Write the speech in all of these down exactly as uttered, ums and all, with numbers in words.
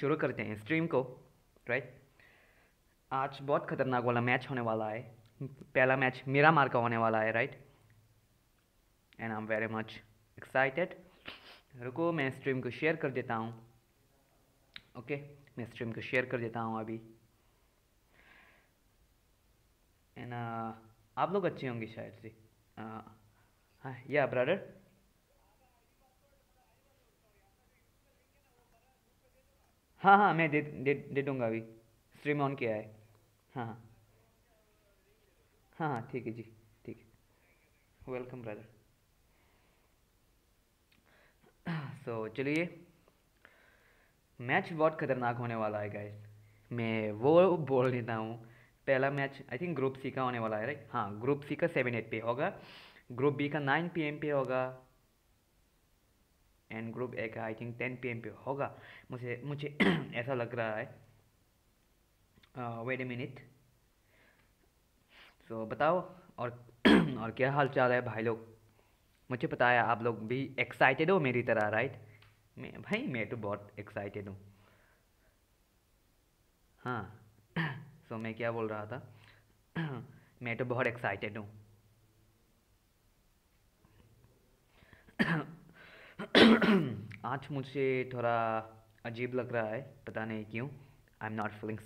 शुरू करते हैं स्ट्रीम को, राइट। आज बहुत खतरनाक वाला मैच होने वाला है, पहला मैच मिरामार का होने वाला है, right. And I am very much excited. रुको मैं स्ट्रीम को शेयर कर देता हूँ, ओके okay, मैं स्ट्रीम को शेयर कर देता हूँ अभी। एंड uh, आप लोग अच्छे होंगे शायद से। हाँ या ब्रदर, हाँ हाँ मैं दे दे दे दूँगा, अभी स्ट्रीम ऑन किया है। हाँ हाँ हाँ हाँ ठीक है जी, ठीक है, वेलकम ब्रदर। सो so, चलिए, मैच बहुत खतरनाक होने वाला है गाइस, मैं वो बोल देता हूँ। पहला match I think group C का होने वाला है, राइट। हाँ ग्रुप सी का सेवन एट पे होगा, ग्रुप बी का नाइन पी एम पे होगा, एंड ग्रुप ए का आई थिंक टेन पी एम पे होगा। मुझे मुझे ऐसा लग रहा है। वेट ए मिनट, सो बताओ और और क्या हाल चाल है भाई लोग। मुझे पता है आप लोग भी एक्साइटेड हो मेरी तरह, राइट। मैं भाई मैं तो बहुत एक्साइटेड हूँ। हाँ सो so, मैं क्या बोल रहा था, मैं तो बहुत एक्साइटेड हूँ। आज मुझे थोड़ा अजीब लग रहा है, पता नहीं क्यों। I am not feeling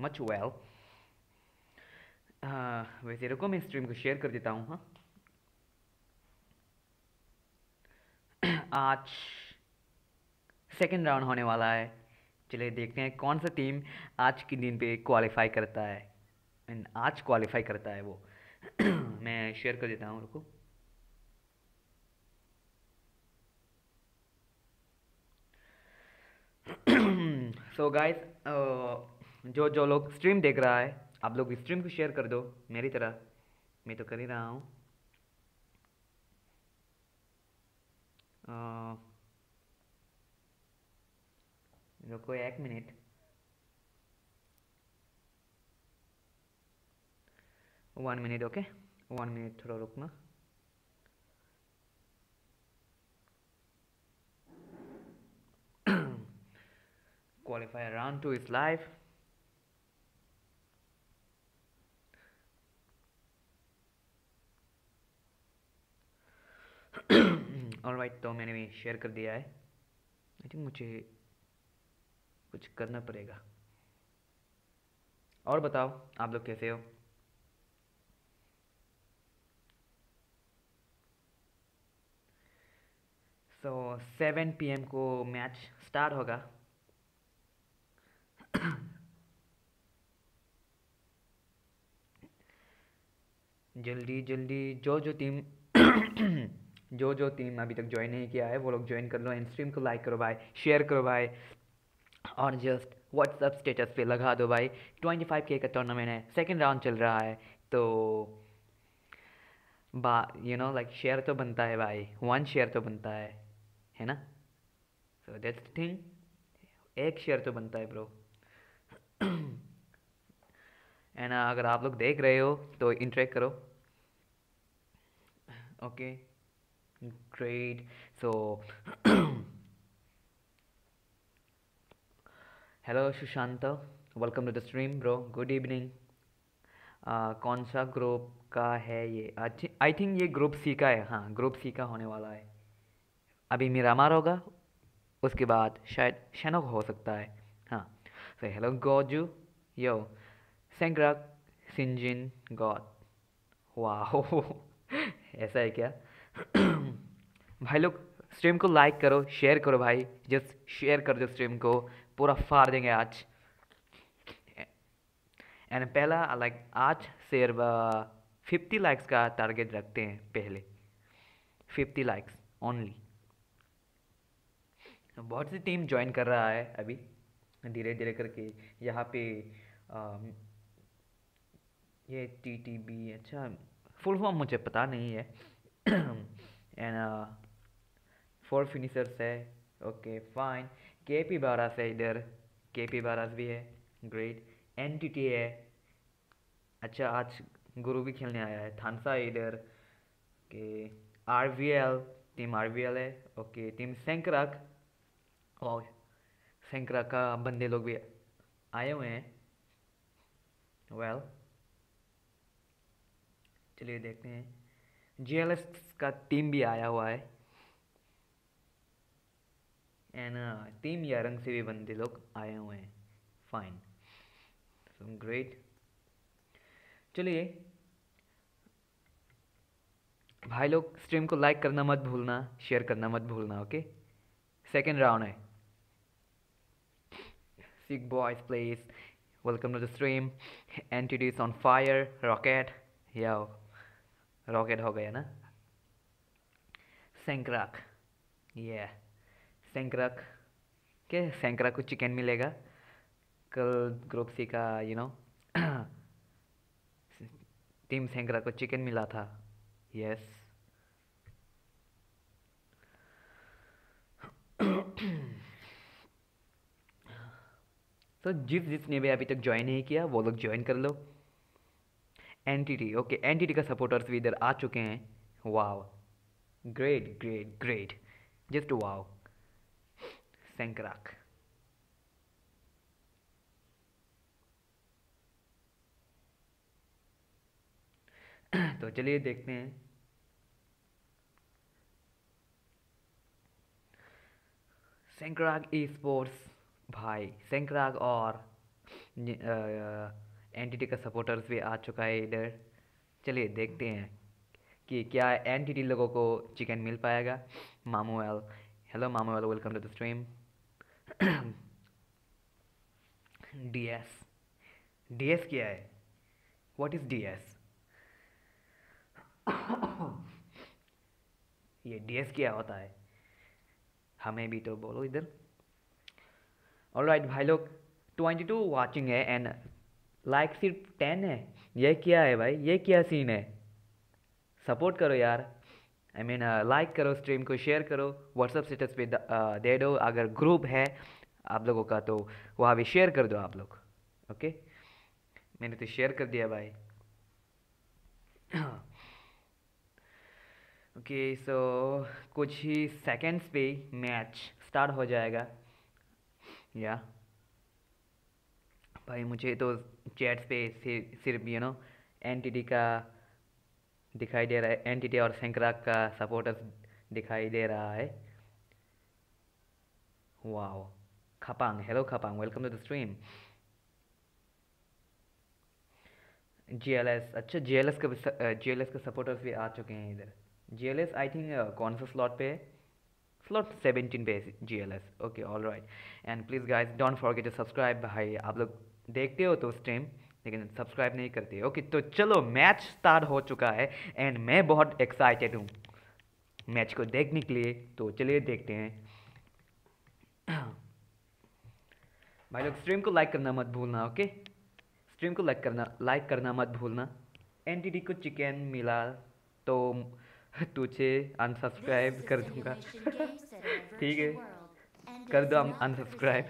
much well. वैसे रुको मैं स्ट्रीम को शेयर कर देता हूँ। हाँ आज सेकेंड राउंड होने वाला है, चलिए देखते हैं कौन सा टीम आज के दिन पे क्वालिफाई करता है। एंड आज क्वालिफाई करता है वो। मैं शेयर कर देता हूँ, रुको। सो गाइस so जो जो लोग स्ट्रीम देख रहा है, आप लोग स्ट्रीम को शेयर कर दो मेरी तरह, मैं तो कर ही रहा हूँ। uh, रुको एक minute, one minute okay, one minute थोड़ा रुकना। Qualifier round two is live. Alright, तो मैंने भी शेयर कर दिया है। आई थिंक मुझे कुछ करना पड़ेगा। और बताओ आप लोग कैसे हो। सो सेवन पी एम को मैच स्टार्ट होगा। जल्दी जल्दी जो जो टीम जो जो टीम अभी तक ज्वाइन नहीं किया है वो लोग ज्वाइन कर लो। एंड स्ट्रीम को लाइक करो भाई, शेयर करो भाई, और जस्ट व्हाट्सअप स्टेटस पे लगा दो भाई। ट्वेंटी फाइव के का टूर्नामेंट है, सेकेंड राउंड चल रहा है, तो बा यू नो लाइक शेयर तो बनता है भाई, वन शेयर तो बनता है है ना। सो दैट्स द थिंग, एक शेयर तो बनता है ब्रो। एंड अगर आप लोग देख रहे हो तो इंटरेक्ट करो, okay great. So hello Sushant, welcome to the stream bro, good evening. कौन सा ग्रुप का है ये? आई थिंक ये ग्रुप सी का है। हाँ ग्रुप सी का होने वाला है। अभी मिरामार होगा, उसके बाद शायद शेनोक हो सकता है। हाँ सो हेलो गोजू, यो सेंकराक सिंजिन गॉड, वाह ऐसा है क्या। भाई लोग स्ट्रीम को लाइक करो, शेयर करो भाई, जस्ट शेयर कर दो स्ट्रीम को, पूरा फाड़ देंगे आज। एंड पहला लाइक आज सिर्फ फिफ्टी लाइक्स का टारगेट रखते हैं, पहले फिफ्टी लाइक्स ओनली। बहुत सी टीम ज्वाइन कर रहा है अभी धीरे धीरे करके। यहाँ पे आ, ये टी टी बी, अच्छा फुल फॉर्म मुझे पता नहीं है। एंड फोर फिनिशर्स है, ओके फाइन। के पी बारास है, इधर के पी बारास भी है, ग्रेट। एन टी टी है, अच्छा आज गुरु भी खेलने आया है। थानसा है इधर K, R V L team, R V L है, ओके टीम सेंकराक। और सेंकरा का बंदे लोग भी आए हुए हैं। वेल well, चलिए देखते हैं। जीएलएस का टीम भी आया हुआ है एंड टीम यारंग से भी बंदे लोग आए हुए हैं। Fine, great. चलिए भाई लोग, स्ट्रीम को लाइक करना मत भूलना, शेयर करना मत भूलना। ओके, सेकेंड राउंड है। Sick boys, please welcome to the stream. N T D is on fire. Rocket, yo, rocket हो गया ना। सेंकराक, ये सेंकराक के सेंकराक को चिकन मिलेगा कल। ग्रुप सी का यू नो टीम सेंकराक को चिकन मिला था। यस तो so, जिस जिसने भी अभी तक ज्वाइन नहीं किया वो लोग ज्वाइन कर लो। एनटीटी, ओके एनटीटी का सपोर्टर्स भी इधर आ चुके हैं। Wow, great great great, just wow. सेंकराक, तो चलिए देखते हैं। सेंकराक ई स्पोर्ट्स भाई, सेंकराक और एनटीटी का सपोर्टर्स भी आ चुका है इधर। चलिए देखते हैं कि क्या एनटीटी लोगों को चिकन मिल पाएगा। मामूएल, हेलो मामूएल, welcome to the stream. DS, DS क्या है? What is DS? ये डीएस क्या होता है? हमें भी तो बोलो इधर। ऑलराइट भाई लोग, ट्वेंटी टू वाचिंग है एंड लाइक सिर्फ टेन है। ये क्या है भाई, ये क्या सीन है? सपोर्ट करो यार, आई मीन लाइक करो, स्ट्रीम को शेयर करो, व्हाट्सअप स्टेटस पे uh, दे दो। अगर ग्रुप है आप लोगों का तो वहाँ भी शेयर कर दो आप लोग। Okay okay? मैंने तो शेयर कर दिया भाई। ओके okay, सो so, कुछ ही सेकेंड्स पे मैच स्टार्ट हो जाएगा। या yeah. भाई मुझे तो चैट्स पे सिर्फ यू नो एनटीटी का दिखाई दे रहा है, एनटीटी और सेंकराक का सपोर्टर्स दिखाई दे रहा है। Wow, खपांग, hello खपांग, welcome to the stream. GLS, अच्छा जीएलएस का जीएलएस का सपोर्टर्स भी आ चुके हैं इधर। जीएलएस आई थिंक कौन सा स्लॉट पे है? स्लॉट सेवेंटीन पे GLS. Okay alright, and please guys don't forget to subscribe. भाई आप लोग देखते हो तो स्ट्रीम, लेकिन सब्सक्राइब नहीं करते। ओके okay, तो चलो मैच स्टार्ट हो चुका है एंड मैं बहुत एक्साइटेड हूँ मैच को देखने के लिए। तो चलिए देखते हैं। भाई लोग स्ट्रीम को लाइक करना मत भूलना। Okay okay? स्ट्रीम को लाइक करना लाइक करना मत भूलना। एनटीटी को चिकन मिला तो तुझे अनसब्सक्राइब कर दूंगा। ठीक है, कर दो unsubscribe.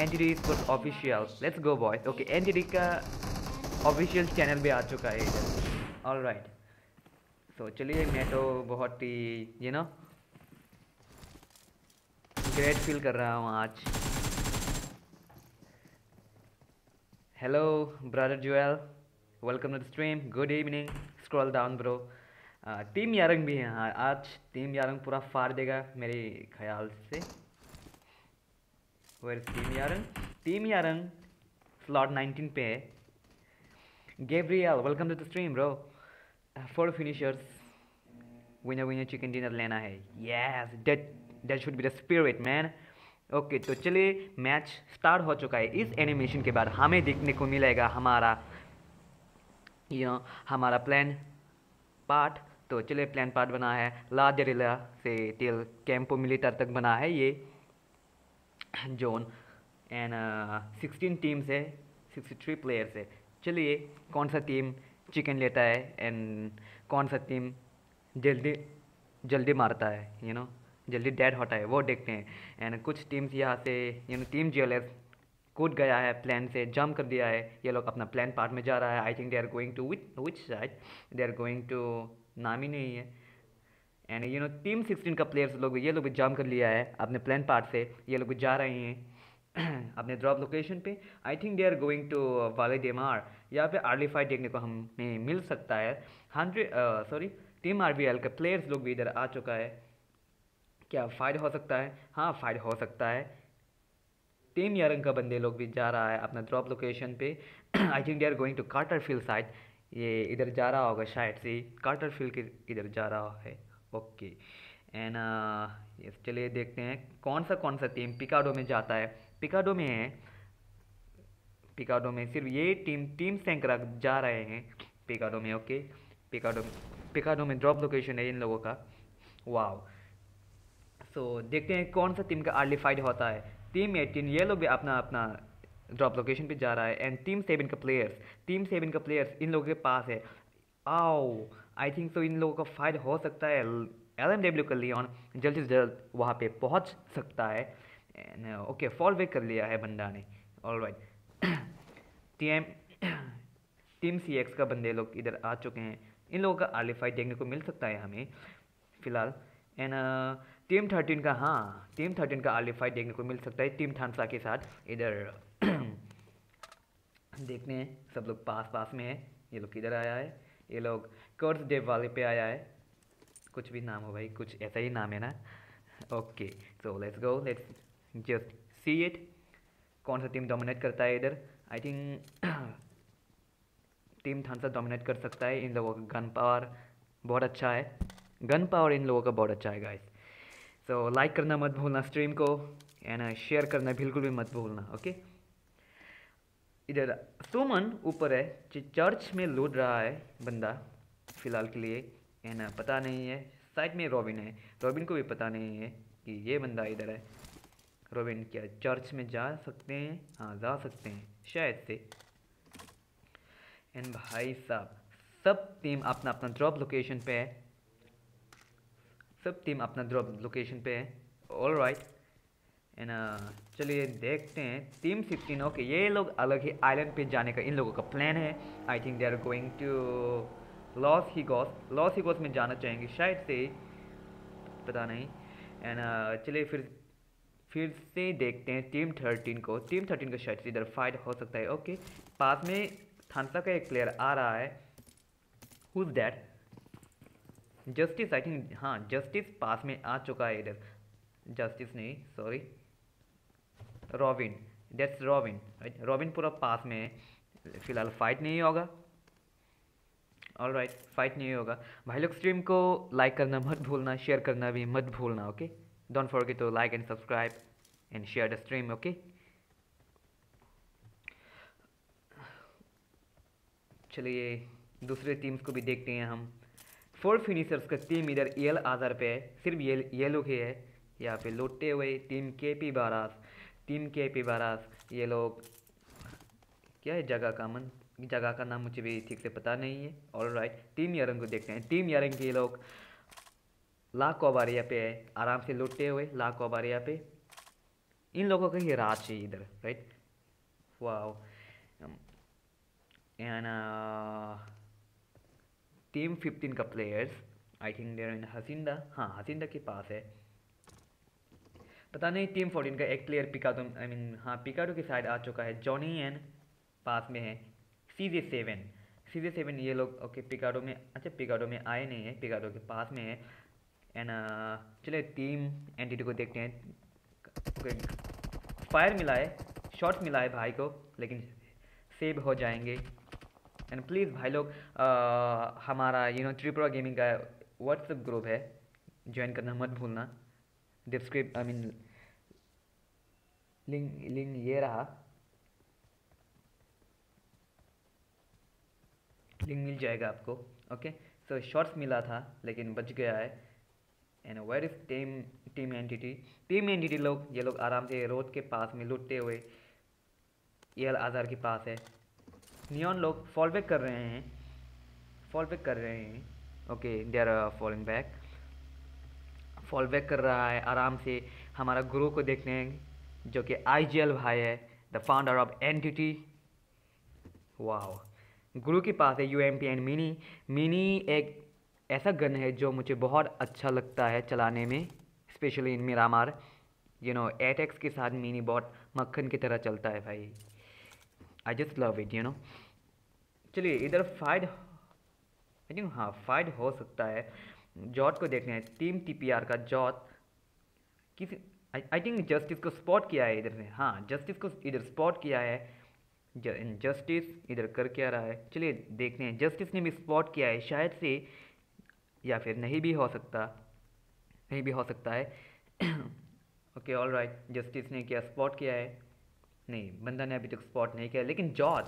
NTD sports official, let's go boys. Okay NTD का ऑफिशियल चैनल भी आ चुका है इधर। ऑलराइट, सो चलिए, मैं तो बहुत ही यू नो ग्रेट फील कर रहा हूँ आज। Hello brother Juel, welcome to the stream, good evening. Scroll down bro. Team यारंग भी है। हाँ, आज टीम यारंग पूरा फाड़ देगा मेरे ख्याल से। वेयर इज टीम यारंग? टीम यारंग स्लॉट नाइनटीन पे है। Gabriel, welcome to the stream bro. Four finishers, winner winner chicken dinner लेना है। Yes, that that should be the spirit man. Okay तो चलिए, मैच स्टार्ट हो चुका है। इस एनिमेशन के बाद हमें देखने को मिलेगा हमारा यू नो हमारा प्लान पार्ट। तो चलिए, प्लान पार्ट बना है ला जरिला से टिल कैंपो मिलिटर तक बना है ये जोन एंड सिक्सटीन टीम्स है, सिक्सटी थ्री प्लेयर्स है। चलिए, कौन सा टीम चिकन लेता है एंड कौन सा टीम जल्दी जल्दी मारता है यू you नो know, जल्दी डेड होता है वो देखते हैं। एंड कुछ टीम्स यहाँ से यू नो टीम जीएलएस कूद गया है प्लान से, जंप कर दिया है। ये लोग अपना प्लान पार्ट में जा रहा है। I think they are going to which which side they are going to, नाम ही नहीं है। And you know team sixteen का प्लेयर्स लोग ये लोग भी जाम कर लिया है अपने प्लान पार्ट से। ये लोग जा रहे हैं अपने ड्रॉप लोकेशन पे। I think they are going to वाले डेमार। यहाँ पे अर्ली फाइट देखने को हमें मिल सकता है। Hundred sorry team R B L के प्लेयर्स लोग भी इधर आ चुका है। क्या फाइट हो सकता है? हाँ फाइट हो सकता है। टीम यारंग का बंदे लोग भी जा रहा है अपना ड्रॉप लोकेशन पे। I think they are going to Carter field side. ये इधर जा रहा होगा शायद से, कार्टर फील्ड के इधर जा रहा है। ओके एंड चलिए देखते हैं कौन सा कौन सा टीम पिकाडो में जाता है। पिकाडो में है, पिकाडो में सिर्फ ये टीम टीम सेंकराक जा रहे हैं पिकाडो में। ओके पिकाडो पिकाडो में ड्रॉप लोकेशन है इन लोगों का। वाव। सो so, देखते हैं कौन सा टीम का अर्ली फाइट होता है। टीम एटीन ये लोग भी अपना अपना ड्रॉप लोकेशन पे जा रहा है। एंड टीम सेवन का प्लेयर्स टीम सेवन का प्लेयर्स इन लोगों के पास है। आओ आई थिंक सो इन लोगों का फाइट हो सकता है। एल एम डब्ल्यू का लियोन जल्द से जल्द वहाँ पे पहुँच सकता है। एंड ओके फॉल बैक कर लिया है बंदा ने। Alright team team C X का बंदे लोग इधर आ चुके हैं। इन लोगों का अर्ली फाइट देखने को मिल सकता है हमें फिलहाल। एंड टीम थर्टीन का हाँ टीम थर्टीन का अर्ली फाइट देखने को मिल सकता है टीम थानसा के साथ। इधर देखते हैं सब लोग पास पास में है। ये लोग किधर आया है? ये लोग कर्ज डेव वाले पे आया है। कुछ भी नाम हो भाई, कुछ ऐसा ही नाम है ना। Okay so let's go, let's just see it कौन सा टीम डोमिनेट करता है इधर। आई थिंक टीम थानसा डोमिनेट कर सकता है। इन लोगों का गन पावर बहुत अच्छा है। गन पावर इन लोगों का बहुत अच्छा है गाइस। सो लाइक करना मत भूलना स्ट्रीम को, एंड शेयर करना बिल्कुल भी मत भूलना। Okay okay? इधर सुमन ऊपर है, चर्च में लूट रहा है बंदा फिलहाल के लिए। एंड पता नहीं है साइड में रॉबिन है। रॉबिन को भी पता नहीं है कि ये बंदा इधर है। रॉबिन क्या चर्च में जा सकते हैं? हाँ जा सकते हैं शायद से। एंड भाई साहब सब टीम अपना अपना ड्रॉप लोकेशन पे है। सब टीम अपना ड्रॉप लोकेशन पे है। ऑल राइट एंड चलिए देखते हैं टीम सिक्सटीन। ओके ये लोग अलग ही आइलैंड पे जाने का इन लोगों का प्लान है। I think they are going to Los Higos Los Higos में जाना चाहेंगे शायद से, पता नहीं। एंड uh, चलिए फिर फिर से देखते हैं टीम थर्टीन को। टीम थर्टीन का शायद से इधर फाइट हो सकता है। ओके पास में थानसा का एक प्लेयर आ रहा है। Who is that? Justice I think. हाँ जस्टिस पास में आ चुका है इधर। जस्टिस नहीं sorry Robin. That's Robin. Robin पूरा पास में है। फिलहाल फाइट नहीं होगा। ऑल राइट फाइट नहीं होगा। भाई लोग स्ट्रीम को लाइक करना मत भूलना, शेयर करना भी मत भूलना। Okay don't forget to like and subscribe and share the stream. Okay चलिए दूसरे टीम्स को भी देखते हैं हम। फोर फिनिशर्स का टीम इधर एल आज़ार पे है। सिर्फ ये ये लोग ही है यहाँ पे लौटते हुए। टीम के पी बारास टीम के पी बारास ये लोग क्या है जगह का मन जगह का नाम मुझे भी ठीक से पता नहीं है। ऑल राइट टीम यारंग को देखते हैं। टीम यारंग के लोग लाकोबारिया पे है आराम से लौटते हुए। लाकोबारिया पे इन लोगों का ही राज है इधर। Right wow and team fifteen का players I think they're in Hacienda. हाँ हसिंदा के पास है। पता नहीं टीम फोर्टीन का एक प्लेयर पिकाडो आई मीन हाँ पिकाडो की साइड आ चुका है। जॉनी एंड पास में है सीजे सेवन। सीजे सेवन ये लोग ओके पिकाडो में अच्छा पिकाडो में आए नहीं है, पिकाडो के पास में है। एंड चलिए टीम एनटीडी को देखते हैं। ओके फायर मिला है, शॉट मिला है भाई को, लेकिन सेव हो जाएंगे। एंड प्लीज़ भाई लोग हमारा यू नो त्रिपुरा गेमिंग का व्हाट्सएप ग्रुप है, ज्वाइन करना मत भूलना। Description I mean link link ये रहा, लिंक मिल जाएगा आपको। ओके सो शॉर्ट्स मिला था लेकिन बच गया है। And where is team team entity? Team entity लोग ये लोग आराम से रोड के पास में लुटते हुए एल आज़ार के पास है। नियॉन लोग फॉल बैक कर रहे हैं, फॉल बैक कर रहे हैं। Okay they are falling back, fall back कर रहा है आराम से। हमारा गुरु को देखते हैं जो कि आईजीएल भाई है, the founder of NTT. Wow गुरु के पास है यूएमपी एंड मिनी। मिनी एक ऐसा गन है जो मुझे बहुत अच्छा लगता है चलाने में, specially in Miramar. You know attacks के साथ मिनी बॉट मक्खन की तरह चलता है भाई, I just love it you know. चलिए इधर फाइट, आई थिंक हाँ फाइट हो सकता है। जॉट को देखना है, टीम टीपीआर का जॉट किसी आई थिंक जस्टिस को स्पॉट किया है इधर से। हाँ जस्टिस को इधर स्पॉट किया है, जस्टिस इधर कर क्या रहा है चलिए देखते हैं। जस्टिस ने भी स्पॉट किया है शायद से, या फिर नहीं भी हो सकता, नहीं भी हो सकता है। ओके ऑल राइट, जस्टिस ने क्या स्पॉट किया है? नहीं, बंदा ने अभी तक स्पॉट नहीं किया, लेकिन जॉट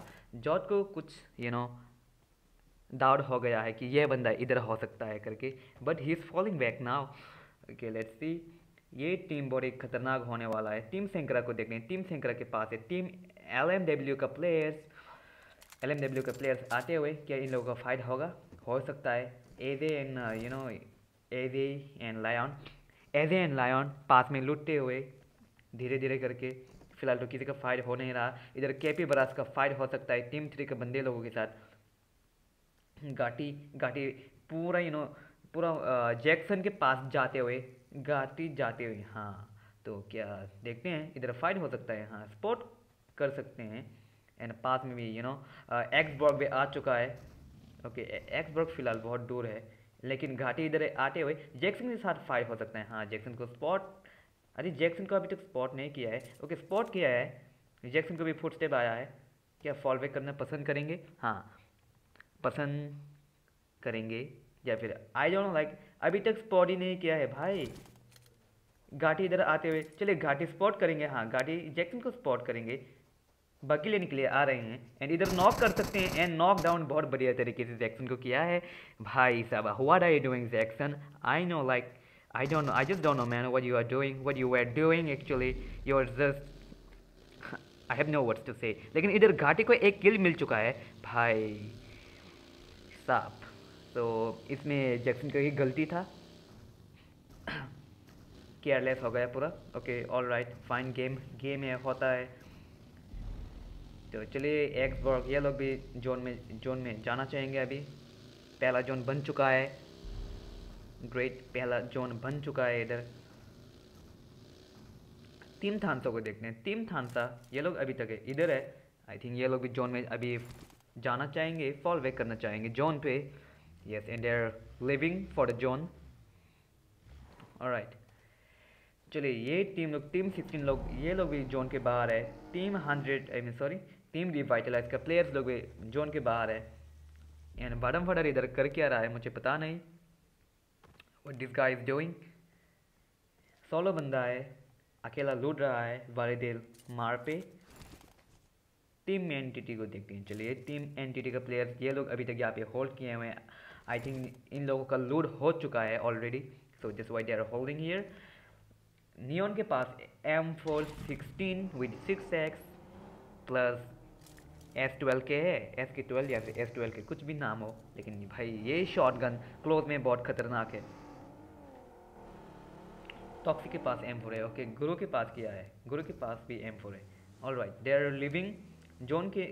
जॉट को कुछ यू नो डाउट हो गया है कि यह बंदा इधर हो सकता है करके, but he is falling back now. Okay let's see, ये टीम बहुत एक खतरनाक होने वाला है। टीम सेंकरा को देखने, टीम सेंकरा के पास है टीम एलएमडब्ल्यू का प्लेयर्स, एलएमडब्ल्यू के प्लेयर्स आते हुए क्या इन लोगों का फाइट होगा? हो सकता है। AJ and you know AJ and Lion, AJ and lion पास में लुटते हुए धीरे धीरे करके, फिलहाल तो किसी का फाइट हो नहीं रहा। इधर केपी बरास का फाइट हो सकता है टीम थ्री के बंदे लोगों के साथ। गाटी गाटी पूरा यू नो पूरा जैक्सन के पास जाते हुए, गाटी जाते हुए हाँ, तो क्या देखते हैं इधर फाइट हो सकता है। हाँ स्पॉट कर सकते हैं, एंड पास में भी यू नो एक्सबर्ग भी आ चुका है। ओके एक्सबर्ग फिलहाल बहुत दूर है, लेकिन घाटी इधर आते हुए जैक्सन के साथ फाइट हो सकता है। हाँ जैक्सन को स्पॉट, अरे जैक्सन को अभी तक स्पॉट नहीं किया है। ओके स्पॉट किया है, जैक्सन को भी फुटस्टेप आया है। क्या फॉलोबैक करना पसंद करेंगे? हाँ पसंद करेंगे, या फिर आई डोंट नो लाइक अभी तक स्पॉट ही नहीं किया है भाई। घाटी इधर आते हुए, चलिए घाटी स्पॉट करेंगे। हाँ घाटी जैक्सन को स्पॉट करेंगे, बाकी लेने के लिए आ रहे हैं, एंड इधर नॉक कर सकते हैं। एंड नॉक डाउन बहुत बढ़िया तरीके से जैक्सन को किया है भाई साहब। What are you doing Jackson? I know like I don't know, I just don't know man what you are doing, what you are doing actually, you are just I have no words to say. लेकिन इधर घाटी को एक किल मिल चुका है भाई साहब, तो इसमें जैक्सन का ही गलती था, केयरलेस हो गया पूरा। Okay all right fine, game game है होता है। तो चलिए एक्स बॉर्ग ये लोग भी जोन में जोन में जाना चाहेंगे। अभी पहला जोन बन चुका है, ग्रेट पहला जोन बन चुका है। इधर टीम थानसा को देखते हैं, टीम थानसा ये लोग अभी तक है इधर है। आई थिंक ये लोग भी जोन में अभी जाना चाहेंगे, फॉल बैक करना चाहेंगे जोन पे। Yes and they are living for the zone. Alright चलिए ये टीम लोग टीम सिक्सटीन लोग ये लोग भी जोन के बाहर है। Team hundred I mean sorry team revitalize का प्लेयर्स लोग भी जोन के बाहर है। एंड बडम फडर इधर कर क्या रहा है मुझे पता नहीं, what this guy is doing. Solo बंदा है, अकेला लूट रहा है वारेदेल मार पे। टीम एनटीटी को देखते हैं, चलिए टीम एनटीटी का प्लेयर्स ये लोग अभी तक यहाँ पे होल्ड किए हुए हैं। आई थिंक इन लोगों का लूट हो चुका है already, so this why they are holding here. Neon के पास M four sixteen with six X plus S twelve K है, एस के ट्वेल्व या फिर एस ट्वेल्व के कुछ भी नाम हो, लेकिन भाई ये शॉटगन क्लोज में बहुत खतरनाक है। टॉक्सी के पास एम फोर है। ओके गुरु के पास क्या है? गुरु के पास भी एम फोर है। All right they are living zone के,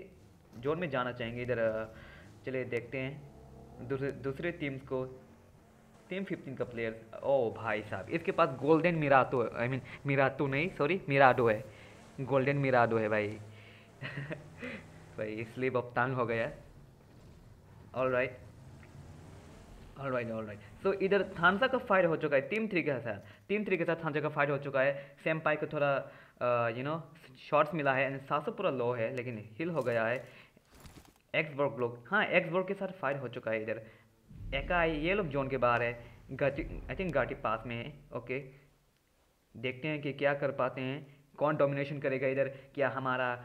जोन में जाना चाहेंगे इधर। चलिए देखते हैं दूसरे दूसरे टीम्स को। टीम फिफ्टीन का प्लेयर, ओ भाई साहब इसके पास गोल्डन मिराटो, आई मीन मिराटो नहीं सॉरी मिराडो है, गोल्डन मिराडो है भाई। भाई स्लिप ऑफ टंग हो गया। All right all right all right so इधर थानसा का फाइट हो चुका है टीम थ्री के साथ, टीम थ्री के साथ थानसा का फाइट हो चुका है। सेम्पाई को थोड़ा यू नो शॉट्स मिला है, सासो पूरा लो है लेकिन हिल हो गया है। एक्सबर्ग लोग हाँ एक्सबर्ग के साथ फाइट हो चुका है। इधर एकाई ये लोग जोन के बाहर है। घाटी आई थिंक घाटी पास में है। ओके देखते हैं कि क्या कर पाते हैं, कौन डोमिनेशन करेगा इधर। क्या हमारा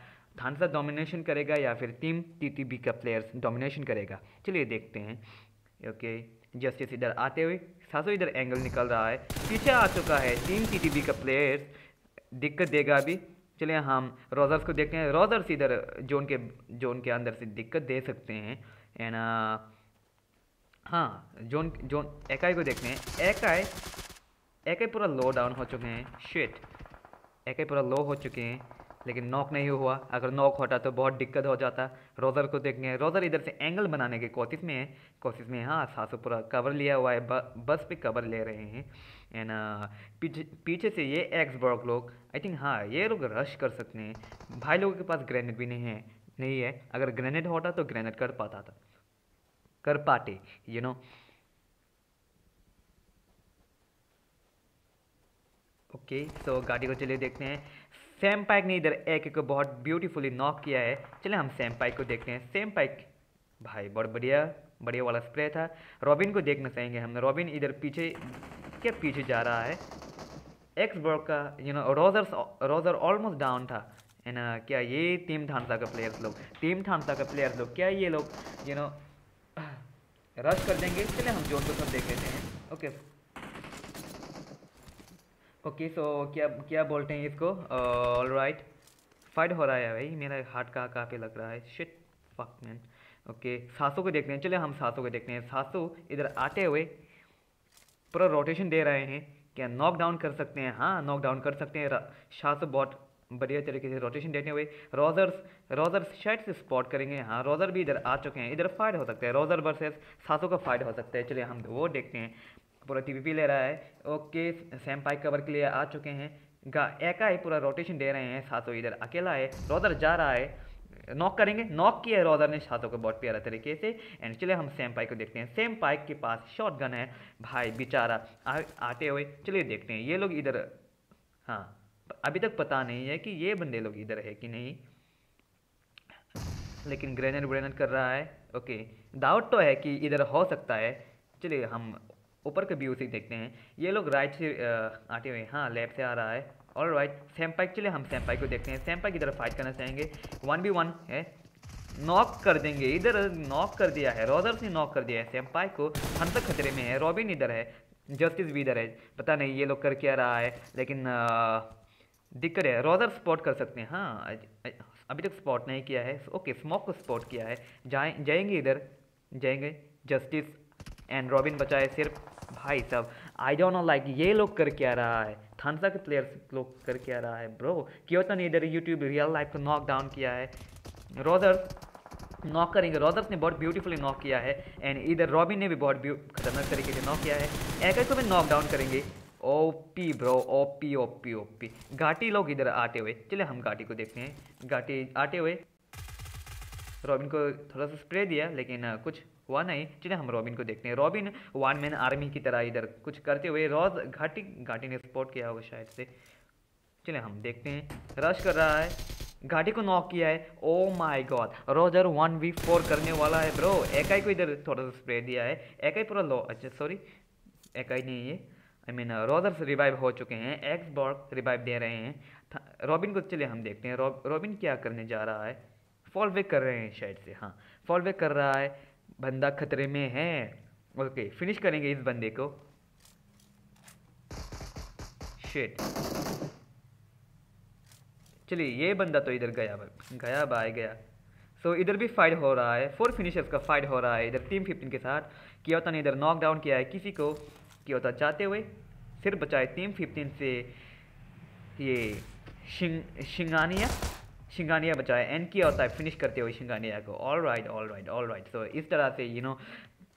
थानसा डोमिनेशन करेगा या फिर टीम टीटीबी का प्लेयर्स डोमिनेशन करेगा? चलिए देखते हैं। ओके जस्टिस इधर आते हुए, सासो इधर एंगल निकल रहा है, पीछे आ चुका है टीम टीटीबी का प्लेयर्स, दिक्कत देगा अभी। चलिए हम रोजर्स को देखते हैं। रोजर्स इधर जोन के जोन के अंदर से दिक्कत दे सकते हैं। एंड हाँ जोन जोन एकाई को देखते हैं। एकाई एकाई पूरा लो डाउन हो चुके हैं, शिट एकाई पूरा लो हो चुके हैं। लेकिन नॉक नहीं हुआ। अगर नॉक होता तो बहुत दिक्कत हो जाता। रोजर को देखेंगे, रोजर इधर से एंगल बनाने की कोशिश में है, कोशिश में हाँ सासू पूरा कवर लिया हुआ है, बस पे कवर ले रहे हैं। एंड पीछे पीछे से ये एक्सबॉर्ग लोग, आई थिंक हाँ ये लोग रश कर सकते हैं। भाई लोगों के पास ग्रेनेड भी नहीं है नहीं है अगर ग्रेनेड होता तो ग्रेनेड कर पाता था कर पाते यू नो। ओके सो गाड़ी को चलिए देखते हैं। सैम पाइक ने इधर एक को बहुत ब्यूटीफुली नॉक किया है। चले हम सैम पाइक को देखते हैं। सैम पाइक भाई बहुत बढ़िया बढ़िया वाला स्प्रे था। रॉबिन को देखना चाहेंगे हम। रॉबिन इधर पीछे क्या पीछे जा रहा है एक्सबर्ग का you know. Rogers Roger almost down था है ना। क्या ये टीम थानसा का प्लेयर्स लोग टीम थानसा का प्लेयर्स लोग क्या ये लोग यू नो रश कर देंगे। चले हम जोन को सब देख लेते हैं। Okay okay. Okay okay, so so, क्या क्या बोलते हैं इसको। ऑल राइट फाइट हो रहा है भाई। मेरा हार्ट का काफ़ी लग रहा है। Shit fuck man. ओके सासो को देखते हैं। चले हम सासो को देखते हैं। सासो इधर आते हुए पूरा रोटेशन दे रहे हैं। क्या नॉक डाउन कर सकते हैं? हाँ नॉक डाउन कर सकते हैं। सासो बहुत बढ़िया तरीके से रोटेशन देते हुए। रोजर्स रोजर्स शायद से स्पॉट करेंगे। हाँ रोजर भी इधर आ चुके हैं। इधर फाइट हो सकता है। रोजर वर्सेस सासो का फाइट हो सकता है। चलिए हम वो देखते हैं। पूरा टीपीपी ले रहा है। ओके सैम पाइक कवर के लिए आ चुके हैं। गा एका ही पूरा रोटेशन दे रहे हैं। सातो इधर अकेला है। रोजर जा रहा है। नॉक करेंगे। नॉक किया है रोजर ने सातो को बहुत प्यारा तरीके से। एंड चलिए हम सैम पाइक को देखते हैं। सैम पाइक के पास शॉटगन है भाई बेचारा आते हुए। चलिए देखते हैं ये लोग इधर। हाँ अभी तक पता नहीं है कि ये बंदे लोग इधर है कि नहीं, लेकिन ग्रेनेड व्रेनेड कर रहा है। ओके डाउट तो है कि इधर हो सकता है। चलिए हम ऊपर के व्यू से देखते हैं। ये लोग राइट से आते हुए हाँ लेफ्ट से आ रहा है। और राइट सैम पाइक। चलिए हम सैम पाइक को देखते हैं। सैम पाइक इधर फाइट करना चाहेंगे। वन बी वन है। नॉक कर देंगे। इधर नॉक कर दिया है। रोजर्स ने नॉक कर दिया है सैम पाइक को। हम तक खतरे में है। रॉबिन इधर है। जस्टिस भी इधर है। पता नहीं ये लोग कर क्या रहा है, लेकिन दिक्कत है रोजर स्पॉट कर सकते हैं। हाँ अभी तक स्पॉट नहीं किया है। ओके स्मोक को स्पॉट किया है। जाए जाएंगे इधर जाएंगे। जस्टिस एंड रॉबिन बचाए सिर्फ। भाई साहब आई डोंट नो लाइक ये लोग कर क्या रहा है। थानसा के प्लेयर्स लोग कर क्या रहा है ब्रो। क्यों तो नहीं इधर यूट्यूब रियल लाइफ को नॉक डाउन किया है। रोजर्स नॉक करेंगे। रोजर्स ने बहुत ब्यूटीफुली नॉक किया है। एंड इधर रॉबिन ने भी बहुत खतरनाक तरीके से नॉक किया है। एका को भी नॉक डाउन करेंगे। OP bro OP OP OP. घाटी लोग इधर आते हुए। चले हम घाटी को देखते हैं। घाटी आते हुए रॉबिन को थोड़ा सा स्प्रे दिया, लेकिन कुछ हुआ नहीं। चले हम रॉबिन को देखते हैं। रॉबिन वन मैन आर्मी की तरह इधर कुछ करते हुए। रोज घाटी घाटी ने सपोर्ट किया होगा शायद से। चले हम देखते हैं। रश कर रहा है। घाटी को नॉक किया है। Oh my god Roger one v four करने वाला है ब्रो। एकाई को इधर थोड़ा सा स्प्रे दिया है। एकाई पूरा लो अच्छा सॉरी एकाई नहीं है आई मीन रोजर्स रिवाइव हो चुके हैं। एक्सबॉक्स रिवाइव दे रहे हैं रॉबिन को। चले हम देखते हैं रॉबिन क्या करने जा रहा है। फॉल बैक कर रहे हैं शायद से। हाँ फॉल बैक कर रहा है। बंदा खतरे में है। ओके फिनिश करेंगे इस बंदे को। शिट चलिए ये बंदा तो इधर गया गया बाय गया। सो so, इधर भी फाइट हो रहा है। फोर फिनिशर्स का फाइट हो रहा है इधर टीम फिफ्टीन के साथ। कियोता ने इधर नॉक डाउन किया है किसी को। कियोता जाते हुए सिर्फ बचाए टीम फिफ्टीन से ये शिंग शिंगानिया शिंगानिया बचाया। एंड किया होता है फिनिश करते हुए शिंगानिया को। All right all right all right. So इस तरह से यू नो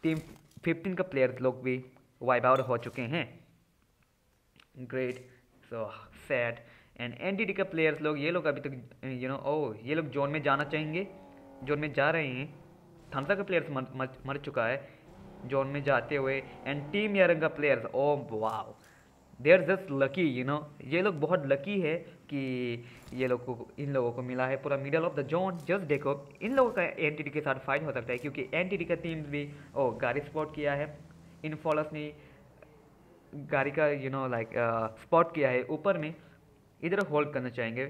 टीम फिफ्टीन का प्लेयर्स लोग भी वाइप आउट हो चुके हैं। Great so sad. And NTD का प्लेयर्स लोग ये लोग अभी तक यू नो ओ ये लोग जोन में जाना चाहेंगे। जोन में जा रहे हैं। थामसा का प्लेयर्स मर, मर, मर चुका है जोन में जाते हुए। एंड टीम यारंग का players oh wow they are just lucky you know. ये लोग बहुत लकी है कि ये लोग को इन लोगों को मिला है पूरा middle of the zone. Just देखो इन लोगों का एनटीडी के साथ फाइट हो सकता है, क्योंकि एनटीडी का टीम भी ओ गाड़ी स्पॉट किया है। इन फॉलोअर्स ने गाड़ी का यू नो लाइक स्पॉट किया है ऊपर में। इधर होल्ड करना चाहेंगे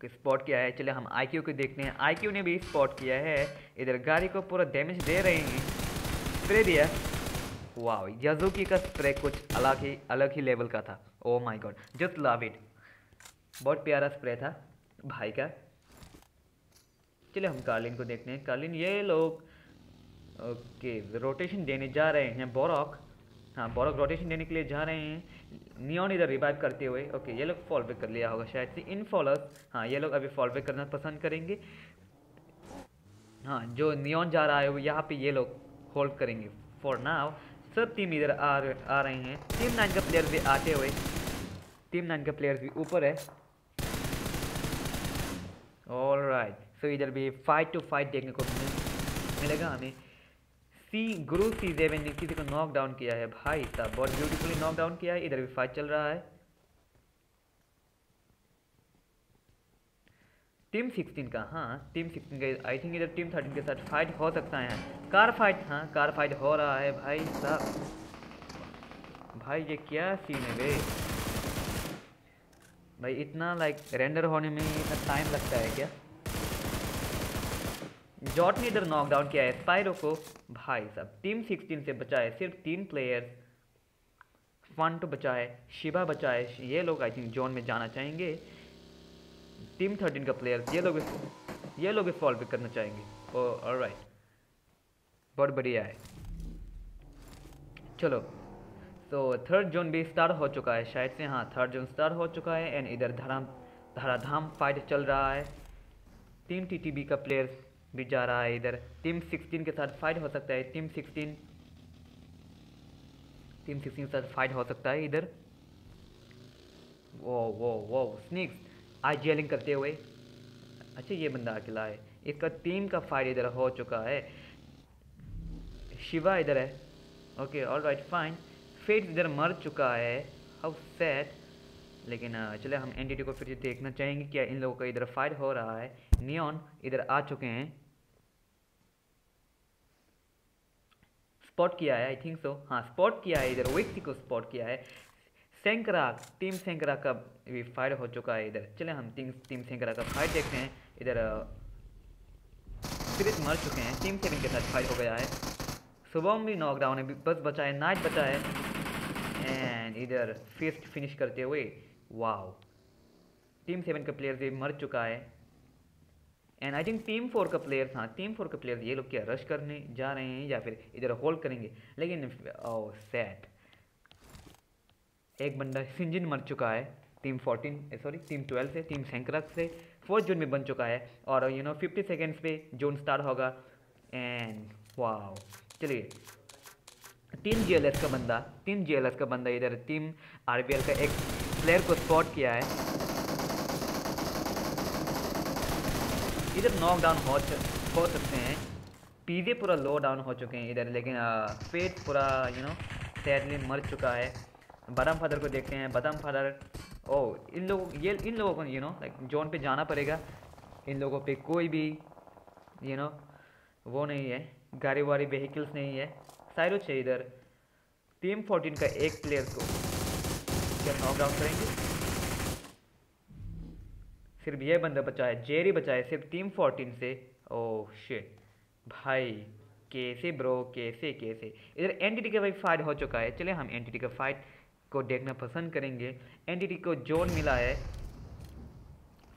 कि स्पॉट किया है। चले हम आईक्यू को देखते हैं। आईक्यू ने भी स्पॉट किया है। इधर गाड़ी को पूरा डैमेज दे रहे हैं। स्प्रे दिया। वाह याजुकी का स्प्रे कुछ अलग ही अलग ही लेवल का था। Oh my god just love it. बहुत प्यारा स्प्रे था भाई का। चलिए हम कालीन को देखते हैं। कालीन ये लोग ओके रोटेशन देने जा रहे हैं। बोरॉक हाँ बोरॉक रोटेशन देने के लिए जा रहे हैं। नियॉन इधर रिवाइव करते हुए ओके ये लोग फॉल बैक कर लिया होगा शायद से इन फॉलोअर्स। हाँ ये लोग अभी फॉल बैक करना पसंद करेंगे। हाँ जो नियॉन जा रहा है वो यहाँ पे ये लोग होल्ड करेंगे फॉर नाउ। सब टीम इधर आ आ रही हैं। टीम नाइन का प्लेयर भी आते हुए टीम नाइन का प्लेयर्स भी ऊपर है। ऑलराइट सो इधर भी फाइट टू फाइट देखने को मिलेगा हमें। सी गुरु सी जेवन ने किसी को नॉक डाउन किया है भाई साहब, बहुत ब्यूटीफुली नॉक डाउन किया है। इधर भी फाइट चल रहा है। टीम सिक्सटीन का हाँ टीम सिक्सटीन का आई थिंक इधर टीम थर्टीन के साथ फाइट हो सकता है। कार फाइट हाँ कार फाइट हो रहा है भाई साहब। भाई ये क्या सीन है बे भाई, इतना लाइक रेंडर होने में इतना टाइम लगता है क्या। जॉट ने इधर नॉक डाउन किया है स्पायरो को भाई साहब। टीम सिक्सटीन से बचा है सिर्फ तीन प्लेयर्स। फंट बचा है, शिवा बचा है। ये लोग आई थिंक जोन में जाना चाहेंगे। टीम थर्टीन का प्लेयर्स ये लोग ये लोग फॉल बैक करना चाहेंगे। ऑलराइट बहुत बढ़िया है। चलो तो थर्ड जोन भी स्टार्ट हो चुका है शायद से। हाँ थर्ड जोन स्टार्ट हो चुका है एंड इधर धरा धराधाम फाइट चल रहा है। टीम टीटीबी का प्लेयर्स भी जा रहा है इधर। टीम सिक्सटीन के साथ फाइट हो सकता है। टीम सिक्सटीन टीम सिक्सटीन के साथ फाइट हो सकता है इधर। वो वो वो स्निक्स आज जेलिंग करते हुए। अच्छा ये बंदा अकेला है, इसका टीम का फाइट इधर हो चुका है। शिवा इधर है ओके ऑल राइट फाइन। फेट इधर मर चुका है हाउ सैड। लेकिन चले हम एनटीटी को फिर से देखना चाहेंगे क्या इन लोगों का इधर फाइट हो रहा है। नियॉन इधर आ चुके हैं, स्पॉट किया है आई थिंक सो। हाँ स्पॉट किया है इधर, व्यक्ति को स्पॉट किया है। सेंकराक टीम सेंकराक का भी फाइट हो चुका है इधर। चले हम टीम टीम सेंकराक का फाइट देखते हैं। इधर फिर मर चुके हैं, टीम सेवन के साथ फाइट हो गया है। सुबह भी नॉकडाउन है, बस बचा है नाइट बचा है एंड इधर फिस्ट फिनिश करते हुए। वाओ टीम सेवन का प्लेयर भी मर चुका है and I think team four का प्लेयर्स हाँ टीम फोर का प्लेयर्स ये लोग क्या रश करने जा रहे हैं या फिर इधर होल्ड करेंगे। लेकिन ओ सैड एक बंदा सिंजिन मर चुका है team fourteen sorry team twelve से, टीम सेंकरक से। फोर्थ जोन में बन चुका है और यू नो फिफ्टी सेकेंड्स पे जोन स्टार्ट होगा एंड वाओ। चलिए टीम जीएलएस का बंदा टीम जीएलएस का बंदा इधर टीम आरबीएल का एक प्लेयर को स्पॉट किया है। इधर नॉक डाउन हो हो सकते हैं। पीजे पूरा लो डाउन हो चुके हैं इधर। लेकिन फेट पूरा यू नो सैडली मर चुका है। बादाम फादर को देखते हैं। बादाम फादर ओ इन लोगों ये इन लोगों को यू नो लाइक जोन पे जाना पड़ेगा। इन लोगों पे कोई भी यू नो वो नहीं है, गाड़ी वाड़ी व्हीकल्स नहीं है। साइरोच है इधर। टीम फोर्टीन का एक प्लेयर को क्या नॉकडाउन करेंगे। सिर्फ ये बंदा बचा है, जेरी बचा है सिर्फ टीम फोर्टीन से। ओह शिट भाई कैसे ब्रो कैसे कैसे। इधर एनटीटी का भाई फाइट हो चुका है। चले हम एनटीटी का फाइट को देखना पसंद करेंगे। एनटीटी को जोन मिला है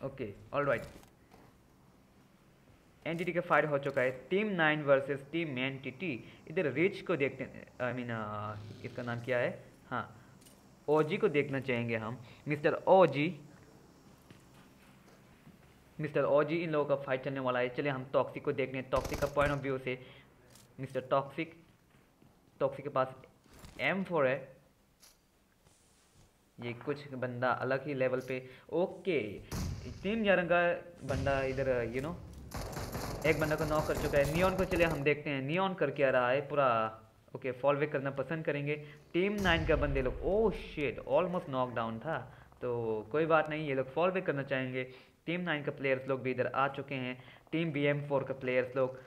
ओके ऑलराइट। एनटीटी का फाइट हो चुका है team nine versus team NTT. इधर रिच को देखते आई मीन इसका नाम क्या है हाँ ओजी को देखना चाहेंगे हम। मिस्टर ओजी मिस्टर ओजी इन लोगों का फाइट चलने वाला है। चले हम टॉक्सिक को देखने टॉक्सिक का पॉइंट ऑफ व्यू से। मिस्टर टॉक्सिक टॉक्सिक के पास एम फोर है। ये कुछ बंदा अलग ही लेवल पे ओके। टीम ग्यारह का बंदा इधर यू नो एक बंदा को नॉक कर चुका है। नियॉन को चले हम देखते हैं नियॉन करके आ रहा है पूरा ओके। फॉल बैक करना पसंद करेंगे टीम नाइन का बंदे लोग। Oh shit almost knock down था तो कोई बात नहीं, ये लोग फॉल बैक करना चाहेंगे। टीम नाइन का प्लेयर्स लोग भी इधर आ चुके हैं। टीम बी एम फोर का प्लेयर्स लोग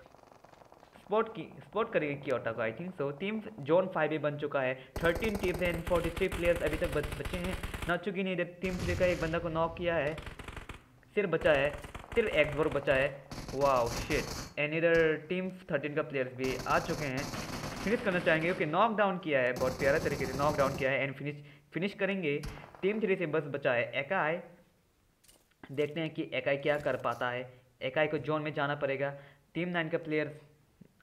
स्पोर्ट की स्पोर्ट करेगी क्योटा को I think so. Team zone five भी बन चुका है। Thirteen teams and forty three players अभी तक बचे हैं। नाचुकी ने इधर टीम थ्री का एक बंदा को नॉक किया है। सिर्फ बचा है सिर्फ एक फोर बचा है। वाओ शिट एंड इधर टीम थर्टीन का प्लेयर्स भी आ चुके हैं। फिनिश करना चाहेंगे ओके okay, नॉक डाउन किया है, बहुत प्यारा तरीके से नॉक डाउन किया है एंड फिनिश फिनिश करेंगे। टीम थ्री से बस बचा है एकाई। देखते हैं कि एकाई क्या कर पाता है। एकाई को जोन में जाना पड़ेगा। टीम नाइन का प्लेयर्स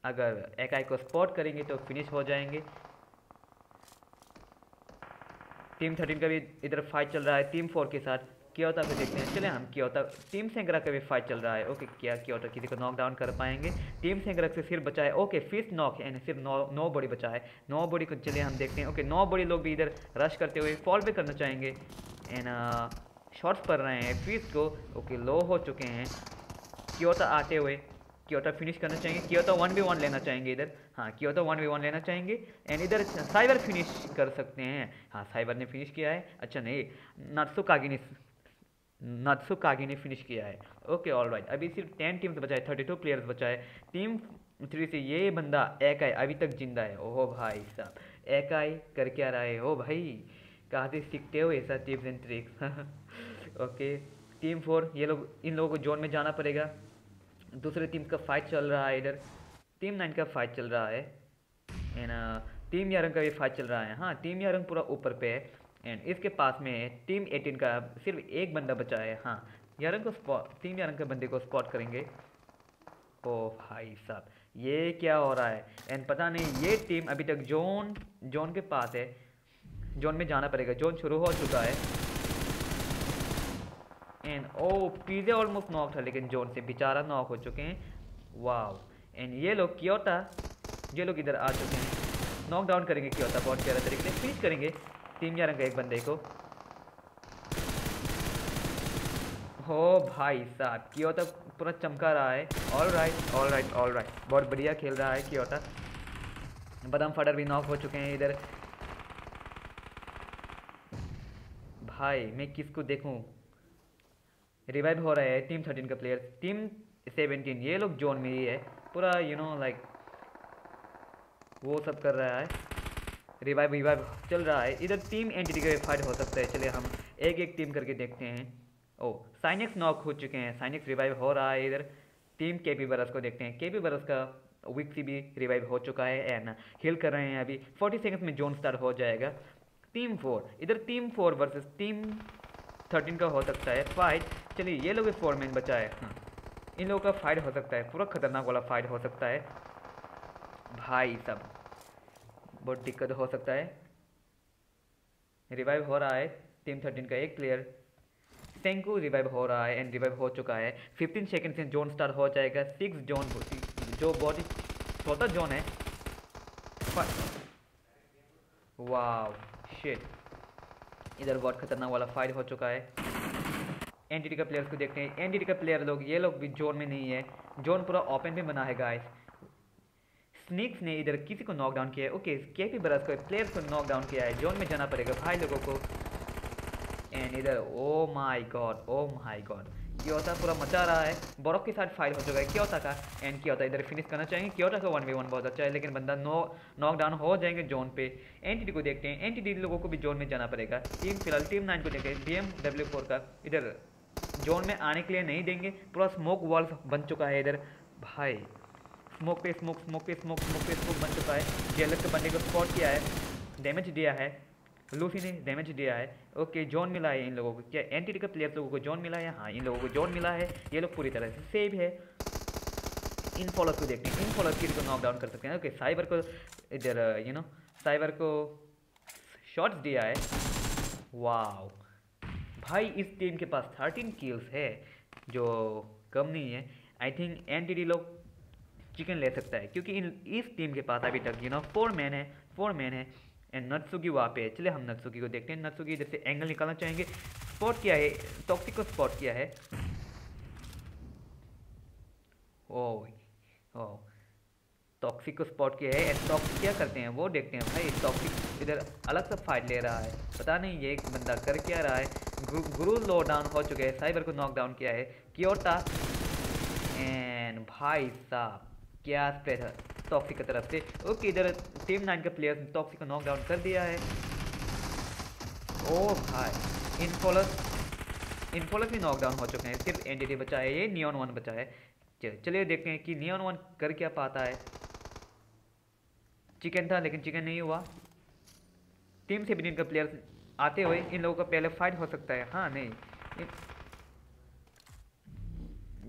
अगर एकाई को स्पॉट करेंगे तो फिनिश हो जाएंगे। टीम थर्टीन का भी इधर फाइट चल रहा है टीम फोर के साथ। क्योटा को देखते हैं, चले हम क्योटा। टीम सेंकरा का भी फाइट चल रहा है। ओके, क्या क्योटा किसी को नॉक डाउन कर पाएंगे? टीम सेंकरक से सिर्फ बचा है। ओके, फिफ्थ नॉक है, सिर्फ नौ नौ बॉडी बचा है। नौ बॉडी को चले हम देखते हैं। ओके, नौ बॉडी लोग भी इधर रश करते हुए फॉल पे करना चाहेंगे एंड शॉट्स पड़ रहे हैं फिफ्थ को। ओके, लो हो चुके हैं क्योटा आते हुए। क्योटा फिनिश करना चाहेंगे, क्योटा वन वी वन लेना चाहेंगे इधर। हाँ, क्योटा वन वी वन लेना चाहेंगे एंड इधर साइबर फिनिश कर सकते हैं। हाँ, साइबर ने फिनिश किया है। अच्छा नहीं, नात्सु कागी ने नात्सु कागी ने फिनिश किया है। ओके ऑल राइट, अभी सिर्फ टेन टीम्स बचाए, थर्टी टू प्लेयर्स बचाए। टीम थ्री से ये बंदा एकाई अभी तक जिंदा है। ओहो भाई साहब, एकाई कर क्या रहा है? ओ भाई, कहाँ से सीखते हो ऐसा tips and tricks? Okay, team four, ये लोग इन लोगों को जोन में जाना पड़ेगा। दूसरे टीम का फाइट चल रहा है इधर। टीम नाइन का फाइट चल रहा है एंड टीम यारंग का भी फाइट चल रहा है। हाँ, टीम यारंग पूरा ऊपर पे है एंड इसके पास में टीम एटीन का सिर्फ एक बंदा बचा है। हाँ, यारंग को स्पॉट, टीम यारंग के बंदे को स्पॉट करेंगे। ओ भाई साहब, ये क्या हो रहा है? एंड पता नहीं, ये टीम अभी तक जोन जोन के पास है। जोन में जाना पड़ेगा, जोन शुरू हो चुका है and oh pizza almost knock था, लेकिन जोन से बेचारा नॉक हो चुके हैं। वाव, एंड ये लोग क्योटा, ये लोग इधर आ चुके हैं। नॉक डाउन करेंगे क्योटा, बहुत प्यारा तरीके से फिनिश करेंगे टीम यारंग के एक बंदे को। हो भाई साहब, क्योटा पूरा चमका रहा है। All right all right all right, बहुत बढ़िया खेल रहा है क्योटा। बदाम फाटर भी नॉक हो चुके हैं इधर। भाई, मैं किसको देखूं? रिवाइव हो रहा है टीम थर्टीन का प्लेयर। टीम सेवेंटीन, ये लोग जोन में ही है पूरा, यू नो लाइक वो सब कर रहा है। रिवाइव रिवाइव चल रहा है इधर। टीम एंटिटी का फाइट हो सकता है, चलिए हम एक एक टीम करके देखते हैं। ओ, साइनिक्स नॉक हो चुके हैं, साइनिक्स रिवाइव हो रहा है इधर। टीम केपी बरस को देखते हैं, केपी बरस का विक्सी भी रिवाइव हो चुका है एंड हिल कर रहे हैं। अभी फोर्टी सेकेंड्स में जोन स्टार्ट हो जाएगा। टीम फोर, इधर team four versus team thirteen का हो सकता है फाइट। चलिए, ये लोग फोर मैन बचा है। हाँ, इन लोगों का फाइट हो सकता है, पूरा खतरनाक वाला फाइट हो सकता है। भाई सब बहुत दिक्कत हो सकता है। रिवाइव हो रहा है टीम थर्टीन का एक प्लेयर, सेंकू रिवाइव हो रहा है एंड रिवाइव हो चुका है। फिफ्टीन सेकेंड से जोन स्टार्ट हो जाएगा। सिक्स जोन जो बहुत ही छोटा जोन है। वाव शिट, इधर बहुत खतरनाक वाला फाइट हो चुका है। एनटीटी का प्लेयर्स को देखते हैं। एनटीटी का प्लेयर लोग, ये लोग भी जोन में नहीं है। जोन पूरा ओपन में बना है गाइस। स्निक्स ने इधर किसी को नॉक डाउन किया है। ओके, केपी बरस को प्लेयर्स को नॉक डाउन किया है। जोन में जाना पड़ेगा भाई लोगों को एंड इधर oh my god, oh my god, Kyoto पूरा मचा रहा है। बोरक के साथ फाइट हो चुका है क्योटा का एंड क्योटा इधर फिनिश करना चाहेंगे। क्योटा का वन वी वन बहुत अच्छा है, लेकिन बंदा नो नॉक डाउन हो जाएंगे जोन पे। एनटीडी को देखते हैं, एनटीडी लोगों को भी जोन में जाना पड़ेगा। टीम फिलहाल टीम नाइन को देखते हैं, बीएमडब्ल्यू फोर का इधर जोन में आने के लिए नहीं देंगे। पूरा स्मोक वॉल बन चुका है इधर। भाई, स्मोक पे स्मोक स्मोक पे स्मोक स्मोक पे स्मोक बन चुका है। जेलस के बंदे को स्पॉट किया है, डैमेज दिया है, लूफी ने डैमेज दिया है। ओके, जोन मिला है इन लोगों को। क्या एनटीडी का प्लेयर लोगों को जोन मिला है? हाँ, इन लोगों को जोन मिला है। ये लोग पूरी तरह से सेव है। इन फॉलोअर्स को देखते हैं, इन फॉलोअर्स को नॉक डाउन कर सकते हैं। ओके, साइबर को इधर यू नो साइबर को शॉट्स दिया है। वाओ भाई, इस टीम के पास थर्टीन किल्स है, जो कम नहीं है। आई थिंक एनटीडी लोग चिकन ले सकता है, क्योंकि इन इस टीम के पास अभी तक यू नो फोर मैन है फोर मैन है एंड नत्सुकी वहाँ पे है। चले हम नत्सुकी को देखते हैं। नत्सुकी इधर से एंगल निकालना चाहेंगे, स्पॉट किया है, टॉक्सिक को स्पॉट किया है। ओह ओह, टॉक्सिक को स्पॉट किया है एंड टॉक्सिक क्या करते हैं वो देखते हैं। भाई, टॉक्सिक इधर अलग सा फाइट ले रहा है, पता नहीं ये एक बंदा कर क्या रहा है। गुरु लो डाउन हो चुके हैं, साइबर को नॉक डाउन किया है क्योटा एंड भाई साहब, क्या स्प्रेड है टॉक्सी की तरफ से। ओके, इधर टीम नाइन का प्लेयर टॉक्सी को नॉक डाउन कर दिया है। ओ भाई, इनफोलस इनफोलस भी नॉक डाउन हो चुके हैं। सिर्फ एनटीटी बचा है, ये नियॉन वन बचा है। चलिए देखते हैं कि नियॉन वन कर क्या पाता है। चिकन था, लेकिन चिकन नहीं हुआ। टीम से भी इनका प्लेयर आते हुए इन लोगों का पहले फाइट हो सकता है। हाँ नहीं,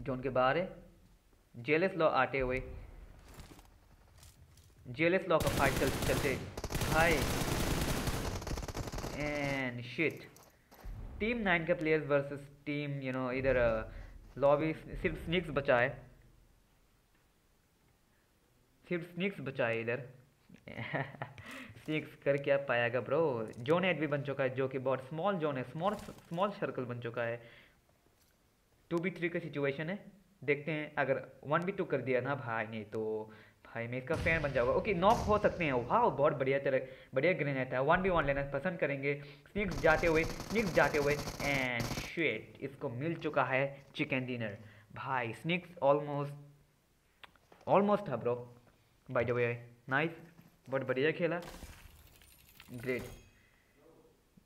जोन के बाहर है। जेलस लॉ आते हुए, जेलस लॉ का फाइट चलते चलते भाई and shit. टीम नाइन के players versus team you know इधर लॉबी सिर्फ स्निक्स बचाए सिर्फ स्निक्स बचाए इधर स्निक्स कर क्या पाएगा ब्रो. जोन एड भी बन चुका है जो कि बहुत स्मॉल जोन है, स्मॉल स्मॉल सर्कल बन चुका है. टू बी थ्री का सिचुएशन है, देखते हैं अगर वन बी टू कर दिया ना भाई नहीं तो भाई मैं इसका फैन बन जाऊंगा. ओके नॉक हो सकते हैं. वाह बहुत बढ़िया तरह बढ़िया ग्रेनेड है. वन बी वन लेना पसंद करेंगे. स्निक्स जाते हुए स्निक्स जाते हुए एंड शेट इसको मिल चुका है चिकन डिनर. भाई स्निक्स ऑलमोस्ट ऑलमोस्ट था bro. By the way nice, बहुत बढ़िया खेला, ग्रेट,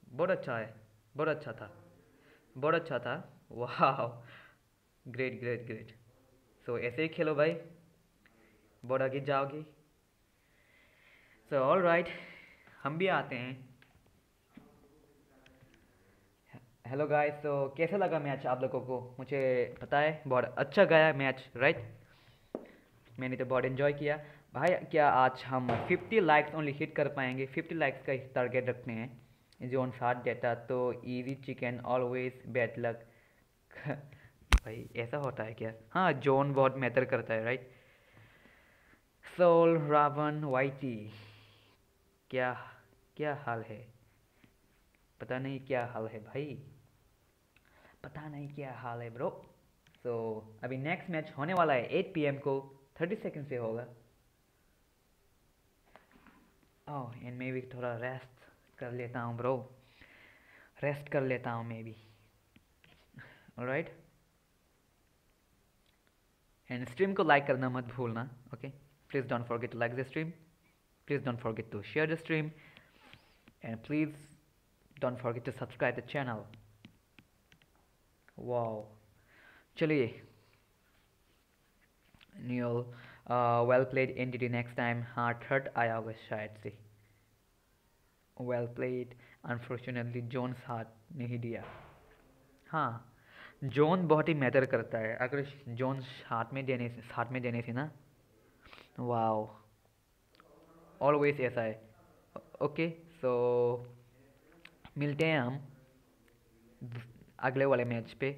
बहुत अच्छा है, बहुत अच्छा था, बहुत अच्छा था. वाह ग्रेट ग्रेट ग्रेट. सो ऐसे ही खेलो भाई, बहुत आगे जाओगे. सो ऑल राइट हम भी आते हैं. हेलो गाइस, तो कैसा लगा मैच आप लोगों को? मुझे पता है बहुत अच्छा गया मैच राइट. मैंने तो बहुत एंजॉय किया भाई. क्या आज हम फिफ्टी लाइक्स ओनली हिट कर पाएंगे? फिफ्टी लाइक्स का टारगेट रखते हैं. जो ऑन साथ डेटा तो easy chicken always bad luck. भाई ऐसा होता है क्या? हाँ जोन बहुत मैटर करता है राइट. सोल रावण वाइटी क्या क्या हाल है, पता नहीं क्या हाल है भाई, पता नहीं क्या हाल है ब्रो. सो so, अभी नेक्स्ट मैच होने वाला है एट पी एम को, थर्टी सेकेंड से होगा. ओह एंड मैं भी थोड़ा रेस्ट कर लेता हूँ ब्रो, रेस्ट कर लेता हूँ मैं भी. ऑलराइट एंड स्ट्रीम को लाइक करना मत भूलना. Okay please don't forget to like the stream, please don't forget to share the stream and please don't forget to subscribe the channel. Wow चलिए न्यूल well played NTD. Next time हाँ third आया होगा शायद से. Well played. अनफॉर्चुनेटली जोन साथ नहीं दिया. हाँ जोन बहुत ही मैटर करता है. अगर जोन साथ में देने से साथ में देने से ना वाओ ऑलवेज ऐसा है. ओके सो मिलते हैं हम अगले वाले मैच पे.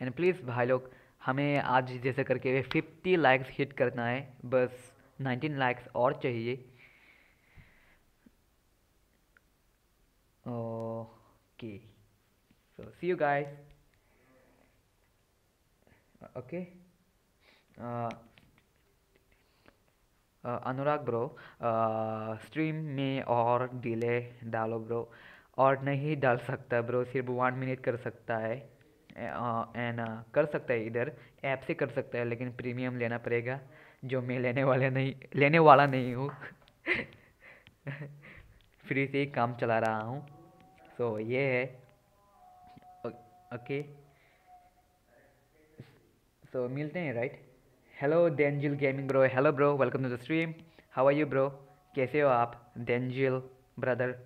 एंड प्लीज़ भाई लोग हमें आज जैसे करके फिफ्टी लाइक्स हिट करना है, बस नाइनटीन लाइक्स और चाहिए. Okay so see you guys. Okay Anurag bro stream में और डिले डालो ब्रो. और नहीं डाल सकता ब्रो, सिर्फ वन मिनट कर सकता है. एंड कर सकता है इधर ऐप से कर सकता है, लेकिन प्रीमियम लेना पड़ेगा जो मैं लेने वाला नहीं लेने वाला नहीं हूँ. फ्री से ही काम चला रहा हूँ. सो so, ये है. ओके तो मिलते हैं right. Hello Denzil gaming bro. Hello bro welcome to the stream. How are you bro, कैसे हो आप डेंजिल ब्रदर?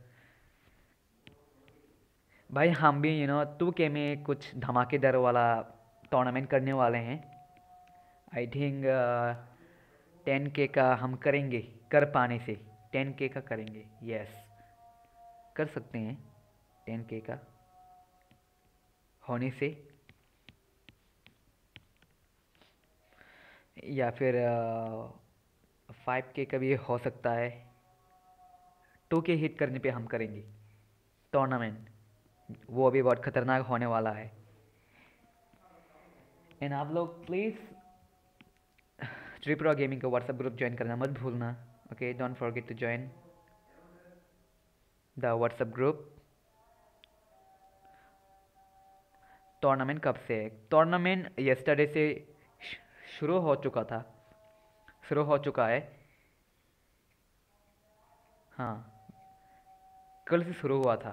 भाई हम भी यू नो टू के में कुछ धमाकेदार वाला टूर्नामेंट करने वाले हैं. आई थिंक टेन के का हम करेंगे, कर पाने से टेन के का करेंगे. यस कर सकते हैं टेन के का होने से, या फिर फाइव के का भी हो सकता है. टू के हिट करने पे हम करेंगे टूर्नामेंट, वो भी बहुत खतरनाक होने वाला है. एंड आप लोग प्लीज़ त्रिपुरा गेमिंग का व्हाट्सएप ग्रुप ज्वाइन करना मत भूलना. Okay don't forget to join the WhatsApp group. Tournament कब से है? टूर्नामेंट यस्टरडे से शुरू हो चुका था, शुरू हो चुका है. हाँ कल से शुरू हुआ था,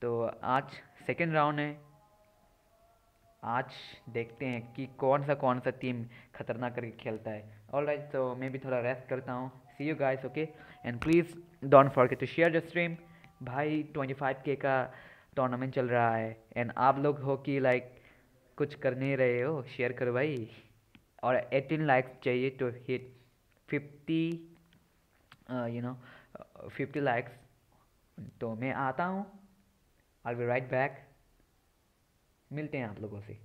तो आज सेकेंड राउंड है. आज देखते हैं कि कौन सा कौन सा टीम खतरनाक करके खेलता है. ऑलराइट तो मैं भी थोड़ा रेस्ट करता हूँ. See you guys. Okay and please don't forget to share the stream. भाई ट्वेंटी फाइव के का टूर्नामेंट चल रहा है एंड आप लोग हो कि लाइक कुछ कर नहीं रहे हो, शेयर करो भाई. और एटीन लाइक्स चाहिए to hit fifty you know fifty likes तो मैं आता हूँ, आई विल राइट बैक, मिलते हैं आप लोगों से।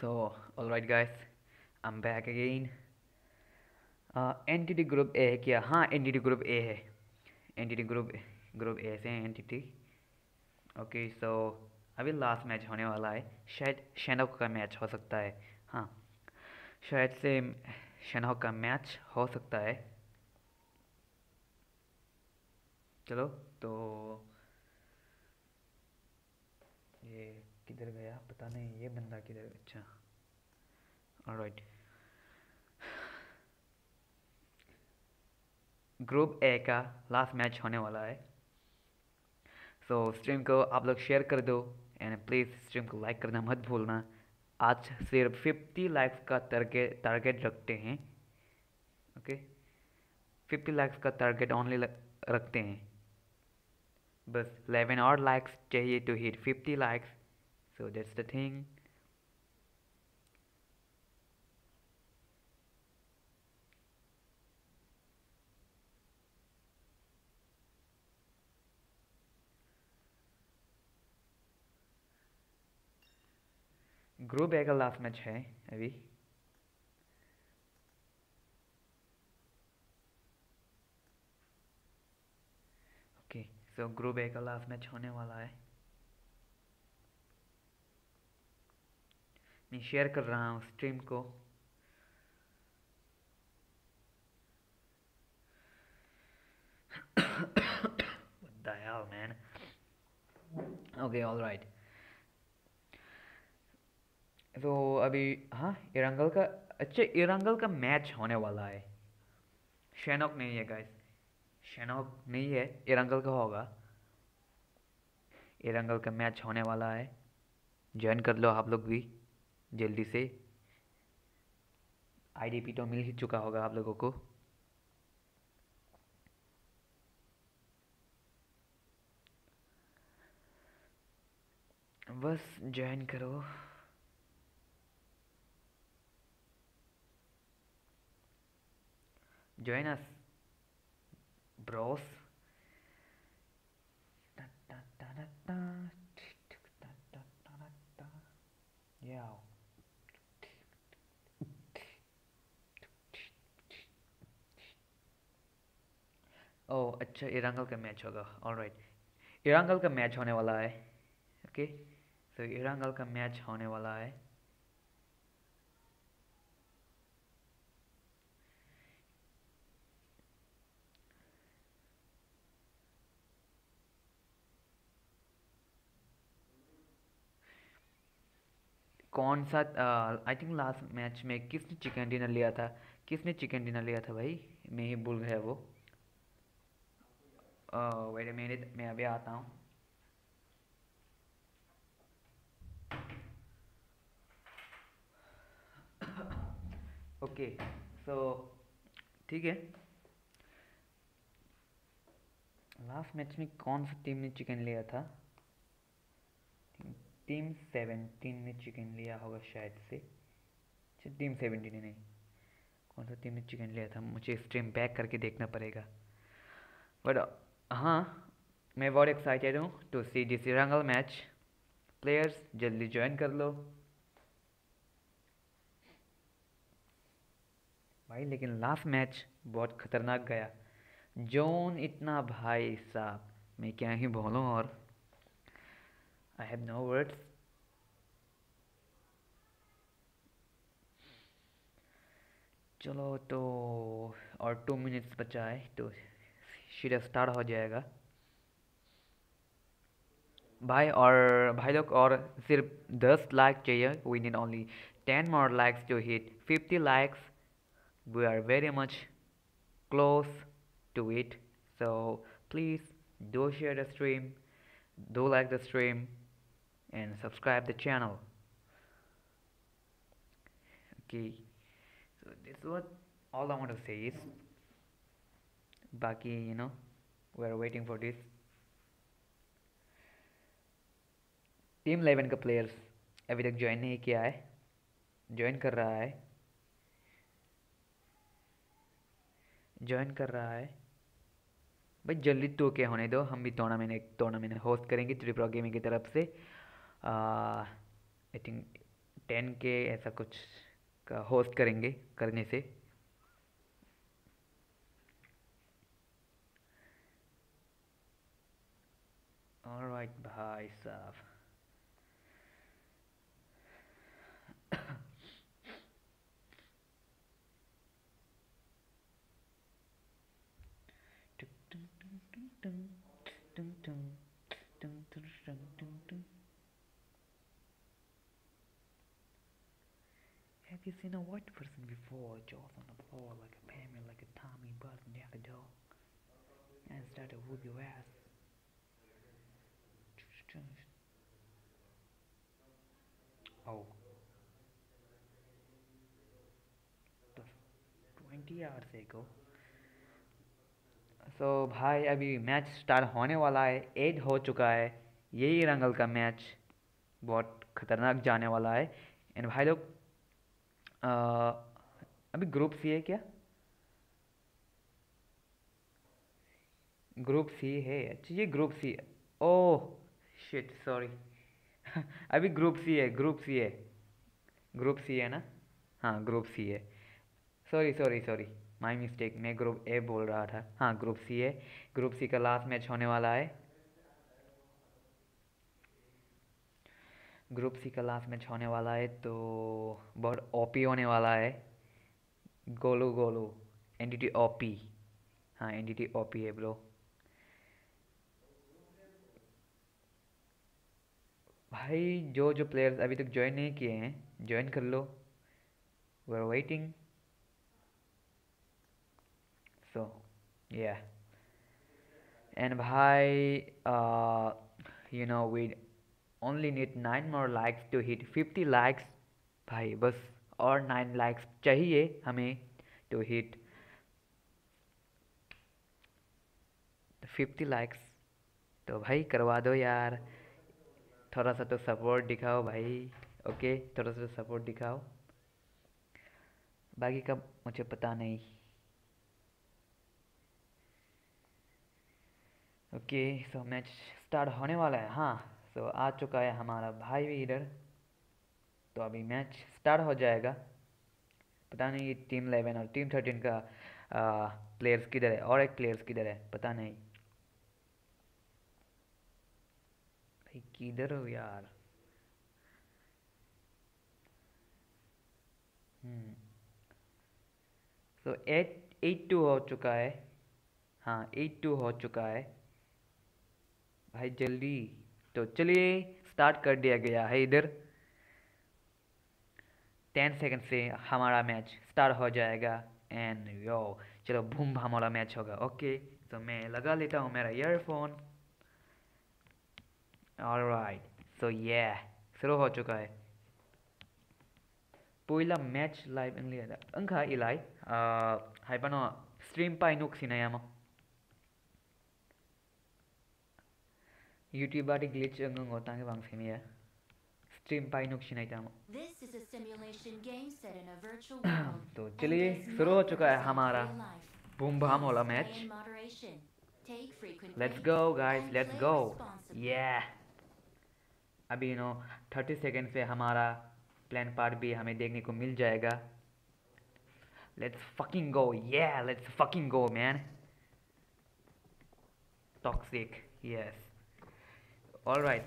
So, alright guys, I'm back again. N T D group A है क्या? हाँ, N T D group A है. N T D group group A से N T D. Okay, so अभी लास्ट मैच होने वाला है. शायद शेनोक का मैच हो सकता है. हाँ, शायद से शेनोक का मैच हो सकता है. चलो, तो ये किधर गया पता नहीं, ये बंदा किधर. अच्छा, ऑलराइट. ग्रुप ए का लास्ट मैच होने वाला है. सो so, स्ट्रीम को आप लोग शेयर कर दो एंड प्लीज़ स्ट्रीम को लाइक करना मत भूलना. आज सिर्फ फिफ्टी लाइक्स का टारगेट टारगेट रखते हैं. ओके, फिफ्टी लाइक्स का टारगेट ओनली रखते हैं. बस इलेवन और लाइक्स चाहिए to hit fifty likes. So that's the thing. Group A का लास्ट मैच है अभी. ओके, सो ग्रुप ए का लास्ट मैच होने वाला है. मैं शेयर कर रहा हूँ स्ट्रीम को. What the hell, man? Okay, all right. तो अभी हाँ, एरांगल का, अच्छा एरांगल का मैच होने वाला है. शेनोक नहीं है गाइस, शेनोक नहीं है, एरांगल का होगा. एरांगल का मैच होने वाला है. ज्वाइन कर लो आप लोग भी जल्दी से. आईडीपी तो मिल ही चुका होगा आप लोगों को. बस ज्वाइन करो. Join us, bros. Yeah. Oh, अच्छा एरांगल का मैच होगा. ऑलराइट, एरांगल का मैच होने वाला है. ओके, सो एरांगल का मैच होने वाला है. कौन सा, आई थिंक लास्ट मैच में किसने चिकन डिनर लिया था, किसने चिकन डिनर लिया था भाई, मैं ही भूल गया वो. वेट अ मिनट, मैं अभी आता हूँ. ओके, सो ठीक है, लास्ट मैच में कौन सा टीम ने चिकन लिया था? टीम सेवनटीन ने चिकन लिया होगा शायद से. अच्छा, टीम सेवनटीन ने नहीं, कौन सा टीम ने चिकन लिया था, मुझे स्ट्रीम बैक करके देखना पड़ेगा. बट हाँ, मैं बहुत एक्साइटेड हूँ to see this Erangel match. Players जल्दी ज्वाइन कर लो भाई. लेकिन लास्ट मैच बहुत खतरनाक गया. जोन इतना भाई साहब, मैं क्या ही बोलूँ और I have no words. चलो, तो और टू मिनट्स बचा है तो सीधा स्टार्ट हो जाएगा भाई. और भाई लोग, और सिर्फ दस लाइक चाहिए. We need only ten more likes to hit fifty likes. We are very much close to it. So please do share the stream, do like the stream and subscribe the channel. Okay, so this is what all I want to say is baki, you know, we are waiting for this. Team eleven का players अभी तक join नहीं किया है, join कर रहा है, join कर रहा है भाई. जल्दी तो क्या होने दो, हम भी टूर्नामेंट एक टूर्नामेंट होस्ट करेंगे त्रिपुरा गेमिंग की तरफ से. आई थिंक टेन के ऐसा कुछ का होस्ट करेंगे करने से। ऑलराइट भाई साहब, have you seen a white person before? Jaws on the floor like a pammy, like a Tommy buzz near the door and start to whoop your ass. Oh, twenty hours ago. तो so, भाई अभी match start होने वाला है, add हो चुका है। यही रंगल का मैच बहुत ख़तरनाक जाने वाला है। एंड भाई लोग अभी ग्रुप सी है क्या? ग्रुप सी है, अच्छा ये ग्रुप सी है। ओह शिट सॉरी अभी ग्रुप सी है, ग्रुप सी है ग्रुप सी है ना, हाँ ग्रुप सी है। Sorry sorry sorry my mistake, मैं ग्रुप ए बोल रहा था। हाँ ग्रुप सी है, ग्रुप सी का लास्ट मैच होने वाला है। ग्रुप सी का लास्ट मैच होने वाला है तो बहुत ओपी होने वाला है। गोलू गोलू एनटीटी ओपी, हाँ एनटीटी ओपी है ब्रो। भाई जो जो प्लेयर्स अभी तक ज्वाइन नहीं किए हैं ज्वाइन कर लो, वी आर वेटिंग। सो या एंड भाई you know we only need nine more likes to hit fifty likes. भाई बस और नाइन लाइक्स चाहिए हमें टू हिट फिफ्टी लाइक्स। तो भाई करवा दो यार, थोड़ा सा तो सपोर्ट दिखाओ भाई। ओके थोड़ा सा तो सपोर्ट दिखाओ, बाकी का मुझे पता नहीं। ओके सो मैच स्टार्ट होने वाला है। हाँ सो आ चुका है हमारा भाई भी इधर, तो अभी मैच स्टार्ट हो जाएगा। पता नहीं टीम इलेवन और टीम थर्टीन का आ, प्लेयर्स किधर है और एक प्लेयर्स किधर है पता नहीं। भाई किधर हो यार? Hmm so eight eight two हो चुका है, हाँ एट टू हो चुका है भाई जल्दी। तो चलिए स्टार्ट कर दिया गया है इधर, टेन सेकंड से हमारा मैच स्टार्ट हो जाएगा। एंड यो चलो बूम भाम वाला मैच होगा। ओके तो मैं लगा लेता हूँ मेरा ईयरफोन। ऑलराइट सो ये शुरू हो चुका है पहला मैच लाइव इनली अंखा इलाई हाइपनो स्ट्रीम पाई नुक्सी नयामा YouTube आदि glitch अंगंग होता है वांग सेमी है स्ट्रीम पाई नुक्सी नहीं था हम। तो चलिए शुरू हो चुका है हमारा बूम बम वाला match. Let's go guys, let's go, yeah। अभी यू नो थर्टी सेकेंड से हमारा प्लान पार्ट भी हमें देखने को मिल जाएगा। Let's fucking go, yeah let's fucking go man. Toxic, yes. Alright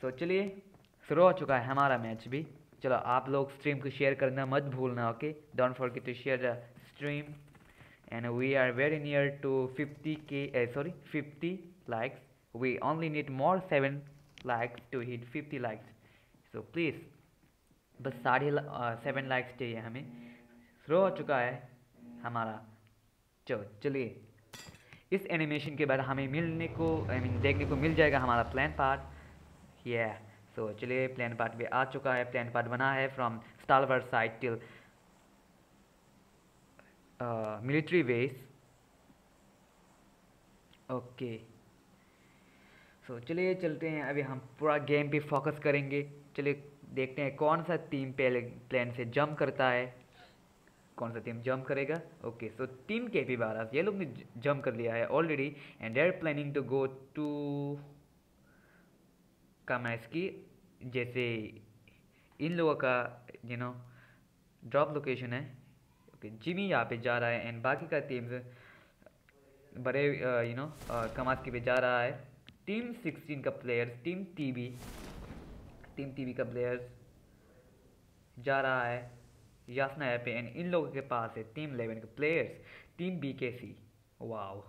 so चलिए शुरू हो चुका है हमारा मैच भी। चलो आप लोग स्ट्रीम को शेयर करना मत भूलना। Okay don't forget to share the stream. And we are very near to fifty K, uh, sorry, fifty likes. We only need more seven likes to hit fifty likes. So please, बस साढ़े seven likes चाहिए हमें। शुरू हो चुका है हमारा। चलो चलिए इस एनिमेशन के बाद हमें मिलने को आई मीन देखने को मिल जाएगा हमारा प्लान पार्ट। ये सो चलिए प्लान पार्ट भी आ चुका है। प्लान पार्ट बना है from Stalber side till military base. Okay so चलिए चलते हैं, अभी हम पूरा गेम पे फोकस करेंगे। चलिए देखते हैं कौन सा टीम पहले प्लान से जंप करता है, कौन सा टीम जंप करेगा। ओके सो टीम के पी बारह ये लोग ने जंप कर लिया है already and they are planning to go to कम एस की जैसे इन लोगों का यू नो ड्रॉप लोकेशन है। ओके जिमी यहाँ पे जा रहा है एंड बाकी का टीम्स बड़े यू नो कमाद के पे जा रहा है। टीम सिक्सटीन का players team TB team TB का प्लेयर्स जा रहा है यासना यहाँ पे एंड इन लोगों के पास है टीम इलेवन के players team BKC. Wow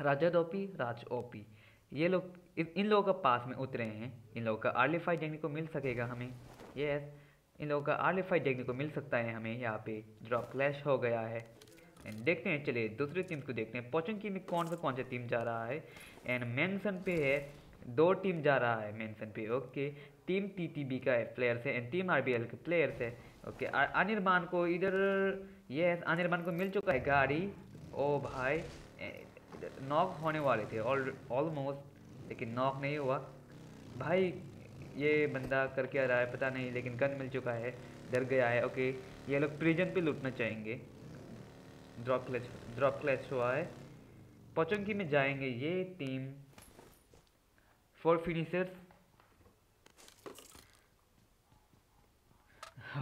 Raja OP Raj OP ये लोग इन लोगों का पास में उतरे हैं। इन लोगों का अर्ली फाइट देखने को मिल सकेगा हमें। यस इन लोगों का अर्ली फाइट देखने को मिल सकता है हमें। यहाँ पे ड्रॉप क्लैश हो गया है एंड देखते हैं चलिए दूसरी टीम को देखते हैं। पोचिंकी में कौन सा कौन सा टीम जा रहा है एंड मेंशन पे है दो टीम जा रहा है मेंशन पे। ओके टीम टीटीबी का प्लेयर्स है एंड टीम आरबीएल के प्लेयर्स है। ओके अनिर्बान को इधर यस अनिर्बान को मिल चुका है गाड़ी। ओ भाई नॉक होने वाले थे ऑलमोस्ट लेकिन नॉक नहीं हुआ। भाई ये बंदा करके आ रहा है पता नहीं लेकिन गन मिल चुका है डर गया है। ओके ये लोग प्रिजन पे लूटना चाहेंगे। ड्रॉप क्लैश ड्रॉप क्लैश हुआ है। पोचिंकी में जाएंगे ये टीम फोर फिनिशर्स।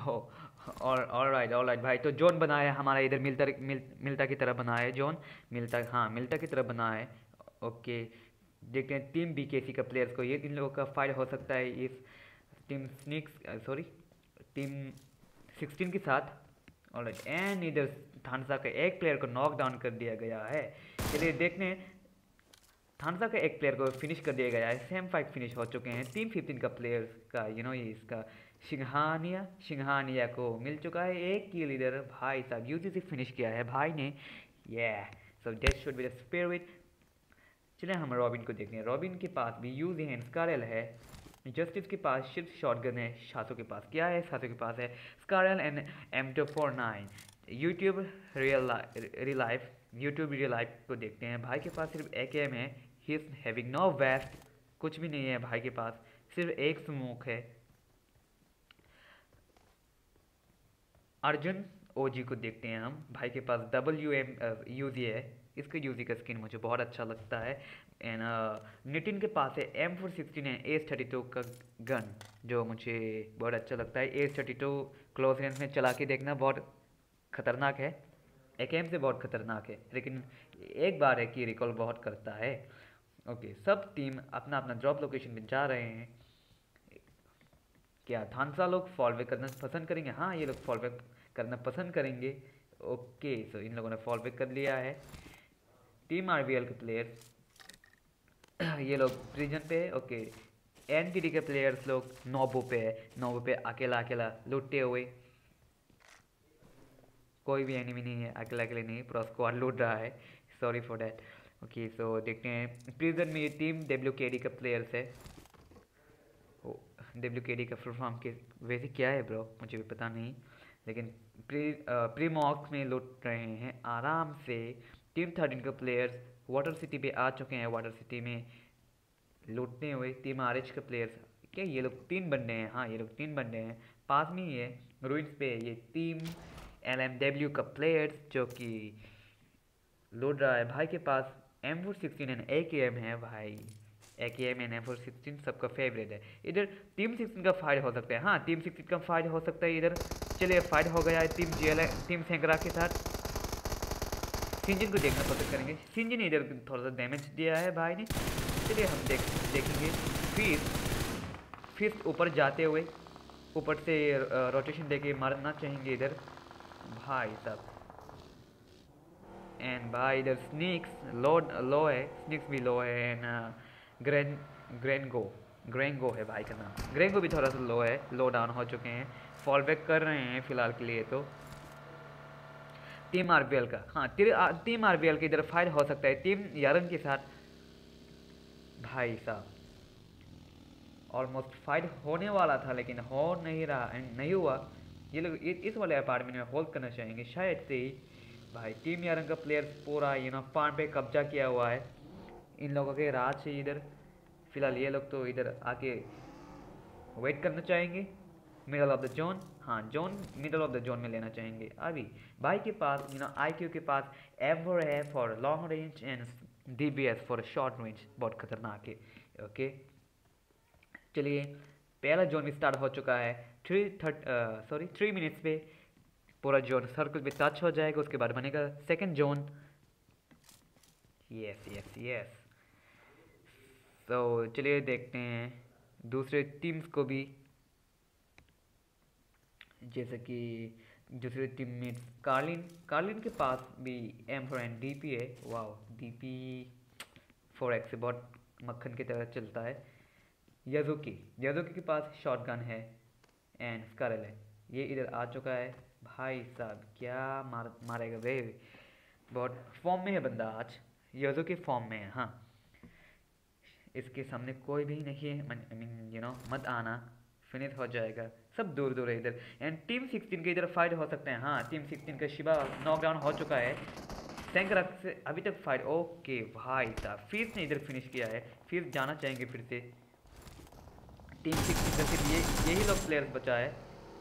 और ऑल राइट ऑल राइट भाई तो जोन बनाया हमारा इधर मिल्ता मिल, मिल्ता की तरह बनाया है जोन मिल्ता हाँ मिल्ता की तरह बनाया है। ओके देखते हैं टीम बीकेसी का प्लेयर्स को ये तीन लोगों का फाइट हो सकता है इस टीम स्निक्स सॉरी टीम सिक्सटीन के साथ। ऑल राइट एंड इधर थानसा का एक प्लेयर को नॉक डाउन कर दिया गया है। चलिए देखते हैं थानसा का एक प्लेयर को फिनिश कर दिया गया है। सेम फाइट फिनिश हो चुके हैं। टीम फिफ्टीन का प्लेयर्स का यू नो ये इसका सिंघानिया सिंघानिया को मिल चुका है एक की लीडर। भाई साहब यूजी से फिनिश किया है भाई ने। ये so that should be the spirit. चले हम रॉबिन को देखते हैं। रॉबिन के पास भी यूजी है स्कारल है। जस्टिस के पास सिर्फ शॉटगन है। सासो के पास क्या है सासो के पास है स्कारल and M two four nine. YouTube real real life YouTube real life को देखते हैं। भाई के पास सिर्फ एक एम है। He is having no vest कुछ भी नहीं है भाई के पास सिर्फ एक स्मोक है। अर्जुन ओजी को देखते हैं हम। भाई के पास डबल यू एम यूजी है। इसका यूजी का स्किन मुझे बहुत अच्छा लगता है। एंड नितिन के पास है M four sixteen and S thirty two का गन जो मुझे बहुत अच्छा लगता है। S thirty two close range में चला के देखना बहुत खतरनाक है। एक एम से बहुत खतरनाक है लेकिन एक बार है कि रिकॉल बहुत करता है। ओके सब टीम अपना अपना ड्रॉप लोकेशन में जा रहे हैं। क्या थानसा लोग फॉलबैक करना पसंद करेंगे? हाँ ये लोग फॉलबैक करना पसंद करेंगे। ओके सो इन लोगों ने फॉलबैक कर लिया है। टीम आरबीएल के प्लेयर्स ये लोग प्रिजन पे है। ओके एनटीडी के प्लेयर्स लोग नोबो पे है। नोबो पे अकेला अकेला लूटते हुए कोई भी एनिमी नहीं है अकेला अकेले नहीं पूरा स्क्वाड लूट रहा है। Sorry for that. Okay so देखते हैं प्रिजन में ये टीम डब्ल्यू के डी का प्लेयर्स है। डब्ल्यू के डी का फुल फॉर्म के वैसे क्या है ब्रो मुझे भी पता नहीं लेकिन प्री प्री मॉक्स में लूट रहे हैं आराम से। टीम थर्टीन के प्लेयर्स वाटर सिटी पे आ चुके हैं। वाटर सिटी में लूटते हुए टीम आर एच के प्लेयर्स क्या ये लोग तीन बंदे हैं? हाँ ये लोग तीन बंदे हैं। पास में ही है रूइंस पे ये टीम एल एम डब्ल्यू का प्लेयर्स जो कि लूट रहा है। भाई के पास M four sixteen and A K M है। भाई A K M N A four sixteen सबका फेवरेट है। इधर टीम सिक्सटीन का फाइट हो सकता है। हाँ टीम सिक्सटीन का फाइट हो सकता है। इधर चलिए फाइट हो गया है टीम जेल टीम सेंकरा के साथ। सिंजिन को देखना पसंद करेंगे। सिंजिन इधर थोड़ा सा डैमेज दिया है भाई ने। चलिए हम देख देखेंगे फिर फिर ऊपर जाते हुए ऊपर से रोटेशन देके मारना चाहेंगे इधर भाई साहब। एंड भाई इधर स्निक्स लो लो है स्निक्स भी लो है एंड ग्रैन ग्रैंगो ग्रैंगो है भाई का नाम। ग्रैंगो भी थोड़ा सा लो है लो डाउन हो चुके हैं। फॉल बैक कर रहे हैं फिलहाल के लिए तो टीम आरबीएल का। हाँ टीम आरबीएल के इधर फाइट हो सकता है टीम यारन के साथ। भाई साहब ऑलमोस्ट फाइट होने वाला था लेकिन हो नहीं रहा एंड नहीं हुआ। ये लोग इस वाले अपार्टमेंट में होल्ड करना चाहेंगे शायद से ही। भाई टीम यारन का प्लेयर पूरा यू नो फार्म पे कब्जा किया हुआ है। इन लोगों के राज है इधर फिलहाल। ये लोग तो इधर आके वेट करना चाहेंगे मिडल ऑफ द जोन। हाँ zone middle of the zone में लेना चाहेंगे अभी। भाई के पास यू नो आई क्यू के पास एवर है for long range and D B S for short range बहुत खतरनाक है। ओके चलिए पहला जोन स्टार्ट हो चुका है। थ्री थर्ट सॉरी थ्री मिनट्स पे पूरा जोन सर्कल पे टच हो जाएगा, उसके बाद बनेगा second zone. Yes yes yes तो चलिए देखते हैं दूसरे टीम्स को भी, जैसे कि दूसरे टीम में कार्लिन कार्लिन के पास भी M four and D P है। वाह, डी पी फोर एक्स से बहुत मक्खन की तरह चलता है। याजुकी याजुकी के पास शॉटगन है एंड स्कारल है। ये इधर आ चुका है, भाई साहब क्या मार मारेगा वे, बहुत फॉर्म में है बंदा आज, याजुकी फॉर्म में है। हाँ, इसके सामने कोई भी नहीं है, आई मीन यू नो मत आना, फिनिश हो जाएगा, सब दूर दूर है इधर। एंड टीम सिक्सटीन के इधर फाइट हो सकते हैं। हाँ, टीम सिक्सटीन का शिवा नॉकडाउन हो चुका है। सेंकरक से अभी तक फाइट, ओके भाई साहब फीस ने इधर फिनिश किया है। फिर जाना चाहेंगे फिर से टीम सिक्सटीन का, सिर्फ ये यही लोग प्लेयर्स बचा है।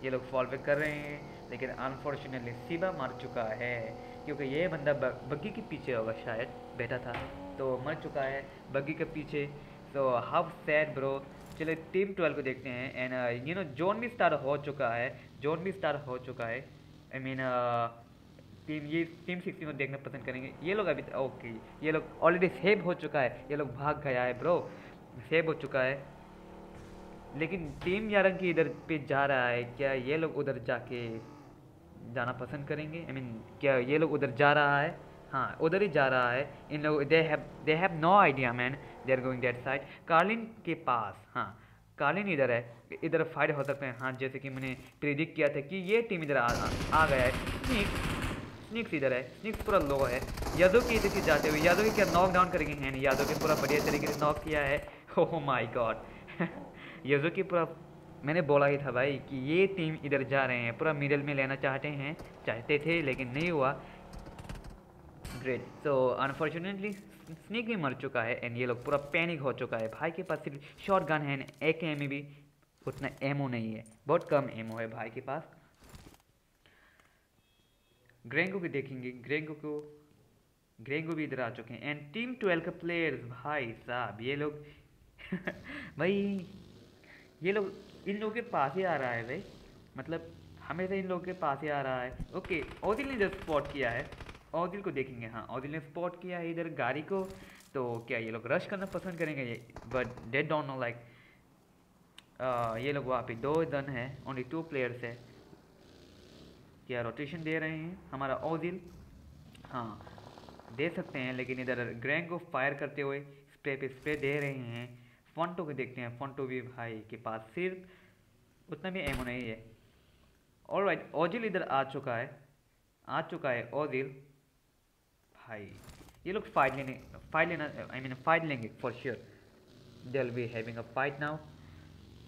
ये लोग फॉल बैक कर रहे हैं लेकिन अनफॉर्चुनेटली शिवा मर चुका है, क्योंकि ये बंदा बग्गी के पीछे होगा शायद बैठा था, तो मर चुका है बग्गी के पीछे। तो हाफ सैड ब्रो। चलिए टीम ट्वेल्व को देखते हैं। एंड यू नो जोन भी स्टार्ट हो चुका है, जोन भी स्टार्ट हो चुका है। I I mean mean, uh, team ये टीम सिक्सटीन को देखना पसंद करेंगे। ये लोग अभी ओके ये लोग ऑलरेडी सेव हो चुका है, ये लोग भाग गया है ब्रो, सेव हो चुका है। लेकिन टीम ग्यारह की इधर पे जा रहा है, क्या ये लोग उधर जाके जाना पसंद करेंगे? आई I मीन mean, क्या ये लोग उधर जा रहा है? हाँ, उधर ही जा रहा है इन लोग। They have they have no idea man, they are going that side. Carlin के पास, हाँ कार्लिन इधर है, इधर फाइट हो सकते हैं। हाँ, जैसे कि मैंने प्रेडिक्ट किया था कि ये टीम इधर आ, आ गया है। स्निक्स स्निक्स इधर है, स्निक्स पूरा लो है। यादव के इधर से जाते हुए यादव के क्या नॉक डाउन करेंगे? हैं यादव के पूरा बढ़िया तरीके से नॉक किया है। ओह माई गॉड, यादव की पूरा, मैंने बोला ही था भाई कि ये टीम इधर जा रहे हैं, पूरा मिडल में लेना चाहते हैं चाहते थे लेकिन नहीं हुआ। ग्रेट। सो अनफॉर्चुनेटली स्नीक भी मर चुका है एंड ये लोग पूरा पैनिक हो चुका है। भाई के पास सिर्फ शॉर्ट गन है, ए के एम भी उतना एमओ नहीं है, बहुत कम एमओ है भाई के पास। ग्रेंगो भी देखेंगे, ग्रेंगो को ग्रेंगो भी इधर आ चुके हैं। एंड टीम ट्वेल्व के प्लेयर्स, भाई साहब ये लोग भाई ये लोग इन लोगों के पास ही आ रहा है भाई, मतलब हमेशा इन लोगों के पास ही आ रहा है। ओके, औदिल ने जब स्पॉट किया है, औदिल को देखेंगे। हाँ, औदिल ने स्पॉट किया है इधर गाड़ी को, तो क्या ये लोग रश करना पसंद करेंगे? ये but they don't know like, ये लोग वहाँ पे दो जन है, ओनली टू प्लेयर्स है। क्या रोटेशन दे रहे हैं हमारा औदिल? हाँ दे सकते हैं, लेकिन इधर ग्रैंग को फायर करते हुए स्प्रे पे स्प्रे दे रहे हैं। फोंटो को देखते हैं, फोंटो भी भाई के पास सिर्फ उतना भी एमो नहीं है। ऑलराइट, औदिल इधर आ चुका है, आ चुका है औदिल। भाई ये लोग फाइट लेने फाइट लेना आई मीन फाइट लेंगे for sure, they will be having a fight now.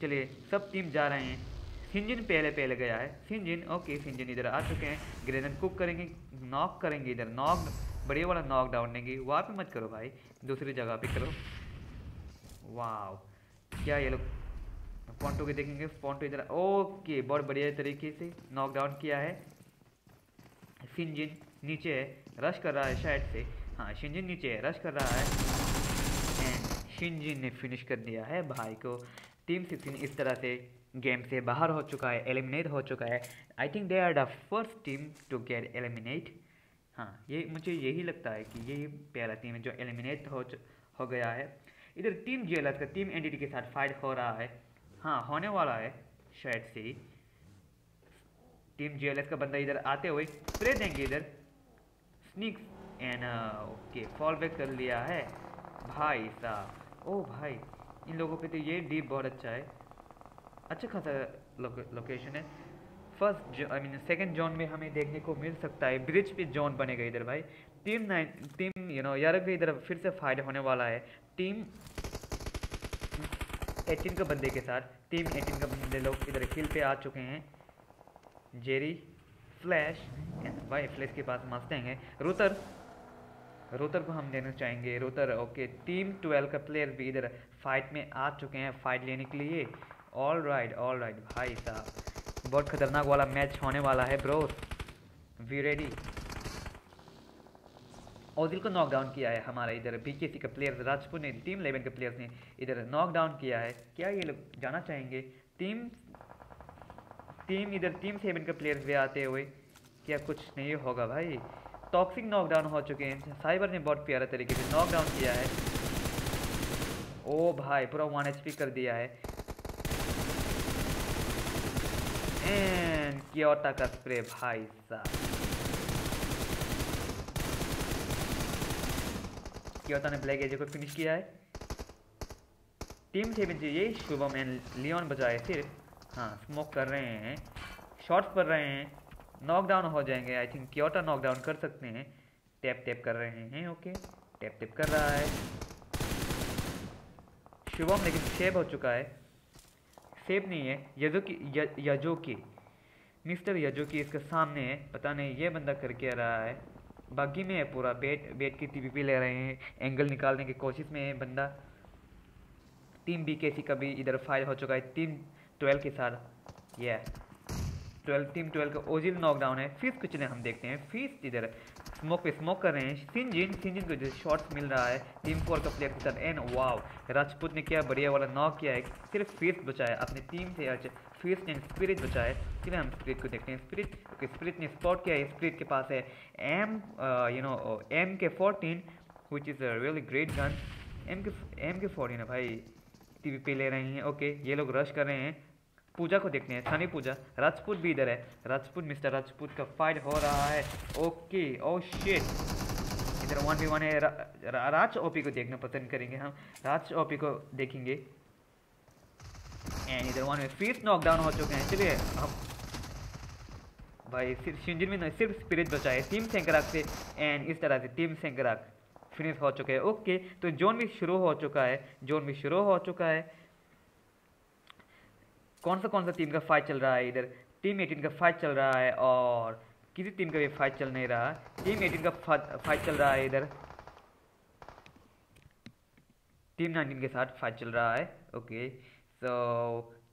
चलिए सब टीम जा रहे हैं। सिंजिन पहले पहले गया है, सिंजिन ओके सिंजिन इधर आ चुके हैं। ग्रेनेड कुक करेंगे, नॉक करेंगे इधर, नॉक बड़े वाला नॉक डाउन देंगे। वहाँ पे मत करो भाई, दूसरी जगह पे करो। वाह, क्या ये लोग फोंटो के देखेंगे, फोंटो इधर ओके बहुत बढ़िया तरीके से नॉक डाउन किया है। शिनजिन नीचे है, रश कर रहा है शायद से। हाँ, शिनजिन नीचे है, रश कर रहा है एंड शिनजिन ने फिनिश कर दिया है भाई को। टीम सिक्सटीन इस तरह से गेम से बाहर हो चुका है, एलिमिनेट हो चुका है। I think they are the first team to get eliminate. हाँ, ये मुझे यही लगता है कि यही पहला टीम है जो एलिमिनेट हो हो गया है। इधर टीम जेलर का टीम एनटीडी के साथ फाइट हो रहा है। हाँ, होने वाला है शायद से ही। टीम जेलर का बंदा इधर आते हुए स्प्रे देंगे इधर, स्निक्स एंड ओके फॉल बैक कर लिया है। भाई साहब, ओ भाई इन लोगों पे तो ये डीप बहुत अच्छा है, अच्छा खासा लोके, लोकेशन है। First I mean second zone में हमें देखने को मिल सकता है। ब्रिज पे जोन बनेगा इधर भाई। Team nine team you know यार भी इधर फिर से फाइट होने वाला है टीम एटीन के बंदे के साथ। टीम एटीन के बंदे लोग इधर हिल पे आ चुके हैं। जेरी फ्लैश भाई, फ्लैश के पास मस्तेंग है। रोतर रोतर को हम देना चाहेंगे, रोतर ओके। टीम ट्वेल्व का प्लेयर भी इधर फाइट में आ चुके हैं फाइट लेने के लिए। ऑल राइट ऑल राइट भाई साहब, बहुत खतरनाक वाला मैच होने वाला है ब्रो, वी रेडी। औदिल को नॉक डाउन किया है हमारा इधर बीकेसी का प्लेयर, राजपूत ने टीम इलेवन के प्लेयर्स ने इधर नॉक डाउन किया है। क्या ये लोग जाना चाहेंगे? टीम टीम इधर टीम सेवन के प्लेयर्स भी आते हुए, क्या कुछ नहीं होगा भाई। टॉक्सिक नॉकडाउन हो चुके हैं, साइबर ने बहुत प्यारा तरीके से नॉकडाउन किया है। ओ भाई पूरा वन एच पी कर दिया है। एंड क्योटा का स्प्रे भाई साहब, क्योटा ने ब्लैक एजे को फिनिश किया है। टीम सेवन चाहिए, शुभम एंड लियोन बचाए सिर्फ। हाँ स्मोक कर रहे हैं, शॉट्स पड़ रहे हैं, नॉकडाउन हो जाएंगे। आई थिंक क्योटा नॉकडाउन कर सकते हैं। टैप टैप कर रहे हैं, ओके टैप टैप कर रहा है शुभम, लेकिन सेव हो चुका है। सेव नहीं है, यजोकी यजोकी मिस्टर यजोकी इसके सामने है। पता नहीं ये बंदा कर क्या रहा है, बागी में है पूरा, बेट बेट की टीपीपी ले रहे हैं, एंगल निकालने की कोशिश में है बंदा। टीम बी के सी का भी इधर फायर हो चुका है टीम ट्वेल्व के साथ। ये ट्वेल्व टीम ट्वेल्व का ओजिल नॉकडाउन है। फीस कुछ नहीं, हम देखते हैं फीस इधर स्मोक पे स्मोक कर रहे हैं। सिंजिन सिंजिन को जो शॉट्स मिल रहा है टीम फोर का प्लेयर के साथ। एंड वाव राजपूत ने क्या बढ़िया वाला नॉक किया है, सिर्फ फीस बचाया अपनी टीम से। आज फीस ने स्पिरिट बचाया, फिर हम स्पिरिट को देखते हैं। स्पिरिट ओके, स्पिरिट ने स्पॉट किया है, स्पिरिट के पास है M you know M K fourteen which is really great gun. M K M K fourteen है भाई, टी वी पे ले रहे हैं। ओके ये लोग रश कर रहे हैं, पूजा को देखते हैं, थानी पूजा। राजपूत भी इधर है, राजपूत मिस्टर राजपूत का फाइट हो रहा है। ओके ओ शिट इधर वन वी वन है। रा, रा, राज ओपी को देखना पसंद करेंगे हम, राज ओपी को देखेंगे। एंड इधर वन में फिर नॉकडाउन हो चुके हैं। चलिए हम भाई सिर्फ शिंजिन में सिर्फ स्पिरिट बचाए टीम सेंकराक से। एंड इस तरह से टीम सेंकराक फिनिश हो चुके हैं। ओके तो जोन भी शुरू हो चुका है, जोन भी शुरू हो चुका है। कौन सा कौन सा टीम का फाइट चल रहा है? इधर टीम एटीन का फाइट चल रहा है और किसी टीम का भी फाइट चल नहीं रहा। टीम एटीन का फाइट चल रहा है इधर टीम नाइनटीन के साथ फाइट चल रहा है। ओके सो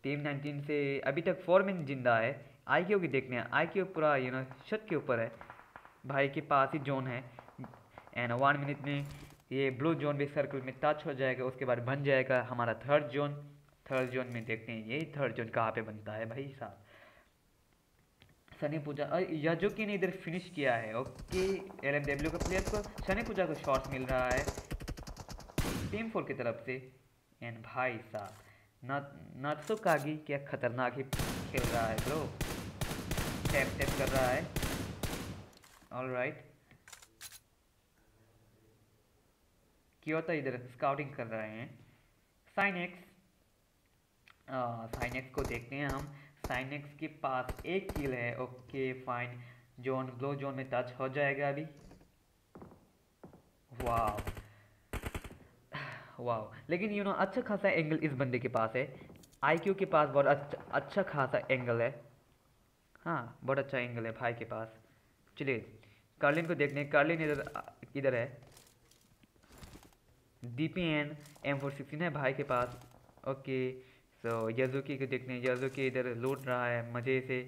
टीम नाइनटीन से अभी तक फोर मैन जिंदा है। आई क्यू की देखने हैं, आई क्यू पूरा यू नो छत के ऊपर है, भाई के पास ही जोन है। एंड वन मिनट में ये ब्लू जोन भी सर्कल में टच हो जाएगा, उसके बाद बन जाएगा हमारा थर्ड जोन। थर्ड जोन में देखते हैं यही थर्ड जोन कहाँ पे बनता है भाई साहब। सनी पूजा यजोकी ने इधर फिनिश किया है। ओके एल एम डब्ल्यू का प्लेयर को सनी पूजा को शॉट मिल रहा है टीम फोर की तरफ से। एंड भाई साहब नाथसो कागी क्या खतरनाक ही खेल रहा है ब्रो, टैप टैप कर रहा है। ऑलराइट क्योटा इधर स्काउटिंग कर रहे हैं। साइनेक्स साइनेक्स uh, को देखते हैं हम, साइनेक्स के पास एक किल है। Okay fine, zone blue zone में टच हो जाएगा अभी। वाह वाह, लेकिन यू नो अच्छा खासा एंगल इस बंदे के पास है। आईक्यू के पास बहुत अच्छा अच्छा खासा एंगल है, हाँ बहुत अच्छा एंगल है भाई के पास। चलिए कार्लिन को देखने हैं, कार्लिन इधर इधर है। D P N M four sixteen है भाई के पास। ओके तो यजुकी को देखते हैं, यजुकी इधर लूट रहा है मज़े से।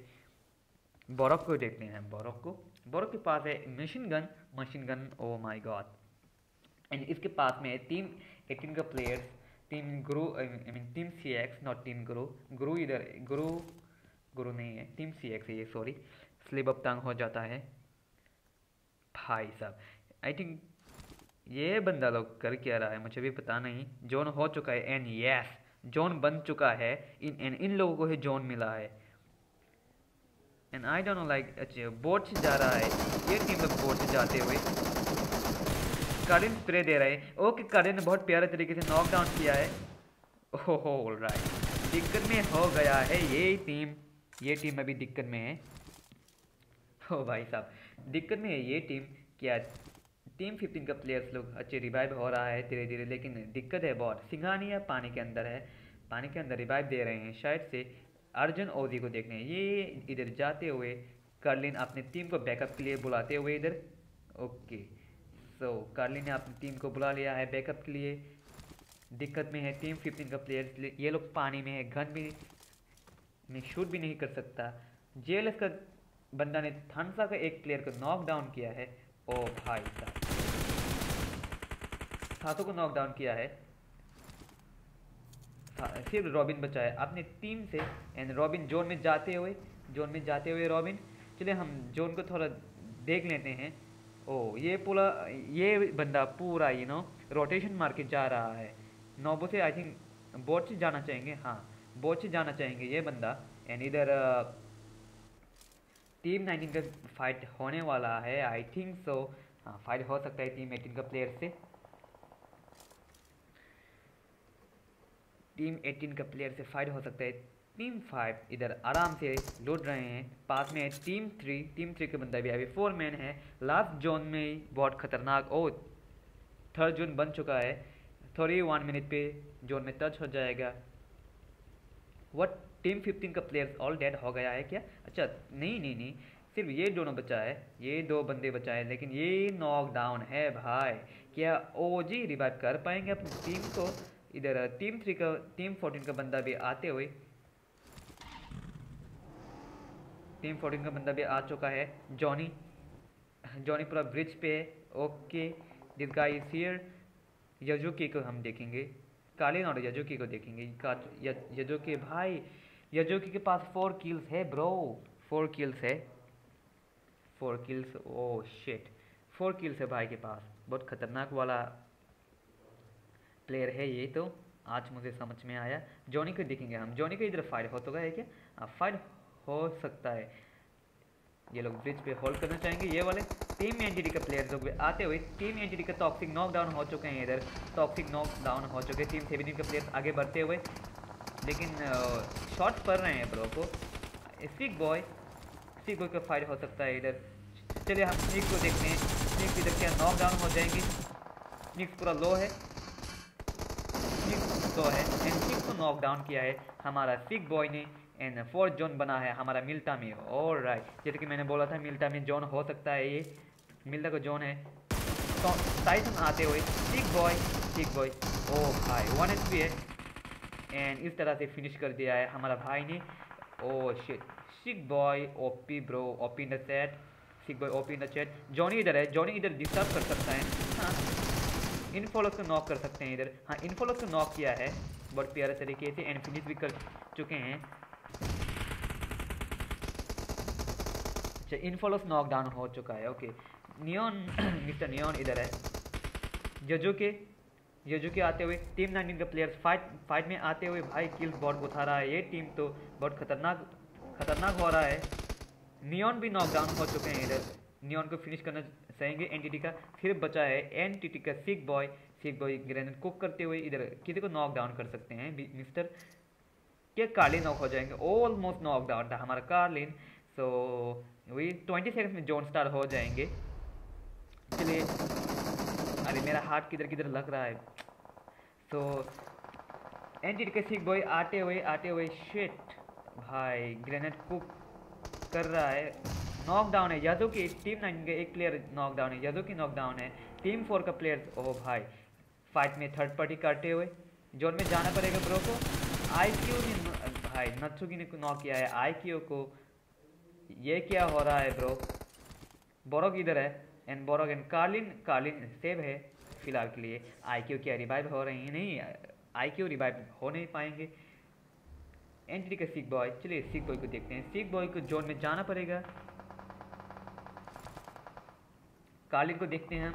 बोरक को देखते हैं, बोरक को बोरक के पास है machine gun, machine gun oh my god. And इसके पास में टीम एटीन का players, team Guru I mean team C X not team Guru, Guru इधर गुरु गुरु नहीं है टीम सी एक्स है ये, सॉरी स्लिप अप टांग हो जाता है भाई साहब। आई थिंक ये बंदा लोग कर क्या रहा है मुझे भी पता नहीं। जोन हो चुका है एंड यस जोन बन चुका है, इन इन इन लोगों को ही जोन मिला है। And I don't know like अच्छा बोर्ड से जा रहा है ये टीम लोग, बोर्ड से जाते हुए करेंट स्प्रे दे रहे हैं। ओके करेंट ने बहुत प्यारे तरीके से नॉकडाउन किया है। ओहो ऑलराइट दिक्कत में हो गया है ये टीम, ये टीम अभी दिक्कत में है। ओ भाई साहब दिक्कत में है ये टीम। क्या टीम फिफ्टीन का प्लेयर्स लोग अच्छे रिवाइव हो रहा है धीरे धीरे, लेकिन दिक्कत है बहुत। सिंघानिया पानी के अंदर है, पानी के अंदर रिवाइव दे रहे हैं शायद से। अर्जुन ओजी को देखने हैं, ये इधर जाते हुए कार्लिन अपने टीम को बैकअप के लिए बुलाते हुए इधर। ओके सो कार्लिन ने अपनी टीम को बुला लिया है बैकअप के लिए। दिक्कत में है टीम फिफ्टीन का प्लेयर्स, ये लोग पानी में है, गन भी में शूट भी नहीं कर सकता। जे एल एस का बंदा ने थानसा का एक प्लेयर को नॉक डाउन किया है। ओ भाई साहब सातों को नॉकडाउन किया है। फिर रॉबिन बचाया अपने टीम से एंड रॉबिन जोन में जाते हुए जोन में जाते हुए रॉबिन। चलिए हम जोन को थोड़ा देख लेते हैं। ओ ये पूरा ये बंदा पूरा यू नो रोटेशन मार के जा रहा है। नोबो से आई थिंक बोट से जाना चाहेंगे, हाँ बोट से जाना चाहेंगे ये बंदा। एंड इधर टीम नाइनटीन का फाइट होने वाला है आई थिंक सो। हाँ फाइट हो सकता है टीम एटीन का प्लेयर से, टीम एटीन का प्लेयर से फाइट हो सकता है। टीम फाइव इधर आराम से लूट रहे हैं, पास में टीम थ्री, टीम थ्री के बंदा भी अभी फोर मैन है लास्ट जोन में ही। बहुत खतरनाक ओ थर्ड जोन बन चुका है, थोड़ी वन मिनट पे जोन में टच हो जाएगा। वट टीम फिफ्टीन का प्लेयर्स ऑल डेड हो गया है क्या? अच्छा नहीं नहीं नहीं सिर्फ ये दोनों बचा है, ये दो बंदे बचा है, लेकिन ये नॉक डाउन है भाई। क्या ओ जी रिवाइव कर पाएंगे अपनी टीम को? इधर टीम थ्री का टीम फोर्टीन का बंदा भी आते हुए टीम फोर्टीन का बंदा भी आ चुका है। जॉनी जॉनी पूरा ब्रिज पे है। Okay this guy is here. यजुकी को हम देखेंगे, कालीन और यजुकी को देखेंगे। यजुकी भाई यजुकी के पास फोर किल्स है ब्रो, फोर किल्स है, four kills oh shit four kills है भाई के पास। बहुत खतरनाक वाला प्लेयर है ये तो, आज मुझे समझ में आया। जॉनी को देखेंगे हम, जॉनी को इधर फाइट हो तो गया है क्या? फाइट हो सकता है। ये लोग ब्रिज पे होल्ड करना चाहेंगे ये वाले। टीम एनटीडी के प्लेयर लोग आते हुए टीम एनटीडी का टॉक्सिक नॉक डाउन हो चुके हैं, इधर टॉक्सिक नॉक डाउन हो चुके हैं। टीम सेवेंटीन के प्लेयर्स आगे बढ़ते हुए लेकिन शॉट्स पड़ रहे हैं ब्रो को। स्पीक बॉय स्पीक बॉय का फाइट हो सकता है इधर। चलिए हम स्पीक को देखते हैं, स्पीक इधर क्या नॉक डाउन हो जाएंगे? स्पीक पूरा लो है, तो है एंड सिक्स को नॉक डाउन किया है हमारा सिक बॉय ने। एंड फोर्थ जोन बना है हमारा मिल्टा में। और राइट जैसे कि मैंने बोला था मिल्टा में जोन हो सकता है, ये मिल्टा का जोन है। तो टाइटन आते हुए sick Boy Sick Boy oh भाई वन एच पी है एंड इस तरह से फिनिश कर दिया है हमारा भाई ने। Oh shit sick boy OP bro, OP in the set, sick boy OP in the set. Johnny इधर है, जॉनी इधर डिस्टर्ब कर सकता है। हाँ इन फॉलोअर्स को नॉक कर सकते हैं इधर, हाँ इन फॉलोअर्स को नॉक किया है बहुत प्यारे तरीके से एंड फिनिश भी कर चुके हैं। अच्छा इन फॉलोअर्स नॉक डाउन हो चुका है। ओके नियॉन मिस्टर नियॉन इधर है। जजो के जजो के आते हुए टीम नाइनटीन के प्लेयर्स फाइट फाइट में आते हुए भाई किल बहुत उठा रहा है ये टीम, तो बहुत खतरनाक खतरनाक हो रहा है। नियॉन भी नॉक डाउन हो चुके हैं इधर, नियॉन को फिनिश करना चाहेंगे एनटीटी का। फिर बचा है एनटीटी का Sick Boy, Sick Boy grenade cook करते हुए इधर किसी को नॉक डाउन कर सकते हैं मिस्टर। क्या कालीन नॉक हो जाएंगे? ऑलमोस्ट नॉक डाउन था हमारा कालीन। सो वही ट्वेंटी सेकेंड में जोन स्टार हो जाएंगे। चलिए अरे मेरा हाथ किधर किधर लग रहा है। सो एनटीटी का सिक बॉय आते हुए आते हुए शिट भाई ग्रेनेड कुक कर रहा है, नॉक डाउन है यादव की। टीम नाइन का एक प्लेयर नॉक डाउन है, यादव की नॉक डाउन है। टीम फोर का प्लेयर्स ओ भाई फाइट में थर्ड पार्टी करते हुए जोन में जाना पड़ेगा ब्रो को। आईक्यू ने भाई नत्सुगी ने नॉक किया है आईक्यू को। ये क्या हो रहा है ब्रो? बोरोग इधर है एंड बोरोग एंड कालीन, कालीन सेव है फिलहाल के लिए। आईक्यू क्या रिवाइव हो रही है? नहीं आईक्यू रिवाइव हो नहीं पाएंगे। एंट्री का सिक बॉय, चलिए सिक बॉय को देखते हैं। सिक बॉय को जोन में जाना पड़ेगा। कालीन को देखते हैं,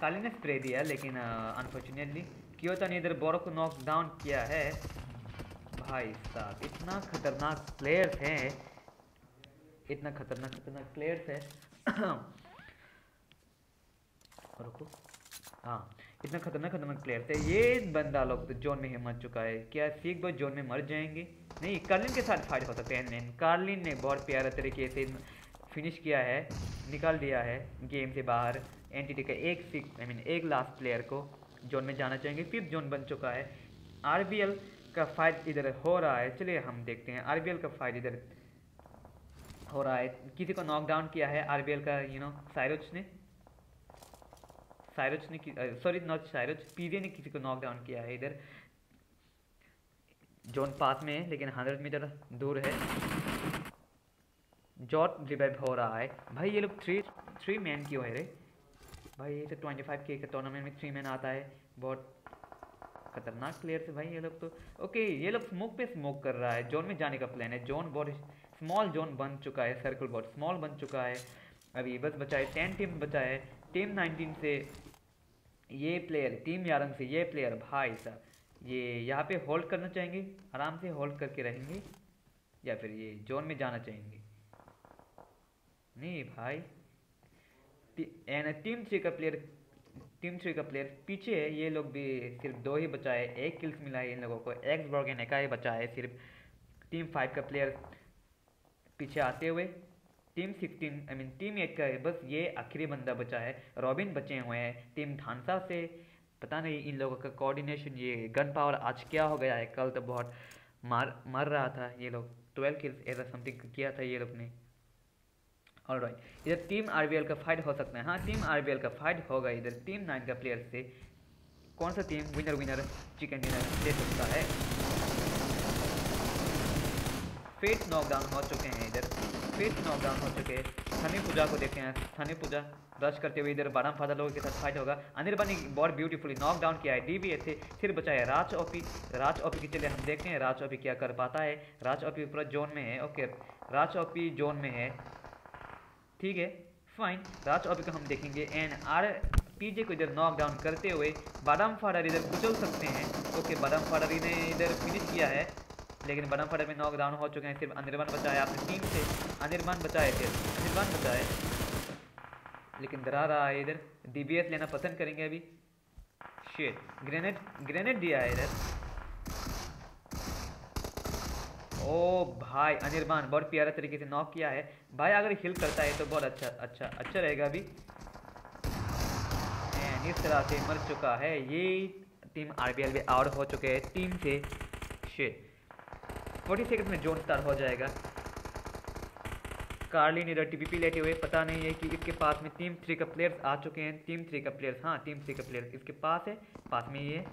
कालीन ने स्प्रे दिया लेकिन अनफॉर्चुनेटली क्योता ने इधर बोरो को नॉक डाउन किया है। भाई साहब इतना खतरनाक प्लेयर्स हैं, इतना खतरनाक खतरनाक प्लेयर्स है रुको हाँ इतना खतरनाक खतरनाक प्लेयर्स है। ये बंदा लोग तो जोन में ही मर चुका है। क्या सिक बॉय जोन में मर जाएंगे? नहीं कालीन के साथ फाइट हो सकते हैं। कालीन ने बहुत प्यारा तरीके से फिनिश किया है, निकाल दिया है गेम से बाहर एनटीटी का एक सिक्स आई मीन एक लास्ट प्लेयर को। जोन में जाना चाहेंगे, फिफ्थ जोन बन चुका है। आरबीएल का फाइट इधर हो रहा है, चलिए हम देखते हैं। आरबीएल का फाइट इधर हो रहा है, किसी को नॉक डाउन किया है आरबीएल का यू नो साइरोच ने, साइरोच ने सॉरी नॉट साइरोच पीजे ने किसी को नॉक डाउन किया है। इधर जोन पास में है लेकिन हंड्रेड मीटर दूर है। जॉट रिवाइव हो रहा है भाई। ये लोग थ्री थ्री मैन क्यों है रे भाई? ये तो ट्वेंटी फाइव के टूर्नामेंट में थ्री मैन आता है, बहुत खतरनाक प्लेयर से भाई ये लोग तो। ओके ये लोग स्मोक पे स्मोक कर रहा है, जोन में जाने का प्लान है। जोन बहुत स्मॉल जोन बन चुका है, सर्कल बहुत स्मॉल बन चुका है। अभी बस बचा है टेन टीम बचा है। टीम नाइनटीन से ये प्लेयर, टीम ग्यारह से ये प्लेयर भाई साहब ये यहाँ पे होल्ड करना चाहेंगे, आराम से होल्ड करके रहेंगे या फिर ये जोन में जाना चाहेंगे। नहीं भाई टी, टीम थ्री का प्लेयर टीम थ्री का प्लेयर पीछे है। ये लोग भी सिर्फ दो ही बचा है, एक किल्स मिला है इन लोगों को, एक्स बॉर्ग एन का ही बचा है सिर्फ। टीम फाइव का प्लेयर पीछे आते हुए team sixteen I mean team eight का है, बस ये आखिरी बंदा बचा है। रॉबिन बचे हुए हैं टीम धानसा से। पता नहीं इन लोगों का कोऑर्डिनेशन, ये गन पावर आज क्या हो गया है, कल तो बहुत मार मर रहा था ये लोग। ट्वेल्व किल्स ऐसा समथिंग किया था ये लोग ने। All right right. इधर टीम आरबीएल का फाइट हो सकता है। हाँ टीम आरबीएल का फाइट होगा। इधर टीम नाइन का प्लेयर से कौन सा team winner winner chicken dinner दे सकता है। फेट नॉकडाउन हो चुके हैं, इधर फेट नॉकडाउन हो चुके हैं। सनी पूजा को देखते हैं, सनी पूजा रश करते हुए इधर बारह फादर लोगों के साथ फाइट होगा। अनिर्बानी बहुत ब्यूटीफुली नॉकडाउन किया है डीबीए से। फिर बचा है राज ओपी, राज ओपी के चले हम देखते हैं राज ओपी क्या कर पाता है। राज ओपी पूरा जोन में है। ओके राज ओपी जोन में है, ठीक है फाइन। राज ओपी को हम देखेंगे। एंड आर पीजे को इधर नॉकडाउन करते हुए बादाम फाडर इधर कुचल सकते हैं। ओके बादाम फाडर ने इधर फिनिश किया है, लेकिन बादाम फाडर में नॉकडाउन हो चुके हैं। सिर्फ अनिर्बान बचा है अपनी टीम से, अनिर्बान बचा है फिर अनिर्बान बचा है, लेकिन डरा रहा है। इधर डीबीएस लेना पसंद करेंगे अभी। शेट ग्रेनेड ग्रेनेड दिया है इधर। ओ भाई अनिर्बान बहुत प्यारा तरीके से नॉक किया है भाई। अगर हिल करता है तो बहुत अच्छा अच्छा अच्छा रहेगा अभी। एंड इस तरह से मर चुका है ये टीम आरबीएल भी आउट हो चुके हैं टीम से। शेट फोर्टी सेकेंड में जोन स्टार हो जाएगा। कार्लिन इधर टीपीपी लेते हुए, पता नहीं है कि इसके पास में टीम थ्री का प्लेयर्स आ चुके हैं। टीम थ्री का प्लेयर्स हाँ टीम थ्री का प्लेयर्स इसके पास है, पास में ये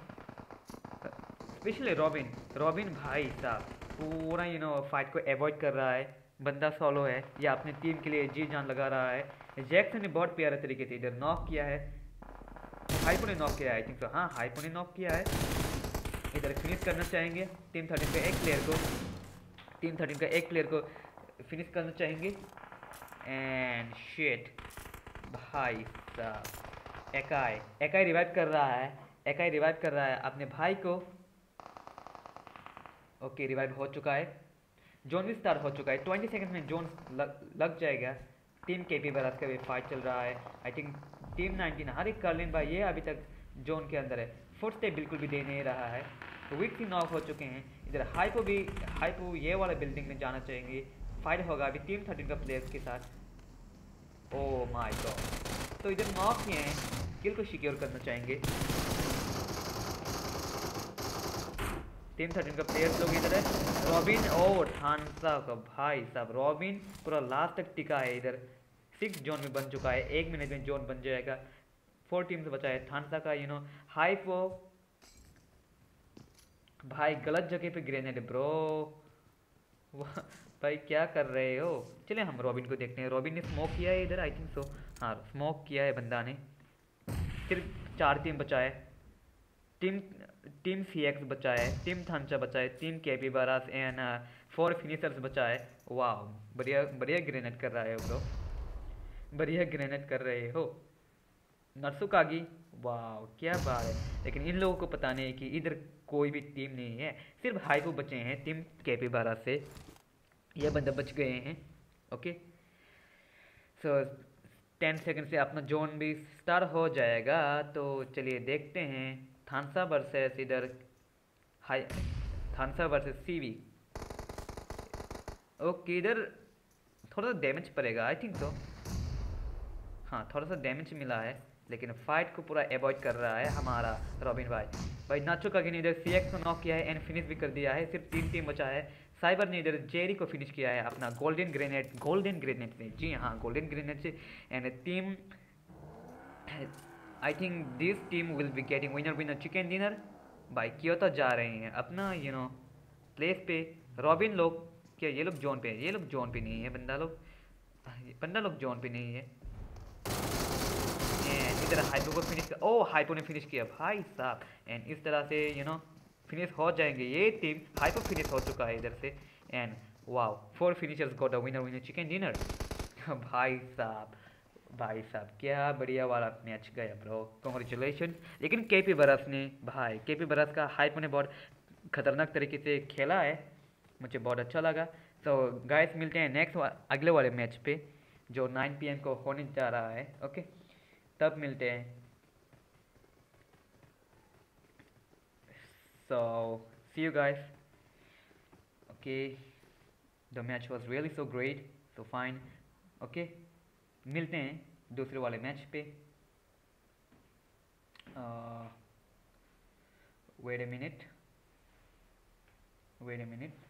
स्पेशली रॉबिन। रॉबिन भाई साहब पूरा यू नो फाइट को एवॉइड कर रहा है, बंदा सोलो है या अपनी टीम के लिए जी जान लगा रहा है। जैक्सन ने बहुत प्यारे तरीके से इधर नॉक किया है। हाइपो ने नॉक किया है आई थिंक सो, हाँ हाइपो ने नॉक किया है। इधर फिनिश करना चाहेंगे टीम थर्टीन का एक प्लेयर को, टीम थर्टीन का एक प्लेयर को फिनिश करना चाहेंगे। एंड शेट भाई साहब एकाई एकाई रिवाइव कर रहा है, एकाई रिवाइव कर रहा है अपने भाई को। ओके okay, रिवाइव हो चुका है, जोन भी स्टार्ट हो चुका है। ट्वेंटी सेकेंड में जोन लग, लग जाएगा। टीम के पी बरास का भी फाइट चल रहा है। आई थिंक टीम नाइनटीन हर एक कार्लिन भाई ये अभी तक जोन के अंदर है, फोर्थ स्टेप बिल्कुल भी दे नहीं रहा है। वीक भी नॉक हो चुके हैं। इधर हाइपो भी, हाइपो ये वाला बिल्डिंग में जाना चाहेंगे। फाइट होगा अभी टीम थर्टीन का प्लेयर्स के साथ। ओ माय गॉड तो इधर नॉक किए हैं, किल को सिक्योर करना चाहेंगे टीम थर्टीन का प्लेयर्स लोग। इधर है रॉबिन और थानसा का भाई साहब। रॉबिन पूरा लास्ट तक टिका है इधर, सिक्स जोन में बन चुका है। एक मिनट में जोन बन जाएगा। फोर टीम से बचा है थानसा का यू नो हाइपो भाई। गलत जगह पे ग्रेनेड ब्रो, वाह भाई क्या कर रहे हो। चले हम रॉबिन को देखते हैं। रॉबिन ने स्मोक किया है इधर आई थिंक सो, हाँ स्मोक किया है बंदा ने। सिर्फ चार टीम बचा है। टीम टीम सी एक्स बचा है, टीम थानचा बचा है, टीम के पी बारास एंड फोर फिनिशर्स बचा है। वाह बढ़िया बढ़िया ग्रेनेड कर रहे हो ब्रो, बढ़िया ग्रेनेड कर रहे हो। नरसुकागी वाह क्या बात है। लेकिन इन लोगों को पता नहीं कि इधर कोई भी टीम नहीं है, सिर्फ हाइपो बचे हैं टीम के पी बारास से। यह बंदा बच गए हैं। ओके सो टेन सेकेंड से अपना जोन भी स्टार्ट हो जाएगा। तो चलिए देखते हैं थानसा वर्सेस इधर हाई, थानसा वर्सेस सीवी। ओके इधर थोड़ा सा डैमेज पड़ेगा आई थिंक तो, हाँ थोड़ा सा डैमेज मिला है, लेकिन फाइट को पूरा अवॉइड कर रहा है हमारा रॉबिन भाई। भाई नाचो का इधर सी एक्स को नॉक किया है एंड फिनिश भी कर दिया है। सिर्फ तीन टीम बचा है। साइबर ने इधर जेरी को फिनिश किया है अपना गोल्डन ग्रेनेड, गोल्डन ग्रेनेड से, जी हाँ गोल्डन ग्रेनेड से। And team I think this team will be getting winner winner chicken dinner. भाई क्यों जा रहे हैं अपना यू नो प्लेस पे रॉबिन लोग। क्या ये लोग जोन पे है? ये लोग जोन पे नहीं है, बंदा लोग बंदा लोग जोन पे नहीं है। इसी तरह हाइपो को फिनिश कर, ओ हाइपो ने फिनिश किया भाई साहब। एंड इस तरह से यू नो फिनिश हो जाएंगे ये टीम। हाइपो फिनिश हो चुका है इधर से and wow four finishers got a winner winner chicken dinner. भाई साहब भाई साहब क्या बढ़िया वाला मैच गया ब्रो, कॉन्ग्रेचुलेशन। लेकिन के पी बरस ने भाई के पी बरस का हाइपो ने बहुत खतरनाक तरीके से खेला है, मुझे बहुत अच्छा लगा। तो गाइस मिलते हैं नेक्स्ट अगले वाले मैच पे जो नाइन पी एम को होने जा रहा है। ओके तब मिलते हैं। So see you guys. Okay the match was really so great so fine. Okay मिलते हैं दूसरे वाले मैच पे। Wait a minute wait a minute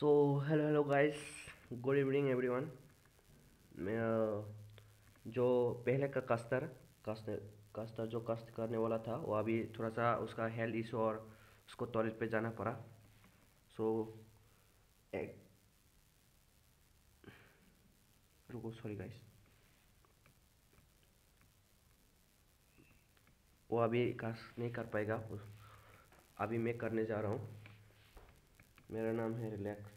so hello hello guys, good evening everyone. मैं जो पहले का कस्तर कस्तर कस्तर जो कस्त करने वाला था वो अभी थोड़ा सा उसका हेल्थ इशू और उसको टॉयलेट पे जाना पड़ा। सो एक रुको, सॉरी गाइस, वो अभी कास्ट नहीं कर पाएगा, अभी मैं करने जा रहा हूँ। मेरा नाम है रिलैक्स।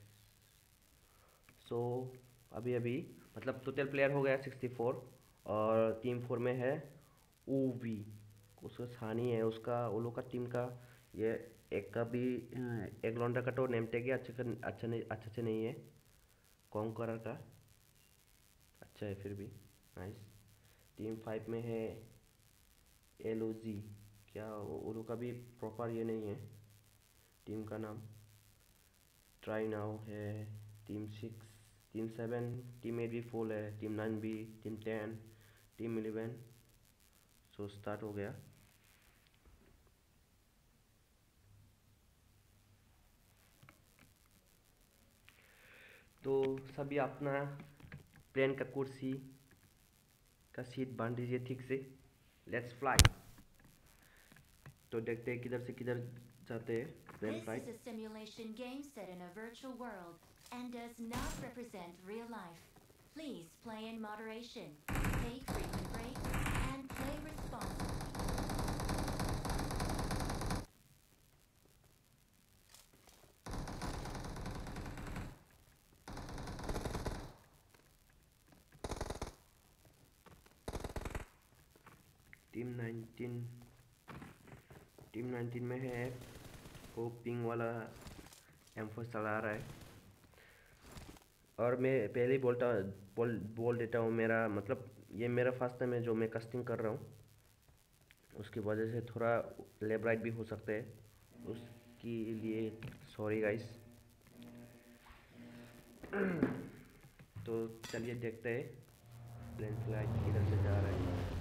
सो so, अभी अभी मतलब टोटल प्लेयर हो गया सिक्सटी फोर, और टीम फोर में है ओ वी, उसका सानी है, उसका वो लोग का टीम का ये एक का भी एक लॉन्डर का तो नेम टैग अच्छे का अच्छा नहीं अच्छे से नहीं है, कॉन्करर का अच्छा है फिर भी नाइस। टीम फाइव में है एल ओ जी, क्या वो लोग का भी प्रॉपर ये नहीं है टीम का नाम। ट्राई नाउ है team six, team seven, team eight भी फुल है, टीम नाइन भी, team ten, team eleven. So start हो गया। तो सभी अपना प्लेन का कुर्सी का सीट बांध दीजिए ठीक से। Let's fly. तो देखते हैं किधर से किधर जाते हैं। This is a simulation game set in a virtual world and does not represent real life. Please play in moderation, take frequent breaks, and play responsibly. Team nineteen, Team nineteen में है वो पिंग वाला एम्फोस चला रहा है, और मैं पहले ही बोलता बोल बोल देता हूँ, मेरा मतलब ये मेरा फर्स्ट टाइम है जो मैं कास्टिंग कर रहा हूँ, उसकी वजह से थोड़ा लेबराइट भी हो सकता है, उसके लिए सॉरी गाइस। तो चलिए देखते हैं प्लेन फ्लाइट किधर से जा रहा है।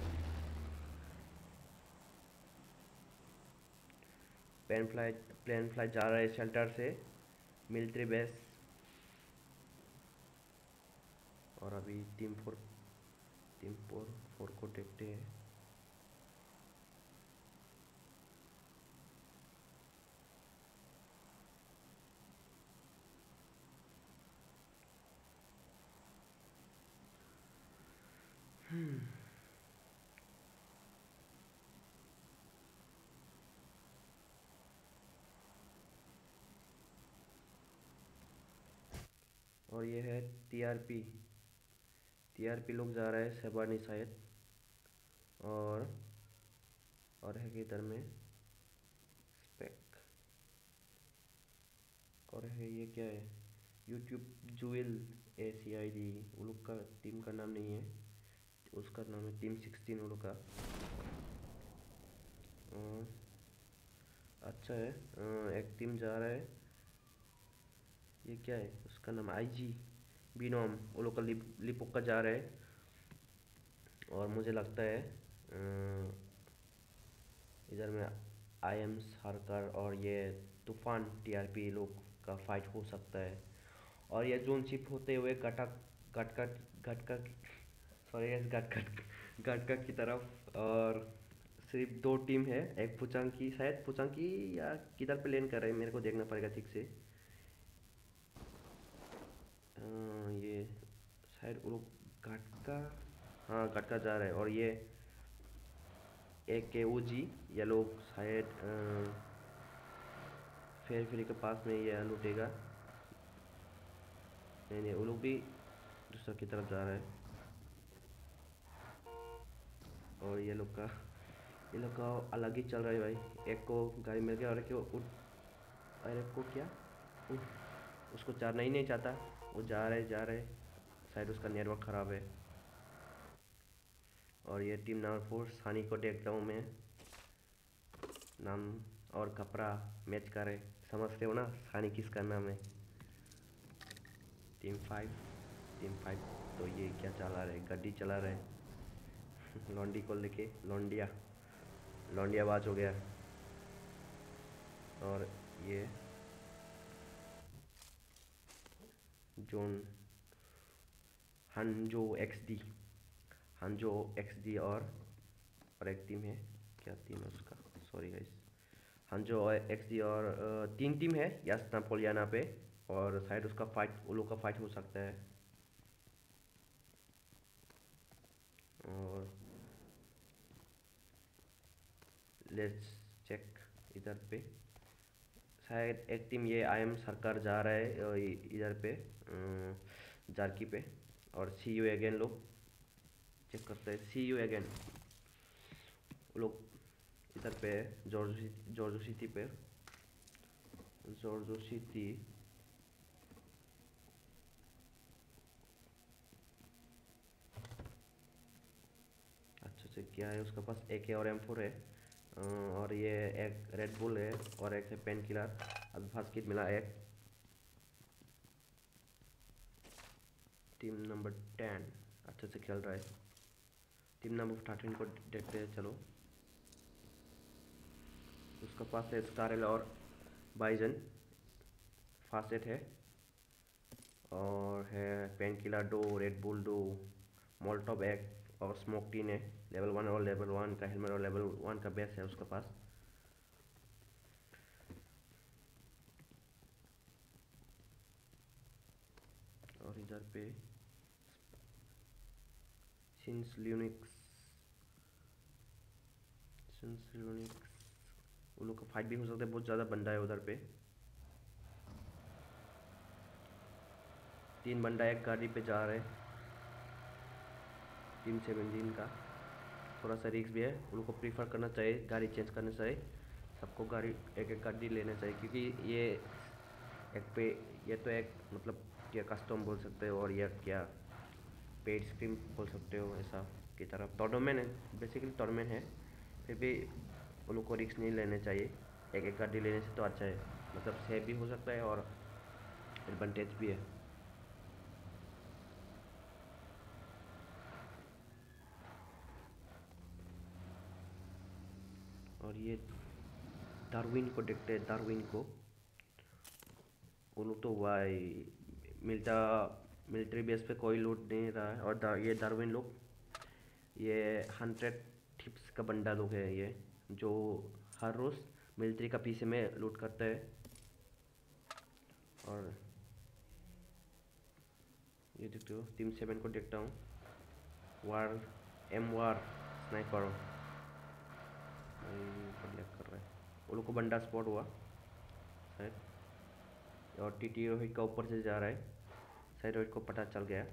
प्लेन फ्लाइट प्लेन फ्लाइट जा रहा है शेल्टर से मिलिट्री बेस, और अभी team four team four four को देखते हैं। hmm. और ये है टीआरपी टीआरपी लोग जा रहा है शबानी शायद, और और है किधर में स्पेक, और है ये क्या है यूट्यूब जूएल ए सी आई डी, वो लोग का टीम का नाम नहीं है, उसका नाम है टीम सिक्सटीन वो लोग का। और अच्छा है एक टीम जा रहा है, ये क्या है उसका नाम आई जी बी नॉम, वो लोग का लिपोक्का जा रहा है, और मुझे लगता है इधर में आई एम सरकार और ये तूफान टीआरपी लोग का फाइट हो सकता है। और ये जोन शिफ्ट होते हुए गटका गटका गटका सॉरी यस गटका गटका की तरफ, और सिर्फ दो टीम है, एक पोचिंकी शायद पोचिंकी या किधर पे प्लेन कर रहे हैं, मेरे को देखना पड़ेगा ठीक से। आ, ये शायद वो लोग घाटका हाँ घाटका जा रहा है, और ये ए के ओ जी ये लोग शायद फेर फेरी के पास में ये लुटेगा, नहीं नहीं वो लोग भी दूसरा की तरफ जा रहा है, और ये लोग का ये लोग का अलग ही चल रहा है भाई। एक को गाड़ी मिल गया और एक को और एक को क्या उसको चारना ही नहीं चाहता, वो जा रहे जा रहे शायद उसका नेटवर्क ख़राब है। और ये टीम नंबर फोर सानी को देखता हूँ मैं, नाम और कपड़ा मैच करे, समझ रहे हो ना सानी किसका नाम है। टीम फाइव टीम फाइव तो ये क्या चला रहे गड्डी चला रहे लॉन्डी को लेके, लॉन्डिया लॉन्डियाबाज हो गया। और ये zone Hanzo XD Hanzo XD और और एक टीम है, क्या टीम है उसका, सॉरी गाइस, हंजो एक्सडी और तीन टीम है यास्तापोलियाना पे, और शायद उसका फाइट वो लोग का फाइट हो सकता है। और लेट्स चेक इधर पे, शायद एक टीम ये आई एम सरकार जा रहा है इधर पे जारकी पे, और सी यू अगेन लोग चेक करते हैं, सी यू अगेन लोग इधर पे जॉर्जो जॉर्जो सिटी पे, जॉर्जो सिटी अच्छा से क्या है, उसके पास ए के और एम फोर है, और ये एक रेड बुल है और एक है पेन किलर, अब फर्स्ट किट मिला एक। टीम नंबर टेन अच्छे से खेल रहा है, टीम नंबर थर्टीन को देखते हैं, चलो उसका पास है स्कारल और बाइजन फासेट है, और है पेन किलर दो, रेड बुल दो, मोल्टॉप एक और स्मोक टीन है, लेवल वन और लेवल वन का हेलमेट और लेवल वन का बेस है उसके पास। और इधर पे सिंस ल्यूनिक्स सिंस ल्यूनिक्स वो लोग का फाइट भी हो सकता है, बहुत ज़्यादा बंदा है उधर पे, तीन बंदा एक गाड़ी पे जा रहे हैं टीम सेवनटीन का, थोड़ा सा रिस्क भी है, उनको प्रीफर करना चाहिए गाड़ी चेंज करना चाहिए, सबको गाड़ी एक एक गाड़ी लेना चाहिए, क्योंकि ये एक पे ये तो एक मतलब क्या कस्टम बोल सकते हो और ये क्या पेड स्क्रीम बोल सकते हो, ऐसा की तरफ टॉर्नामेंट है, बेसिकली टॉर्नामेंट है, फिर भी उन लोग को रिस्क नहीं लेना चाहिए, एक एक गाड़ी लेने से तो अच्छा है, मतलब सेफ भी हो सकता है और एडवांटेज भी है। और ये डार्विन को देखते हैं, डार्विन को वो लोग तो वाई मिल्टा मिलिट्री बेस पे कोई लूट नहीं रहा है, और दा, ये डार्विन लोग ये हंड्रेड टिप्स का बंडा लोग है, ये जो हर रोज़ मिलिट्री का पीछे में लूट करता है। और ये देखते हो टीम सेवन को देखता हूँ, वार एम वार स्नाइपर कर रहा है, वो लोग को बंडा स्पॉट हुआ शायद, और टी टी रोहित का ऊपर से जा रहा है, शायद रोहित को पता चल गया।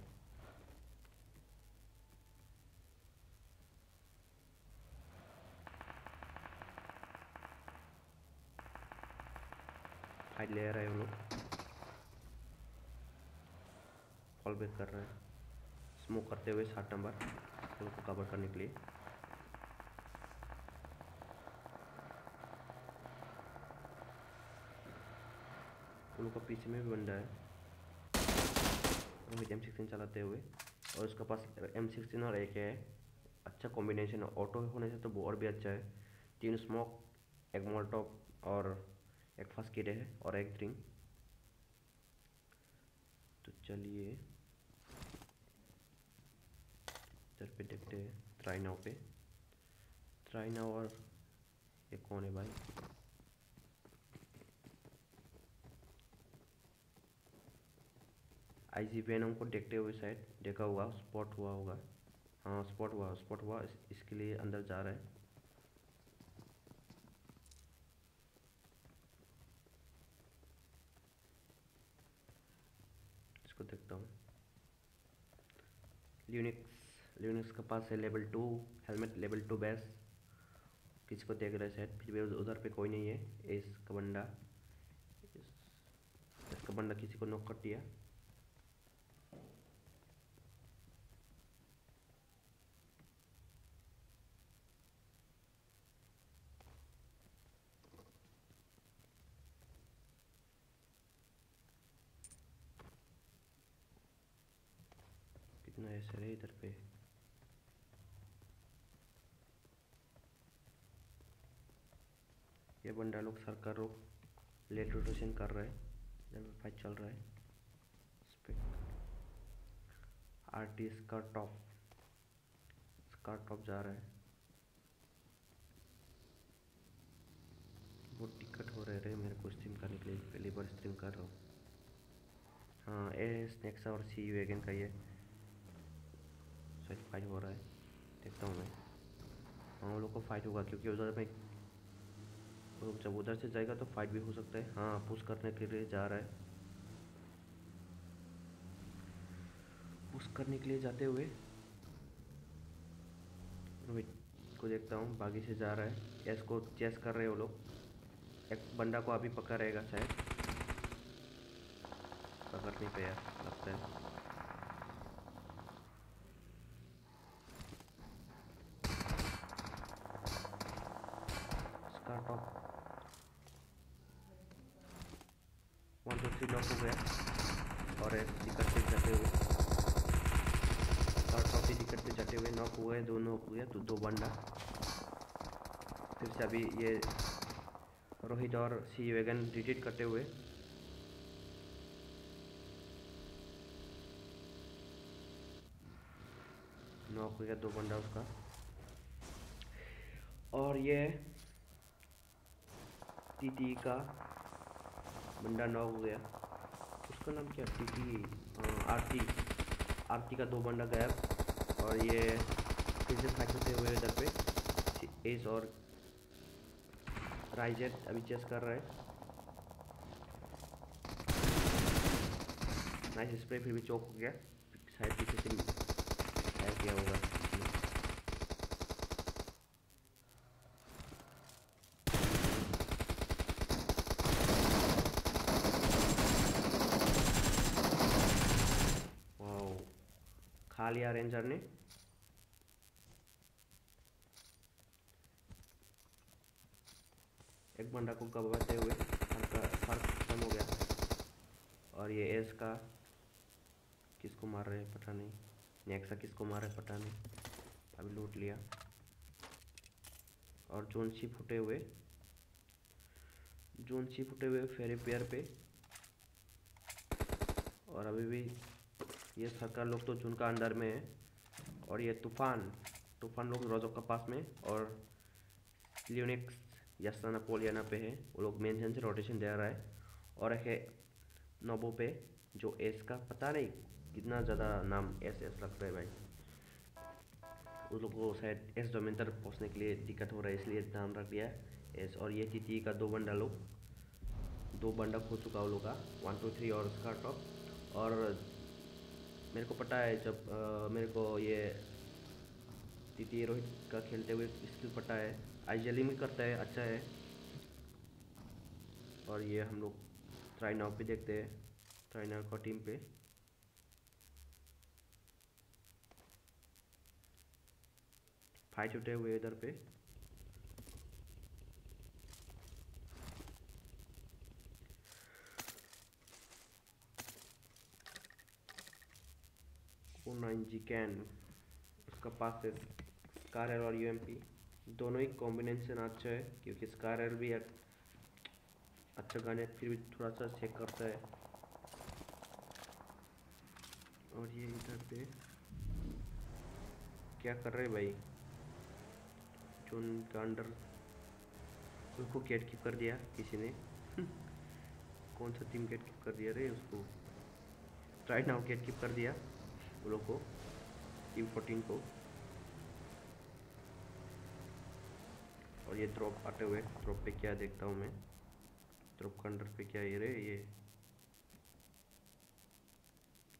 फाइट ले रहा है वो लोग, फॉल बैक कर रहा है स्मोक करते हुए सात नंबर वो लोग को कवर करने के लिए। उनका पीछे में भी बंदा है रोहित एम सिक्सटीन चलाते हुए, और उसके पास एम सिक्सटीन और एक है, अच्छा कॉम्बिनेशन, ऑटो होने से तो वो और भी अच्छा है, तीन स्मोक एक मोलटॉप और एक फर्स्ट किट है और एक ड्रिंक। तो चलिए इधर पे देखते हैं ट्राई नाउ पे, ट्राई नाउ और ये कौन है भाई, आई जी वेनम को देखते हुए शायद देखा हुआ स्पॉट हुआ होगा, हाँ स्पॉट हुआ स्पॉट हुआ इस, इसके लिए अंदर जा रहा है। इसको देखता हूँ, ल्यूनिक्स ल्यूनिक्स के पास है level two helmet level two base, किसी को देख रहा है शायद, फिर भी उधर पे कोई नहीं है, इसका बंडा इसका बंडा किसी को नॉक कर दिया। चले इधर पे ये बंदा लोग सरकार लोग लेट रोटेशन कर रहे हैं, इधर फाइट चल रहा है, आरटी इसका टॉप इसका टॉप जा रहा है, वो टिकट हो रहे रहे मेरे को स्ट्रीम करने के लिए, पहली बार स्ट्रीम कर रहा हूँ। हाँ ए स्नैक्स और सी यू एगेन का ये सच फाइट हो रहा है, देखता हूँ मैं। हाँ उन लोग को फाइट होगा क्योंकि उधर में जब उधर से जाएगा तो फाइट भी हो सकता है। हाँ पुश करने के लिए जा रहा है, पुश करने के लिए जाते हुए रोहित को देखता हूँ बागी से जा रहा है। एस को चेस कर रहे हैं वो लोग, एक बंदा को अभी पकड़ रहेगा शायद, पकड़ नहीं पाया लगता है। इसका top one two three lock हो गया और एस टिकट से जाते हुए टिकट पे जाते हुए नॉक हुए, दोनों हो गया तो दो बंदा। फिर से अभी ये रोहित और सी वैगन रिट्रीट करते हुए नॉक हो गया दो बंदा उसका। और ये टीटी का बंदा नॉक हो गया, उसका नाम क्या टीटी आरती आरती का दो बंदा गायब। और ये फिर से फाइट होते हुए इधर पे एस और राइजर अभी चेस कर रहे हैं। नाइस स्प्रे, फिर भी चौक हो गया, शायद पीछे से फायर किया होगा। खा लिया रेंजर ने। एक बंदा को गवाते हुए फर्क खत्म हो गया। और ये एस का किसको मार रहे हैं पता नहीं, नेक्सा किसको मार रहे हैं पता नहीं, अभी लूट लिया। और जोन सी फुटे हुए जोन सी फुटे हुए फेरी पेयर पे। और अभी भी ये सरकार लोग तो झुनका अंदर में है। और ये तूफान तूफान लोग रोजों के पास में और लियोनिक्स यास्ताना पोलियाना पे है, वो लोग मेंशन से रोटेशन दे रहा है। और एक है नोबो पे जो एस का, पता नहीं कितना ज़्यादा नाम एस एस लग रहा है भाई। उन लोग को शायद एस डोमेन तक पहुँचने के लिए दिक्कत हो रहा है इसलिए नाम रख दिया एस। और ये टीटी का दो बंडा लोग दो बंडा खो चुका उन लोग का, वन टू थ्री और उसका टॉप। और मेरे को पता है जब आ, मेरे को ये टीटी रोहित का खेलते हुए स्किल पता है, आइजली में करता है अच्छा है। और ये हम लोग ट्राइनाव पे देखते हैं, ट्राइनाव का टीम पे फाइट उठे हुए इधर पे। नाइन जी कैन उसका पास है, स्कारल और यूएमपी दोनों ही कॉम्बिनेशन अच्छा है क्योंकि स्कारल भी अच्छा गाने फिर भी थोड़ा सा चेक करता है। और ये इधर पे क्या कर रहे भाई, जो उनका अंडर उसको गेट कीप कर दिया किसी ने कौन सा टीम गेट कीप कर दिया रे उसको, राइट नाउ गेट कीप कर दिया वो लोग को, टीम फोर्टीन को। और ये ड्रॉप आते हुए, ड्रॉप पे क्या देखता हूँ मैं, ड्रॉप का अंडर पे क्या ये रे, ये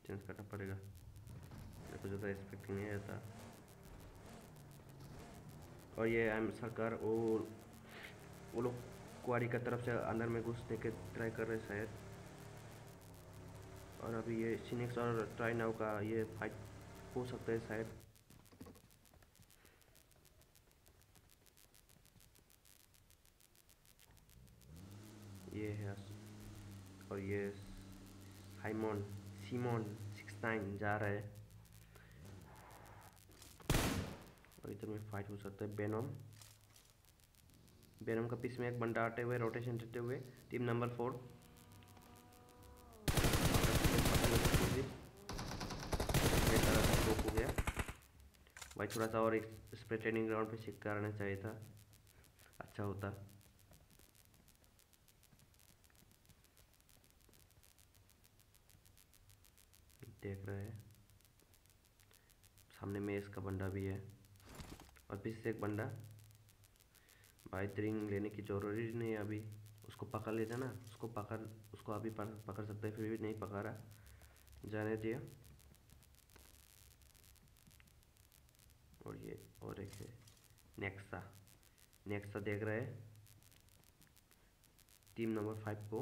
चेंज करना पड़ेगा मेरे को, ज़्यादा एक्सपेक्ट नहीं रहता। और ये आई एम सरकार वो वो लोग क्वारी की तरफ से अंदर में घुसने के ट्राई कर रहे शायद। और अभी ये सीनिक्स और ट्राई नाउ का ये फाइट हो सकता है शायद। ये है और ये हाइमोन सीमोन सिक्स नाइन जा रहा है। और इधर में फाइट हो सकता है। बेनम बेनम का पीस में एक बंदा आते हुए रोटेशन देते हुए टीम नंबर फोर। भाई थोड़ा सा और इस पर ट्रेनिंग ग्राउंड पे शिफ्ट कराना चाहिए था, अच्छा होता। देख रहे हैं सामने में इसका बंदा भी है और पीछे से एक बंदा। भाई ड्रिंग लेने की जरूरत नहीं है अभी, उसको पकड़ लेते ना, उसको पकड़ उसको अभी पकड़ सकते हैं, फिर भी नहीं पकड़ रहा, जाने दिया। और ये और एक है नेक्सा, नेक्सा देख रहे हैं टीम नंबर फाइव को।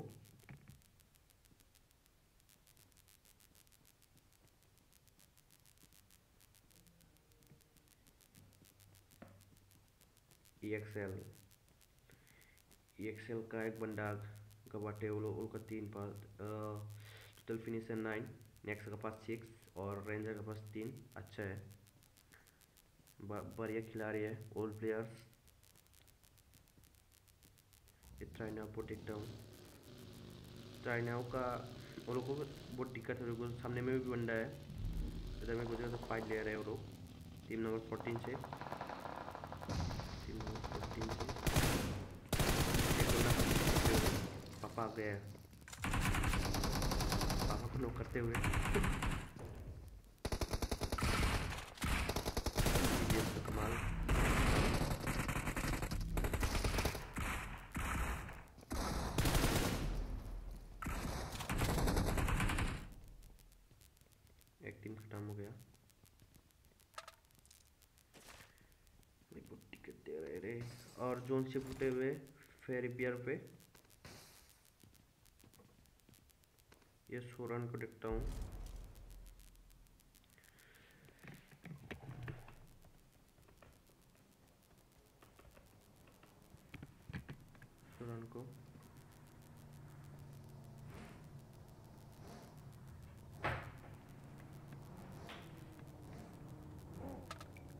एक्सेल एक्सेल का एक बंदा गवाटे उनका तीन पास, टोटल फिनिश है नाइन, नेक्स्ट का पास सिक्स और रेंजर का पास तीन। अच्छा है, बढ़िया खिलाड़ी है। All players try now protect down, try now का वो लोगों को बहुत दिक्कत है। सामने में भी बंदा है, इधर में गुजरा तो फाइट ले रहे हैं वो लोग टीम नंबर फोर्टीन से। पापा आ गया, पापा को नॉक करते हुए तो कमाल। एक टीम खत्म हो गया, और जोन से फूटे हुए फेयर रिपेयर पे ये सोरन को देखता हूँ। सोरन को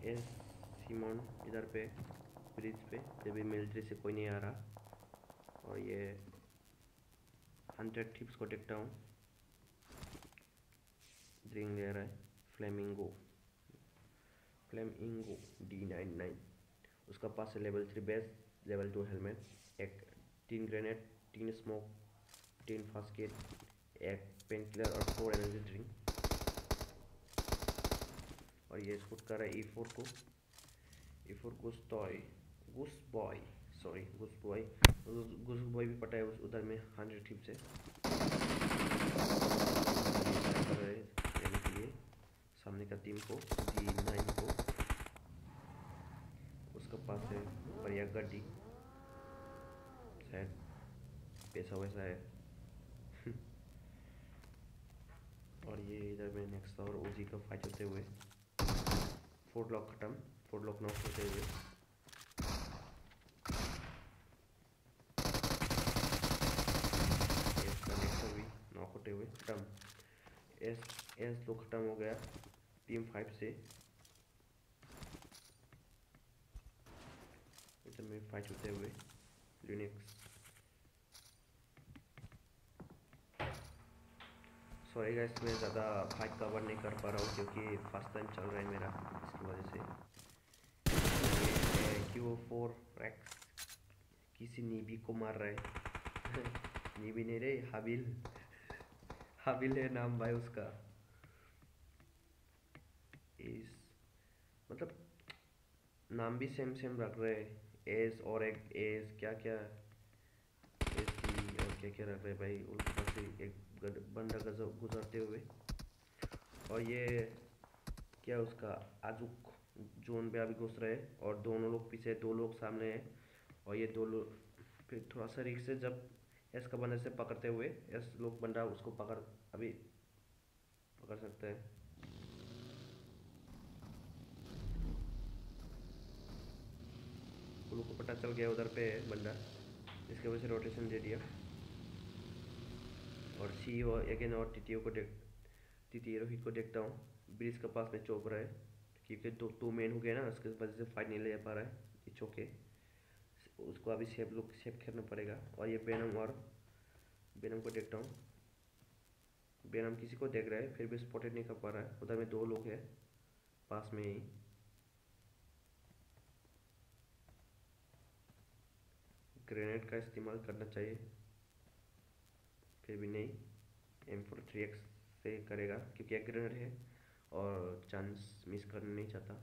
एस सिमोन इधर पे ब्रिज पे, जब भी मिलिट्री से कोई नहीं आ रहा। और ये हंड्रेड टिप्स को देखता हूँ, ड्रिंक ले रहा है flamingo flamingo D nine nine उसका पास है लेवल थ्री बेस, लेवल टू हेलमेट, एक तीन ग्रेनेड, तीन स्मोक, तीन फास्ट किट, एक पेन किलर और फोर एनर्जी ड्रिंक। और ये शूट कर रहा है ई फोर को, ई फोर कुछ toy gus boy, sorry gus boy gus boy भी पटा है उस उधर में हंड्रेड टिप से। सामने का टीम को डी नाइन को, उसका पास है बढ़िया गड्डी, शायद पैसा वैसा है। और ये इधर में नेक्स्ट और ओजी का फाइट होते हुए फोर लॉक खत्म, फोर लॉक नॉक होते हुए। एस एस तो खत्म हो गया टीम फाइव से। इधर में फाइट होते हुए यूनिक्स, सॉरी गाइस मैं ज़्यादा फाइट कवर नहीं कर पा रहा हूँ क्योंकि फर्स्ट टाइम चल रहा है मेरा, इसकी वजह से। क्यू फोर रैक्स किसी नीबी को मार रहा है। नीबी नहीं रे, हाबिल हाबिल है नाम भाई उसका। इस मतलब नाम भी सेम सेम रख रहे हैं, एस और एक एस क्या क्या एस और क्या क्या रख रहे भाई। उनके पास से एक बंदा गुजरते हुए, और ये क्या उसका आजुक जोन पे अभी घुस रहे हैं और दोनों लोग पीछे, दो लोग सामने हैं। और ये दो लोग फिर थोड़ा सा रिक्स है, जब एस का बंदा से पकड़ते हुए एस लोग बंदा उसको पकड़ अभी पकड़ सकते हैं। उन लोग को पता चल गया उधर पे है बंदा, इसके वजह से रोटेशन दे दिया। और सी ओ अगेन और टीटीओ को देख टीटीओ रोहित को देखता हूँ ब्रिज के पास में चौक रहा है, क्योंकि दो दो मेन हो गए ना, उसके वजह से फाइट नहीं ले पा रहा है। इट्स ओके, उसको अभी शेप लुक शेप खेलना पड़ेगा। और ये बेनम और बेनम को देखता हूँ, बेनम किसी को देख रहा है फिर भी स्पॉटेड नहीं कर पा रहा है। उधर में दो लोग हैं पास में ही, ग्रेनेड का इस्तेमाल करना चाहिए, फिर भी नहीं एम फोर थ्री एक्स से करेगा क्योंकि एक ग्रेनेड है और चांस मिस करना नहीं चाहता।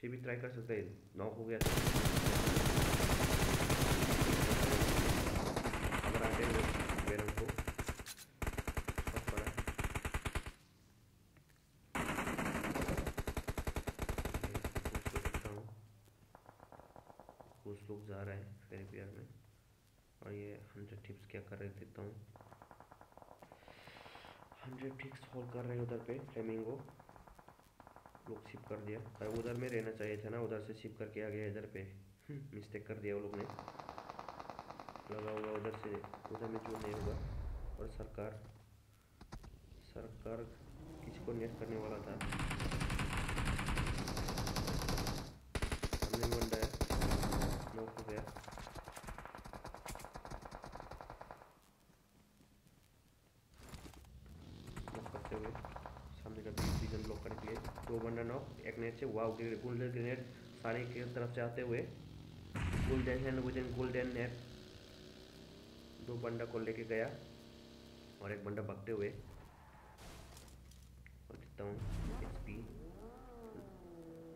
फिर भी ट्राई कर सकते हैं, नॉक हो गया अगर आते हैं बैरन को कुछ लोग जा रहे हैं फेरी प्यार में। और ये हंड्रेड टिप्स क्या कर रहे देता हूँ, हंड्रेड टिक्स होल्ड कर रहे हैं उधर पे, फ्लेमिंगो लोग शिप कर दिया पर उधर में रहना चाहिए था ना, उधर से शिप करके आ गया इधर पे, मिस्टेक कर दिया वो लोग ने, लगा हुआ उधर से उधर में जो नहीं होगा। और सरकार सरकार किसी को नेट करने वाला था, हमने बंदा है नॉक हो गया। सामने का प्रिजन ब्लॉक करने के लिए दो बंदा नॉक, एक नेट से वाव गोल्डन ग्रेनेड सारे की तरफ से आते हुए, golden hand vision golden net दो बंदा को लेके गया और एक बंदा भागते हुए। और देखता हूँ एचपी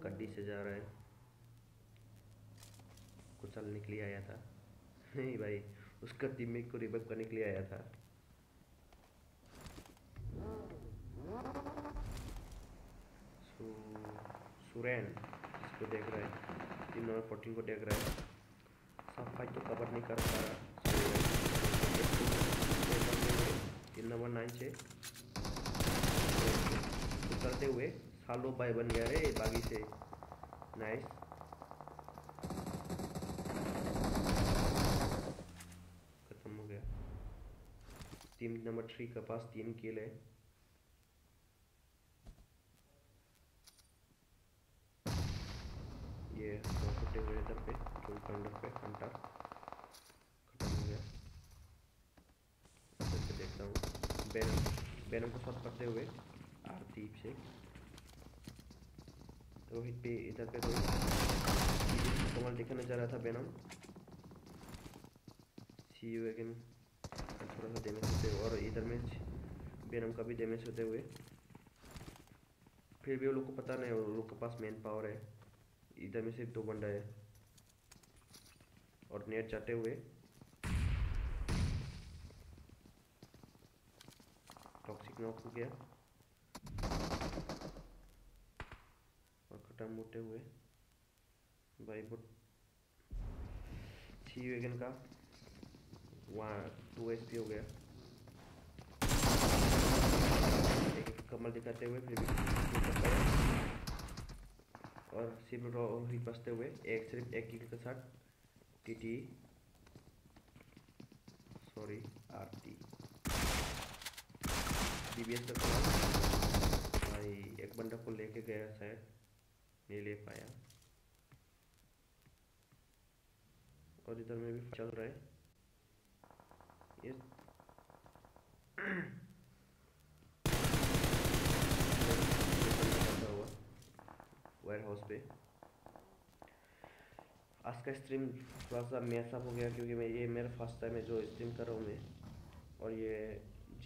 गड्डी से जा रहा है, कुचलने के लिए आया था, नहीं भाई उसका टीममेट को रिवाइव करने के लिए आया था। सुरेन इसको देख रहा है, तीन नंबर फोर्टीन को देख रहा है, सब फाइट तो कवर नहीं कर पा रहा। तीन नंबर नाइन से उतरते हुए सालो भाई बन गया रे बागी से, नाइस। खत्म हो गया। टीम नंबर थ्री के पास तीन किल है। ये छोटे हुए इधर पे टोल काउंटर पे घंटा खत्म हो गया। फिर से देखता हूँ बैनम बैनम को शॉट करते हुए आरतीप से रोहित पे इधर पे कमाल दिखाना जा रहा था बैनम। सी यू अगेन थोड़ा सा डैमेज होते हुए और इधर में बैनम का भी डैमेज होते हुए, फिर भी वो लोग को पता नहीं, वो लोग के पास मैन पावर है। इधर में सिर्फ दो बंदा है और नेट जाते हुए टॉक्सिक नॉक हो गया और खत्म होते हुए भाई बुट सी वेगन का वहाँ टू एस पी हो गया। कमल दिखाते हुए फिर भी और सिर्फ रोहित बचते हुए एक सिर्फ एक किल के साथ टीटी सॉरी आरटी डीबीएस का भाई एक बंदा को लेके गया, शायद नहीं ले पाया। और इधर में भी चल रहा है ये वायर हाउस पे। आज का स्ट्रीम थोड़ा सा मैसअप हो गया क्योंकि मैं ये मेरा फर्स्ट टाइम है जो स्ट्रीम कर रहा हूँ मैं। और ये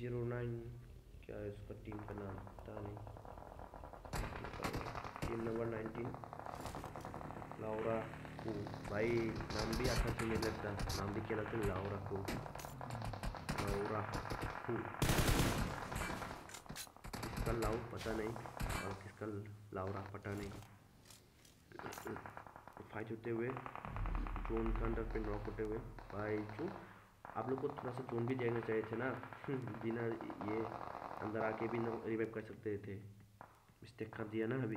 जीरो नाइन क्या है उसका टीम का नाम पता नहीं, टीम नंबर नाइनटीन लाउरा को, भाई नाम भी अच्छा से नहीं लगता, नाम भी क्या लगता है लाउरा को, लाउरा को किसका लाउ पता नहीं और किसका लावरा पटा नहीं। फाइट होते हुए जोन के अंदर पे नॉक होते हुए भाई, जो आप लोग को थोड़ा सा जोन भी देखना चाहिए थे ना, बिना ये अंदर आके भी रिवाइव कर सकते थे, मिस्टेक कर दिया ना। अभी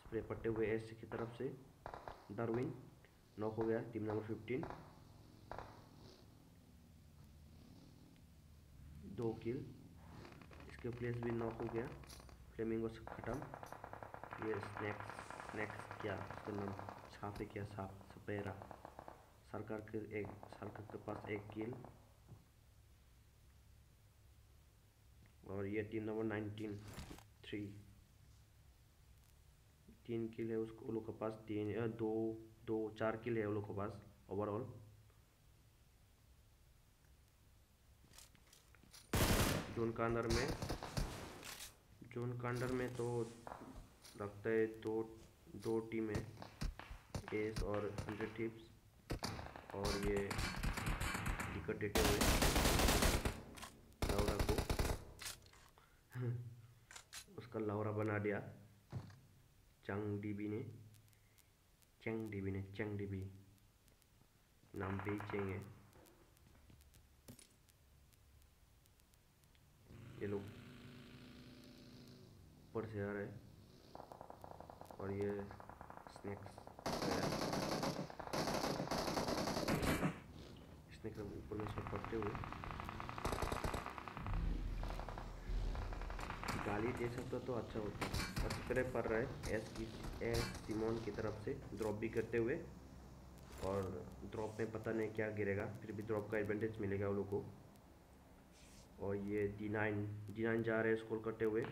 स्प्रे पट्टे हुए एस की तरफ से डार्विन नॉक हो गया टीम नंबर फिफ्टीन, दो किल के प्लेस भी नॉक हो गया, फ्लेमिंगो से खत्म। ये स्नैक्स स्नैक्स क्या उसका नाम, छापे क्या साफ सपेरा सरकार के एक सरकार के पास एक किल। और ये टीम नंबर नाइनटीन थ्री तीन किल है उसको लोग के पास, तीन दो दो चार किल है वो लोग के पास ओवरऑल। जोन का अंदर में जोन का अंदर में तो लगता है दो दो टीम है, एस और हंड्रेड टिप्स और ये टिकट देते हुए लावरा को उसका लावरा बना दिया चंग डीबी ने चंग डीबी ने चंग डीबी नाम पे ही चेंग है। ये लोग ऊपर से आ रहे हैं और ये स्नैक्स स्नैक्स ऊपर में सब पड़ते हुए गाली दे सकता तो अच्छा होता। स्प्रे पड़ रहा है एस की एस सिमोन की तरफ से ड्रॉप भी करते हुए, और ड्रॉप में पता नहीं क्या गिरेगा फिर भी ड्रॉप का एडवांटेज मिलेगा उन लोगों को। और ये डी नाइन डी नाइन जा रहे हैं स्कोर करते हुए,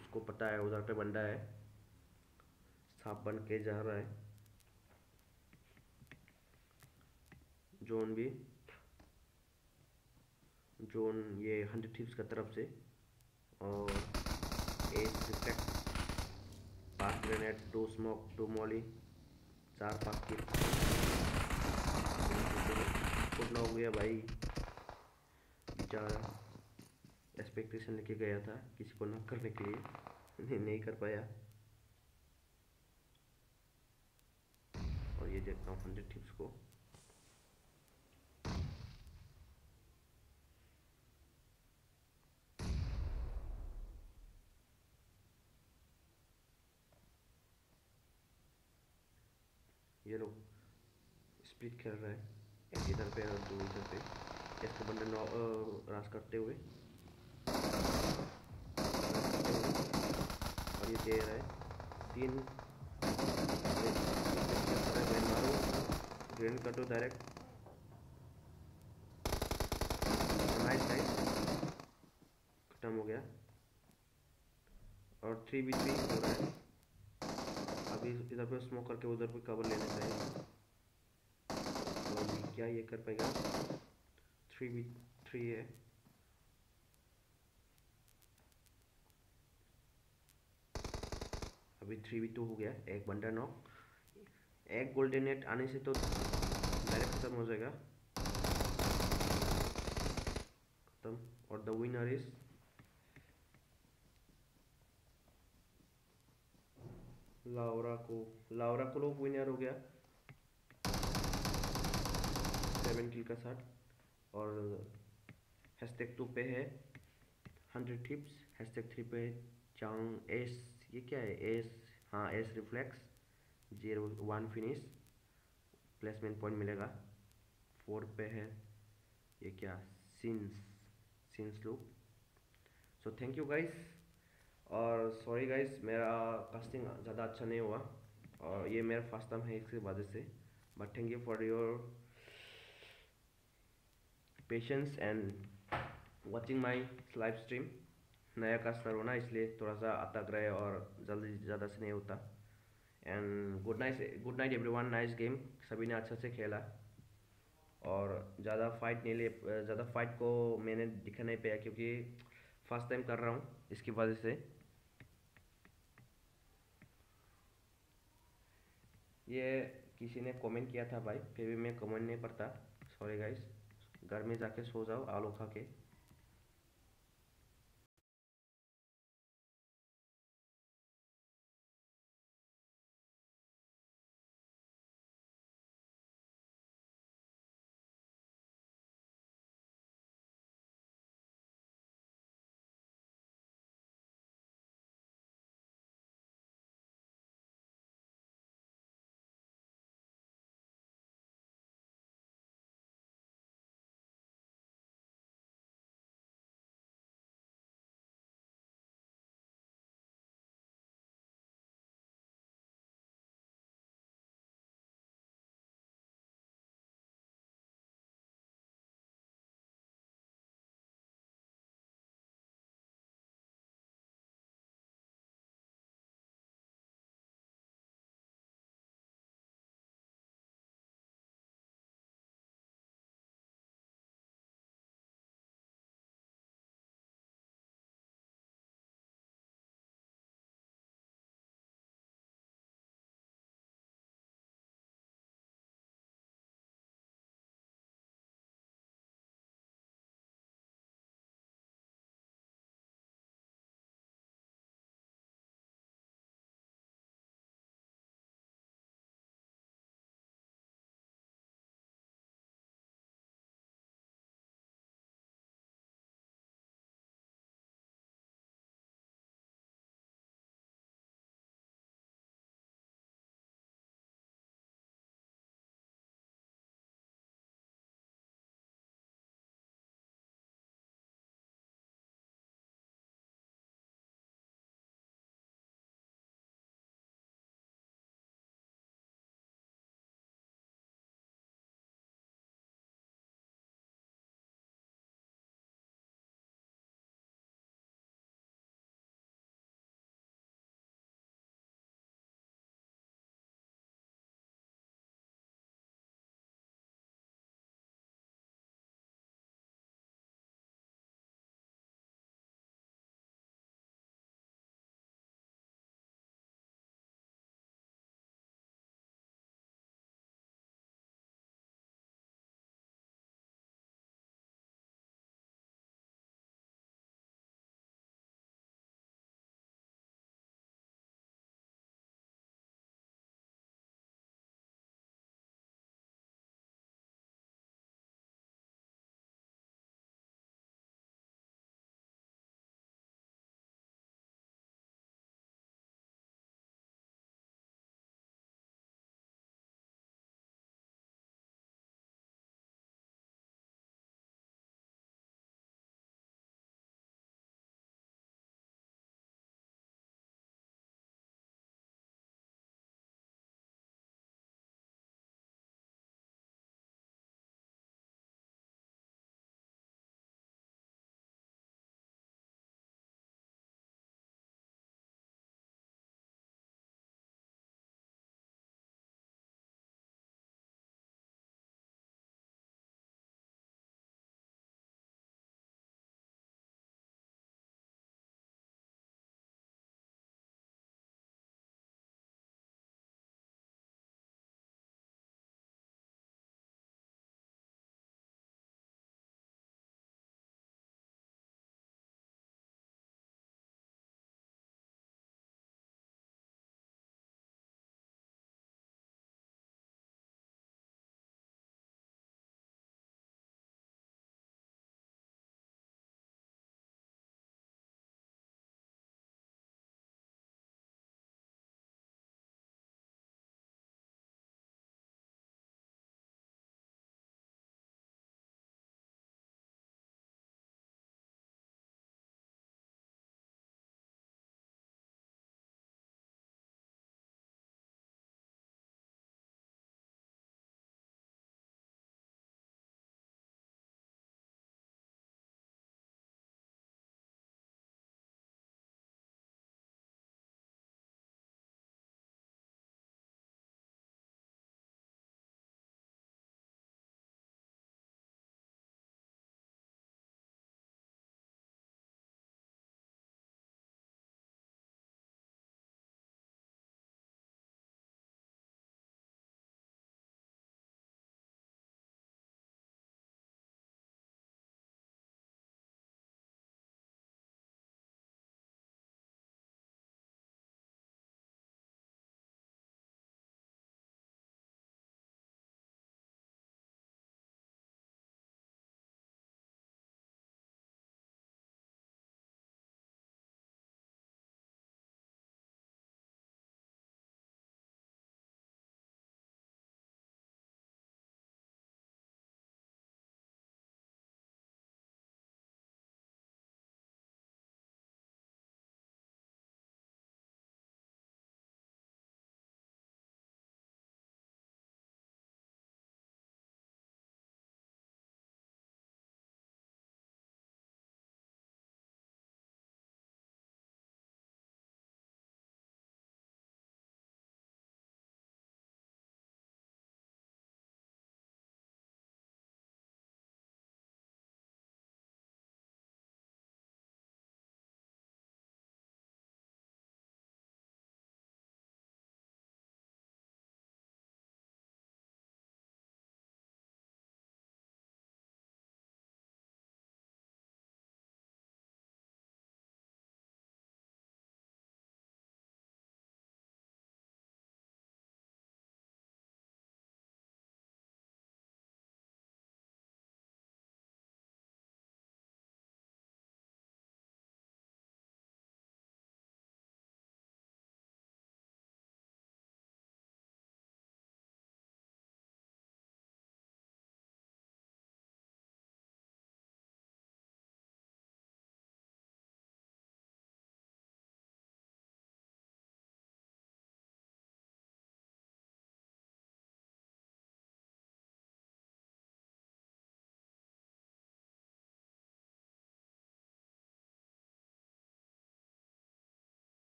उसको पता है उधर पे बंदा है, सांप बन के जा रहा है। जोन भी जोन ये हंड्रेड थीप्स की तरफ से और एक डिफेक्ट पास ग्रेनेड दो स्मोक दो मॉली चार पास की हो गया भाई। एक्सपेक्टेशन लेके गया था किसी को नॉक करने के लिए, नहीं, नहीं कर पाया। और ये देखता हूँ हंड्रेड टिप्स को ये लोग स्प्लिट खेल रहे हैं, एक इधर पे और दो इधर पे। इसको बंदे नौ रास करते हुए और ये दे रहा है तीन मारो ग्रेन कर दो डायरेक्ट। नाइस नाइस खत्म हो गया। और थ्री बी थ्री हो रहा है अभी, इधर पे स्मोक करके उधर पे कवर लेना चाहिए। तो क्या ये कर पाएगा? थ्री बी थ्री है अभी, थ्री बी टू हो गया, एक बंदा नॉक। एक गोल्डन नेट आने से तो डायरेक्ट खत्म हो जाएगा, खत्म। और द विनर इज लावरा को लावरा को लोग विनर हो गया सेवन किल का साथ। और हैशटैग टू पे है हंड्रेड टिप्स, हैशटैग थ्री पे चांग एस, ये क्या है एस, हाँ S reflex zero one finish placement point मिलेगा। फोर पे है ये क्या सिंस सिंस लूप। सो थैंक यू गाइस और सॉरी गाइस मेरा कास्टिंग ज़्यादा अच्छा नहीं हुआ और ये मेरा फर्स्ट टाइम है इसकी वजह से, but thank you for your patience and watching my live stream. नया कास्टर होना इसलिए थोड़ा सा अटक रहा है और जल्दी ज़्यादा से नहीं होता। And good night good night everyone, nice game, सभी ने अच्छा से खेला और ज़्यादा फाइट नहीं ले ज़्यादा फाइट को मैंने दिखा नहीं पाया क्योंकि फर्स्ट टाइम कर रहा हूँ इसकी वजह से। ये किसी ने कमेंट किया था भाई, फिर भी मैं कमेंट नहीं पढ़ता, सॉरी गाइस। घर में जाके सो जाओ आलू खा के।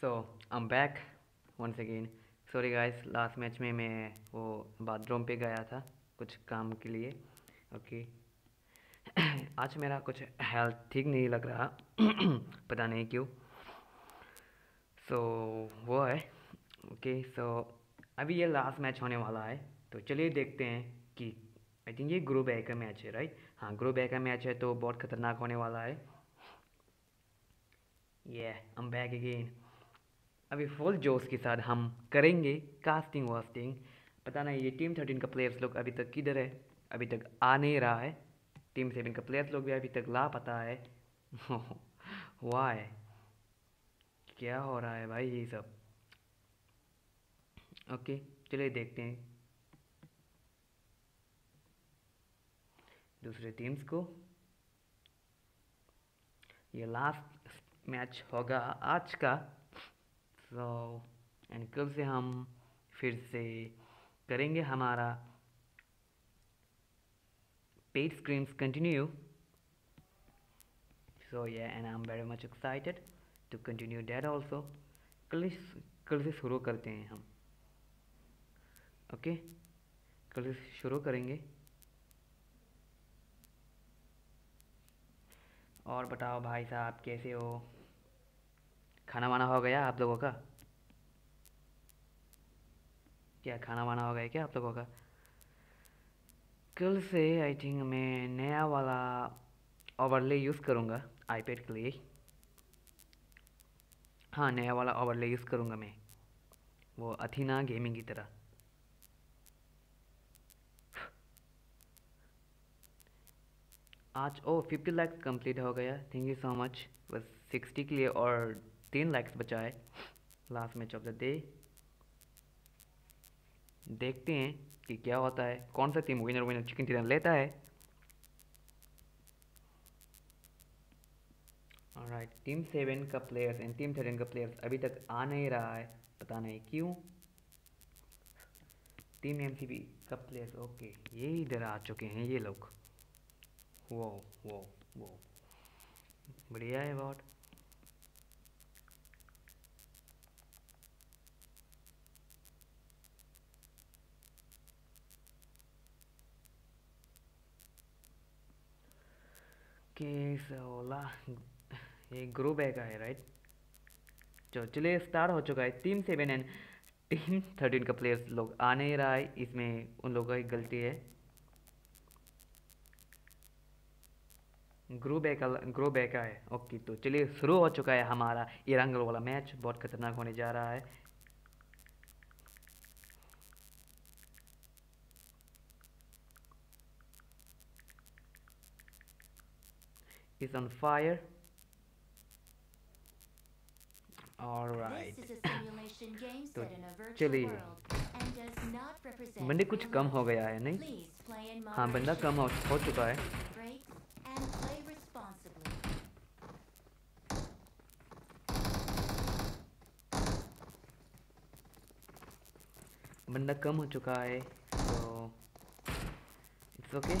So I am back once again. Sorry guys, last match में मैं वो बाथरूम पे गया था कुछ काम के लिए। Okay okay. आज मेरा कुछ हेल्थ ठीक नहीं लग रहा पता नहीं क्यों। सो so, वो है ओके okay, सो so, अभी ये लास्ट मैच होने वाला है तो चलिए देखते हैं कि आई थिंक ये ग्रुप ए का मैच है राइट। हाँ, ग्रुप ए का मैच है तो बहुत खतरनाक होने वाला है। ये आई एम बैक अगेन। अभी फुल जोश के साथ हम करेंगे कास्टिंग वास्टिंग। पता नहीं ये टीम थर्टीन का प्लेयर्स लोग अभी तक किधर है, अभी तक आ नहीं रहा है। टीम सेवन का प्लेयर्स लोग भी अभी तक लापता है। वाह, क्या हो रहा है भाई ये सब। ओके चलिए देखते हैं दूसरे टीम्स को। ये लास्ट मैच होगा आज का। सो so, एंड कल से हम फिर से करेंगे हमारा पेड स्क्रीम्स कंटिन्यू। सो ये and I am very much excited to continue that also. कल कल से शुरू करते हैं हम। Okay okay? कल से शुरू करेंगे। और बताओ भाई साहब कैसे हो, खाना वाना हो गया आप लोगों का? क्या खाना वाना हो गया क्या आप लोगों का? कल से आई थिंक मैं नया वाला ओवरले यूज़ करूँगा आईपैड के लिए। हाँ, नया वाला ओवरले यूज़ करूँगा मैं, वो अथीना गेमिंग की तरह। आज ओ फिफ्टी लाख कंप्लीट हो गया, थैंक यू सो मच। बस सिक्सटी के लिए और तीन लाख बचा है। Last match of the day, देखते हैं कि क्या होता है, कौन सा team winner winner chicken dinner लेता है। ऑलराइट, टीम सेवन का प्लेयर्स एंड टीम थर्टीन का प्लेयर्स अभी तक आ नहीं रहा है, पता नहीं क्यों। टीम एम सी बी का प्लेयर्स ओके ये इधर आ चुके हैं ये लोग। वो वो वो बढ़िया है बहुत। ओला ये ग्रुप है का है राइट। जो चलिए स्टार्ट हो चुका है। Team seven and team thirteen का प्लेयर्स लोग आ नहीं रहा है, इसमें उन लोगों की गलती है। ग्रुप है का ग्रुप है का है ओके। तो चलिए शुरू हो चुका है हमारा एरांगल वाला मैच, बहुत खतरनाक होने जा रहा है। Is on fire. All right. तो चलिए, बंदे कुछ कम हो गया है नहीं? हाँ, बंदा कम हो, हो चुका है। बंदा कम हो चुका है तो it's okay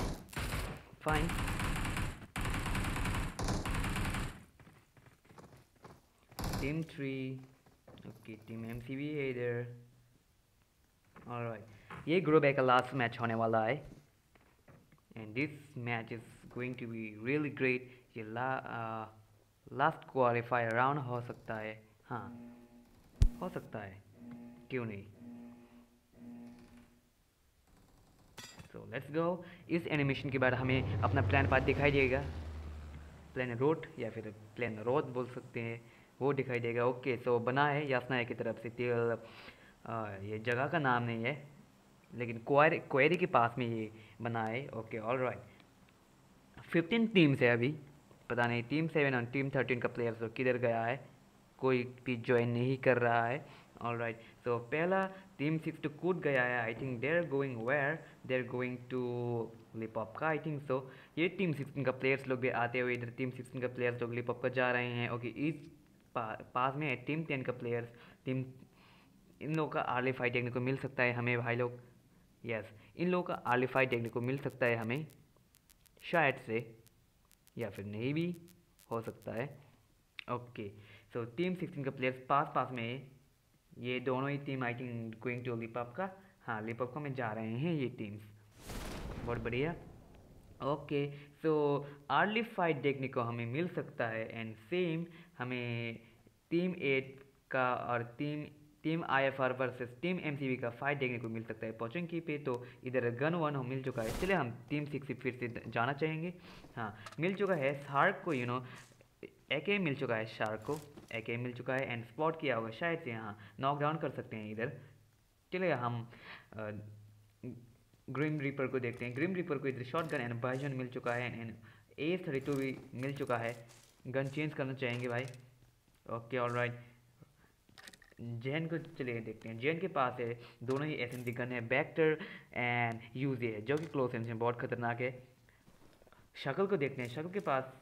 fine. Team three okay, team M C B है इधर। ऑलराइट, ये ग्रुप ए का लास्ट मैच होने वाला है and this match is going to be really great. ये ला लास्ट क्वालिफायर राउंड हो सकता है। हाँ, हो सकता है, क्यों नहीं। So let's go. इस एनिमेशन के बाद हमें अपना प्लान पाथ दिखाई देगा, प्लान रोड या फिर प्लान रोड बोल सकते हैं, वो दिखाई देगा। ओके सो बना है यासना की तरफ से। तेल आ, ये जगह का नाम नहीं है लेकिन क्वारी क्वेरी के पास में ये बना है। ओके ऑलराइट, फिफ्टीन टीम्स है अभी। पता नहीं टीम सेवन और टीम थर्टीन का प्लेयर्स किधर गया है, कोई भी ज्वाइन नहीं कर रहा है। ऑलराइट सो पहला टीम सिक्स तो कूद गया है। I think there going where there going to Lipovka I think so. ये टीम सिक्सटीन का प्लेयर्स लोग भी आते हुए इधर टीम सिक्सटीन का प्लेयर्स लोग लिपोपका जा रहे हैं। ओके इस पा, पास में है टीम टेन का प्लेयर्स। टीम इन लोगों का आर्ली फाइट देखने को मिल सकता है हमें भाई लोग। यस, इन लोगों का आर्ली फाइट देखने को मिल सकता है हमें शायद से, या फिर नहीं भी हो सकता है। ओके सो टीम सिक्सटीन के प्लेयर्स पास पास में, ये दोनों ही team I think going to Lipovka, हाँ लिपोवका में जा रहे हैं ये टीम्स, बहुत बढ़िया। ओके सो अर्ली फाइट देखने को हमें मिल सकता है एंड सेम हमें टीम एट का और team team IFR versus team MCB का फाइट देखने को मिल सकता है पोचिंकी पे। तो इधर गन वन हम मिल चुका है, चलिए हम टीम सिक्स से फिर से जाना चाहेंगे। हाँ मिल चुका है शार्क को, यू नो एके मिल चुका है शार्क को, एके मिल चुका है एंड स्पॉट किया होगा शायद से, यहाँ नॉकडाउन कर सकते हैं इधर। चलिए हम आ, ग्रिम रीपर को देखते हैं, ग्रिम रीपर को इधर शॉटगन एंड बाइजन मिल चुका है एंड ए थर्टी टू भी मिल चुका है, गन चेंज करना चाहेंगे भाई। ओके ऑलराइट जैन को चलिए देखते हैं, जैन के पास है दोनों ही एस एम जी गन है, बैक्टर एंड यूज है जो कि क्लोज रेंज में बहुत खतरनाक है। शकल को देखते हैं, शकल के पास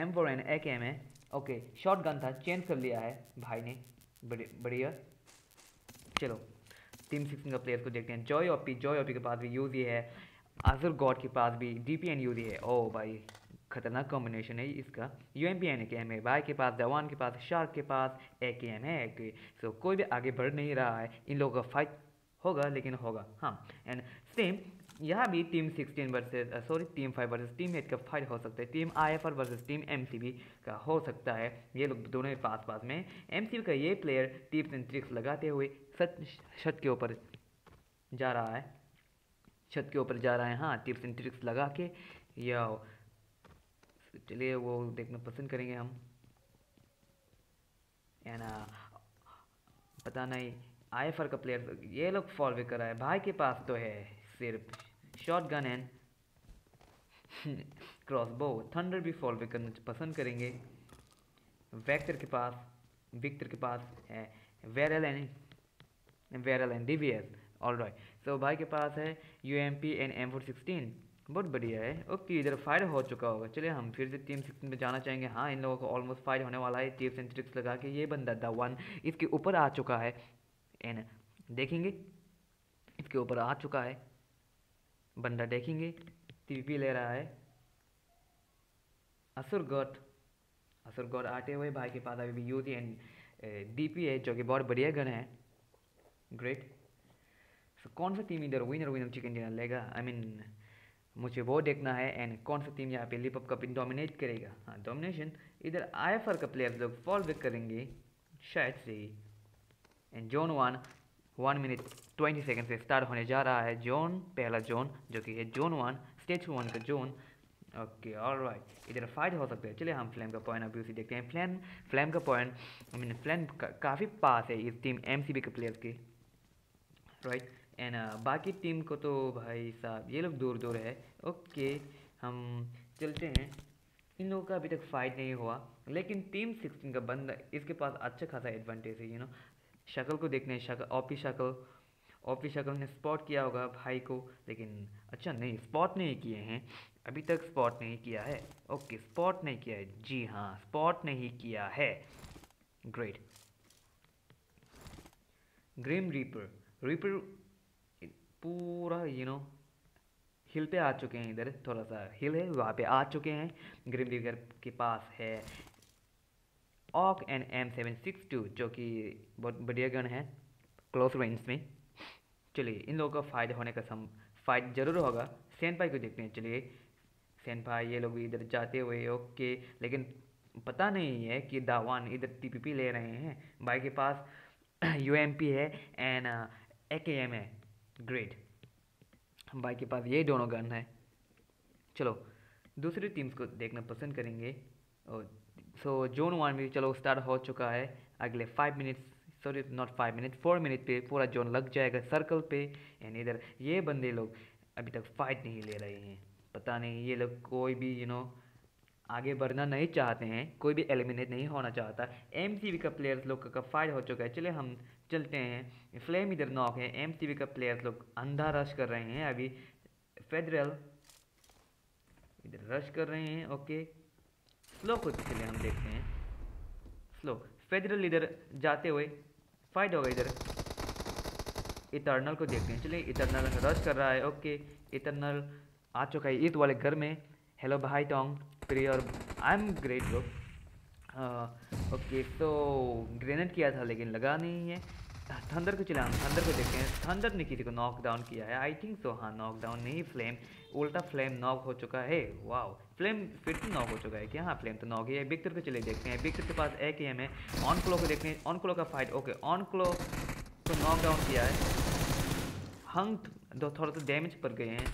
M four and A K M है, ओके शॉर्ट गन था चेंज कर लिया है भाई ने, बढ़िया। चलो टीम सिक्सटीन का प्लेयर्स को देखते हैं, जॉय ओपी, जॉय ओपी के पास भी यूज है, आजर गॉड के पास भी डी पी एन यूज है, ओ भाई खतरनाक कॉम्बिनेशन है इसका। U M P and K M है भाई के पास, जवान के पास, शार्क के पास ए के एम है, ए सो कोई भी आगे बढ़ नहीं रहा है, इन लोगों का फाइट होगा लेकिन होगा। हाँ एंड सेम यहाँ भी team sixteen versus sorry team five versus team eight का फाइट हो सकता है, team I F R versus team M C B का हो सकता है, ये लोग दोनों ही पास पास में। एम सी बी का ये प्लेयर टिप्स एंड ट्रिक्स लगाते हुए सच छत के ऊपर जा रहा है, छत के ऊपर जा रहा है, हाँ टिप्स एंड ट्रिक्स लगा के, या चलिए वो देखना पसंद करेंगे हम, या ना पता नहीं। आई एफ आर का प्लेयर ये लोग फॉलो कर रहा है, भाई के पास तो है सिर्फ शॉटगन एंड क्रॉसबो, थंडर भी फॉलो करना पसंद करेंगे। वेक्टर के पास विक्टर के पास है वेरल and beryl and D V S, alright so भाई के पास है U M P and M four sixteen, बहुत बढ़िया है। ओके इधर फायर हो चुका होगा, चलिए हम फिर से टीम सिक्सटीन में जाना चाहेंगे। हाँ इन लोगों को ऑलमोस्ट फायर होने वाला है, टिप्स एंड ट्रिक्स लगा के ये बंदा द वन इसके ऊपर आ चुका है एंड देखेंगे, इसके ऊपर आ चुका है बंदा, देखेंगे टीपी ले रहा है असुर गॉड, असुर गॉड आते हुए भाई के पास अभी भी यूजी एंड डीपी है जो कि बहुत बढ़िया गन है, ग्रेट। सो कौन सा टीम इधर विनर विनर चिकन डिनर लेगा, आई I मीन mean, मुझे वो देखना है एंड कौन सा टीम यहाँ पे लिपअप कप डोमिनेट करेगा। हाँ डोमिनेशन इधर आई एफ आर का प्लेयर्स लोग फॉल बैक करेंगे शायद से, and zone one one minute twenty second से स्टार्ट होने जा रहा है, जोन पहला जोन जो कि है जोन वन स्टेज वन का जोन। ओके ऑलराइट इधर फाइट हो सकता है, चलिए हम फ्लैम का पॉइंट अभी उसी देखते हैं। फ्लैम फ्लैम का पॉइंट आई मीन फ्लैम का, काफ़ी पास है इस टीम एमसीबी के प्लेयर के, राइट एंड बाकी टीम को तो भाई साहब ये लोग दूर दूर है। ओके हम चलते हैं, इन लोगों का अभी तक फाइट नहीं हुआ लेकिन टीम सिक्सटीन का बंदा इसके पास अच्छा खासा एडवांटेज है, यू नो। शकल को देखने हैं, शकल ओपी शकल ओपी शकल ने स्पॉट किया होगा भाई को, लेकिन अच्छा नहीं स्पॉट नहीं किए हैं अभी तक, स्पॉट नहीं किया है, ओके स्पॉट नहीं किया है, जी हाँ स्पॉट नहीं किया है, ग्रेट। ग्रिम रीपर रीपर पूरा यू नो हिल पे आ चुके हैं, इधर थोड़ा सा हिल है वहाँ पे आ चुके हैं। ग्रिम रीपर के पास है AUG and M seven six two जो कि बहुत बढ़िया गन है क्लोज रेंज में। चलिए इन लोगों का फायदा होने का सम फाइट जरूर होगा। सेनपाई को देखते हैं, चलिए सेनपाई ये लोग भी इधर जाते हुए, ओके लेकिन पता नहीं है कि दावान इधर टीपीपी ले रहे हैं। भाई के पास यूएमपी है एंड एकेएम है, ग्रेट। भाई के पास ये दोनों गन है। चलो दूसरी टीम्स को देखना पसंद करेंगे। और सो जोन वन भी चलो स्टार्ट हो चुका है। अगले five minutes sorry not five minute four minute पे पूरा जोन लग जाएगा सर्कल पे। एंड इधर ये बंदे लोग अभी तक फाइट नहीं ले रहे हैं। पता नहीं ये लोग कोई भी यू you नो know, आगे बढ़ना नहीं चाहते हैं, कोई भी एलिमिनेट नहीं होना चाहता। एमसीबी का प्लेयर्स लोग का फाइट हो चुका है। चले हम चलते हैं। फ्लेम इधर नॉक है। एमसीबी का प्लेयर्स लोग अंधा रश कर रहे हैं। अभी फेडरल इधर रश कर रहे हैं। ओके स्लो को चले हम देखते हैं। स्लो फेडरल इधर जाते हुए फाइट होगा। इधर इटर्नल को देखते हैं। चलिए इटर्नल रश कर रहा है। ओके इटर्नल आ चुका है ईद वाले घर में। हेलो भाई टॉन्ग प्रिय और आई एम ग्रेट लोग। ओके तो ग्रेनेड किया था लेकिन लगा नहीं है। थंडर को चलाऊँ, थंडर को देखते हैं। थंडर ने किसी को नॉक डाउन किया है आई थिंक सो। हाँ नॉक डाउन नहीं, फ्लेम उल्टा फ्लेम नॉक हो चुका है। वाओ फ्लेम फिर से नॉक हो चुका है क्या? हाँ फ्लेम तो नॉक ही है। विक्टर को चले देखते हैं, विक्टर के पास एक एम है। ऑन क्लो को देखते हैं, ऑन क्लो का फाइट। ओके ऑन क्लो को नॉक डाउन किया है। हंक दो थोड़ा सा डैमेज पर गए हैं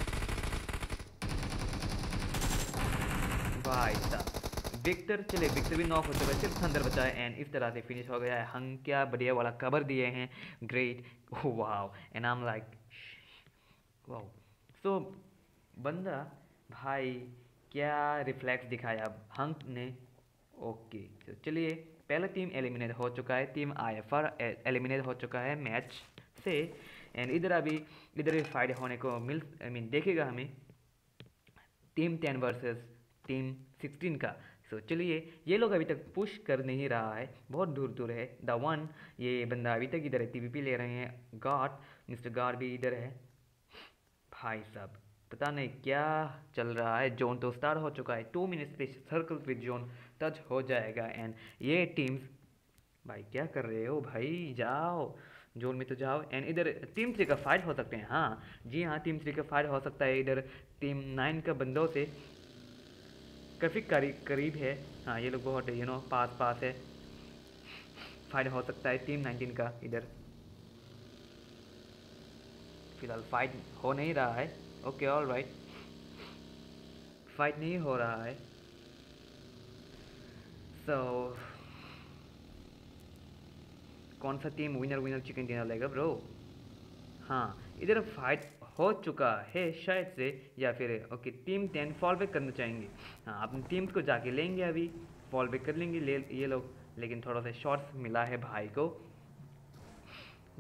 भाई साहब। विक्टर चले, विक्टर भी नॉक हो चुका है, सिर्फ थंडर बचा है एंड इस तरह से फिनिश हो गया है। हम क्या बढ़िया वाला कवर दिए हैं, great. Wow and I am like wow. So बंदा भाई क्या रिफ्लेक्स दिखाया हंक ने। ओके तो चलिए पहला टीम एलिमिनेट हो चुका है, team I F R eliminate हो चुका है मैच से। एंड इधर अभी इधर भी फाइट होने को मिल आई मीन देखेगा हमें team ten versus team sixteen का। तो चलिए ये लोग अभी तक पुश कर नहीं रहा है, बहुत दूर दूर है। द वन ये बंदा अभी तक इधर है, टीवीपी ले रहे हैं। गार्ड मिस्टर गार्ड भी इधर है। भाई साहब पता नहीं क्या चल रहा है। जोन तो स्टार हो चुका है, टू मिनट्स पे सर्कल विद जोन टच हो जाएगा। एंड ये टीम्स भाई क्या कर रहे हो भाई, जाओ जोन में तो जाओ। एंड इधर टीम थ्री का फाइट हो सकते हैं। हाँ जी हाँ टीम थ्री का फाइट हो सकता है। इधर टीम नाइन का बंदों से काफ़ी करीब है। हाँ ये लोग बहुत यू नो पास पास है, फाइट हो सकता है टीम नाइनटीन का। इधर फिलहाल फाइट हो नहीं रहा है। ओके ऑल राइट फाइट नहीं हो रहा है। सो so, कौन सा team winner winner chicken dinner लेगा ब्रो। हाँ इधर फाइट हो चुका है शायद से या फिर okay team ten fall back करना चाहेंगे। हाँ अपनी टीम को जाके लेंगे, अभी फॉल बैक कर लेंगे ले ये लोग। लेकिन थोड़ा सा शॉट्स मिला है भाई को,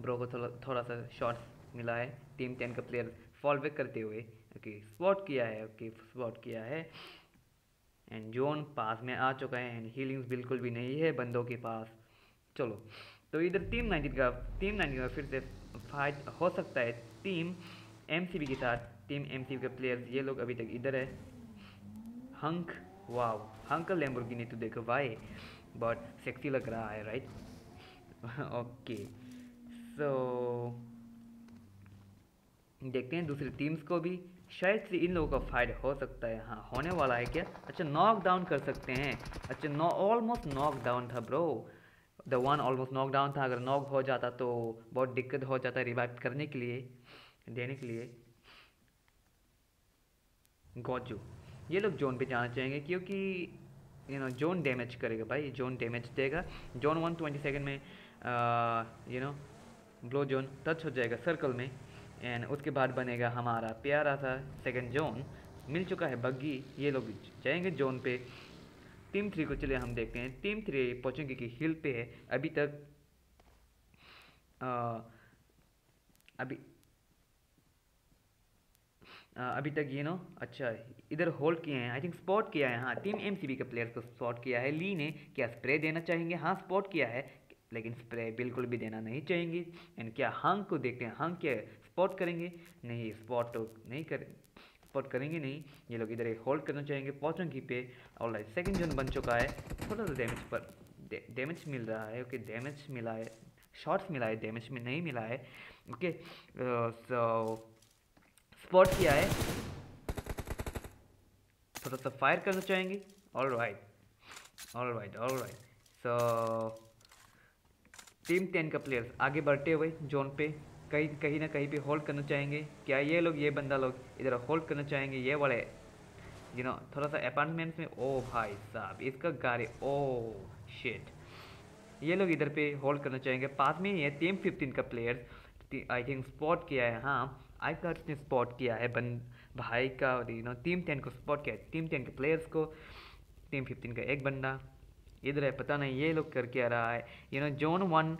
ब्रो को थोड़ा थोड़ा सा शॉट्स मिला है। टीम टेन का प्लेयर फॉल बैक करते हुए ओके स्पॉट किया है, ओके स्पॉट किया है। एंड जोन पास में आ चुका है एंड हीलिंग्स बिल्कुल भी नहीं है बंदों के पास। चलो तो इधर टीम नाइनटीन का टीम नाइनटीन का फिर से फाइट हो सकता है टीम एमसीबी के साथ। टीम एमसीबी के प्लेयर्स ये लोग अभी तक इधर है। हंक वाव हंक का लैम्बोर्गिनी तो देखो भाई, बहुत सेक्सी लग रहा है राइट। ओके सो देखते हैं दूसरी टीम्स को भी, शायद से इन लोगों का फाइट हो सकता है। हाँ होने वाला है क्या? अच्छा नॉक डाउन कर सकते हैं। अच्छा नो ऑलमोस्ट नॉक डाउन था bro, the one almost knock down था। अगर नॉक हो जाता तो बहुत दिक्कत हो जाता रिवाइव करने के लिए देने के लिए। गोजू ये लोग जोन पे जाना चाहेंगे क्योंकि यू नो जोन डैमेज करेगा भाई, जोन डैमेज देगा। जोन वन ट्वेंटी सेकेंड में you know blue zone touch हो जाएगा सर्कल में एंड उसके बाद बनेगा हमारा प्यारा सा सेकेंड जोन। मिल चुका है बग्गी, ये लोग जाएंगे जोन पे। टीम थ्री को चले हम देखते हैं, टीम थ्री पोचिंकी की हिल पे है अभी तक। आ, अभी अभी तक ये नो अच्छा इधर होल्ड किए हैं, आई थिंक स्पॉट किया है। हाँ टीम एमसीबी के प्लेयर्स को स्पॉट किया है ली ने। क्या स्प्रे देना चाहेंगे? हाँ स्पॉट किया है लेकिन स्प्रे बिल्कुल भी देना नहीं चाहेंगे। एंड क्या हंक को देखते हैं, हंक क्या स्पॉट करेंगे? नहीं स्पॉट तो नहीं कर स्पॉट करेंगे नहीं। ये लोग इधर होल्ड करना चाहेंगे पोचिंकी पे। ऑलराइट सेकंड जोन बन चुका है। थोड़ा सा डैमेज पर डैमेज मिल रहा है। ओके डैमेज मिला है, शॉट्स मिला है, डैमेज में नहीं मिला है। ओके सो स्पॉट किया है, थोड़ा सा फायर करना चाहेंगे। Alright alright alright so team ten का प्लेयर्स आगे बढ़ते हुए जोन पे कहीं कहीं ना कहीं पे होल्ड करना चाहेंगे। क्या ये लोग ये बंदा लोग इधर होल्ड करना चाहेंगे? ये वाले यू नो थोड़ा सा अपार्टमेंट्स में। ओ भाई साहब इसका गाड़ी, ओ शिट। ये लोग इधर पे होल्ड करना चाहेंगे। पास में ही है टीम फिफ्टीन का प्लेयर्स, आई थिंक स्पॉट किया है। हाँ आई कार्ड्स ने स्पॉट किया है बंद भाई का यू नो टीम टेन को स्पॉट किया है, टीम टेन के प्लेयर्स को। टीम फिफ्टीन का एक बंदा इधर है, पता नहीं ये लोग कर क्या रहा है। यू नो जोन वन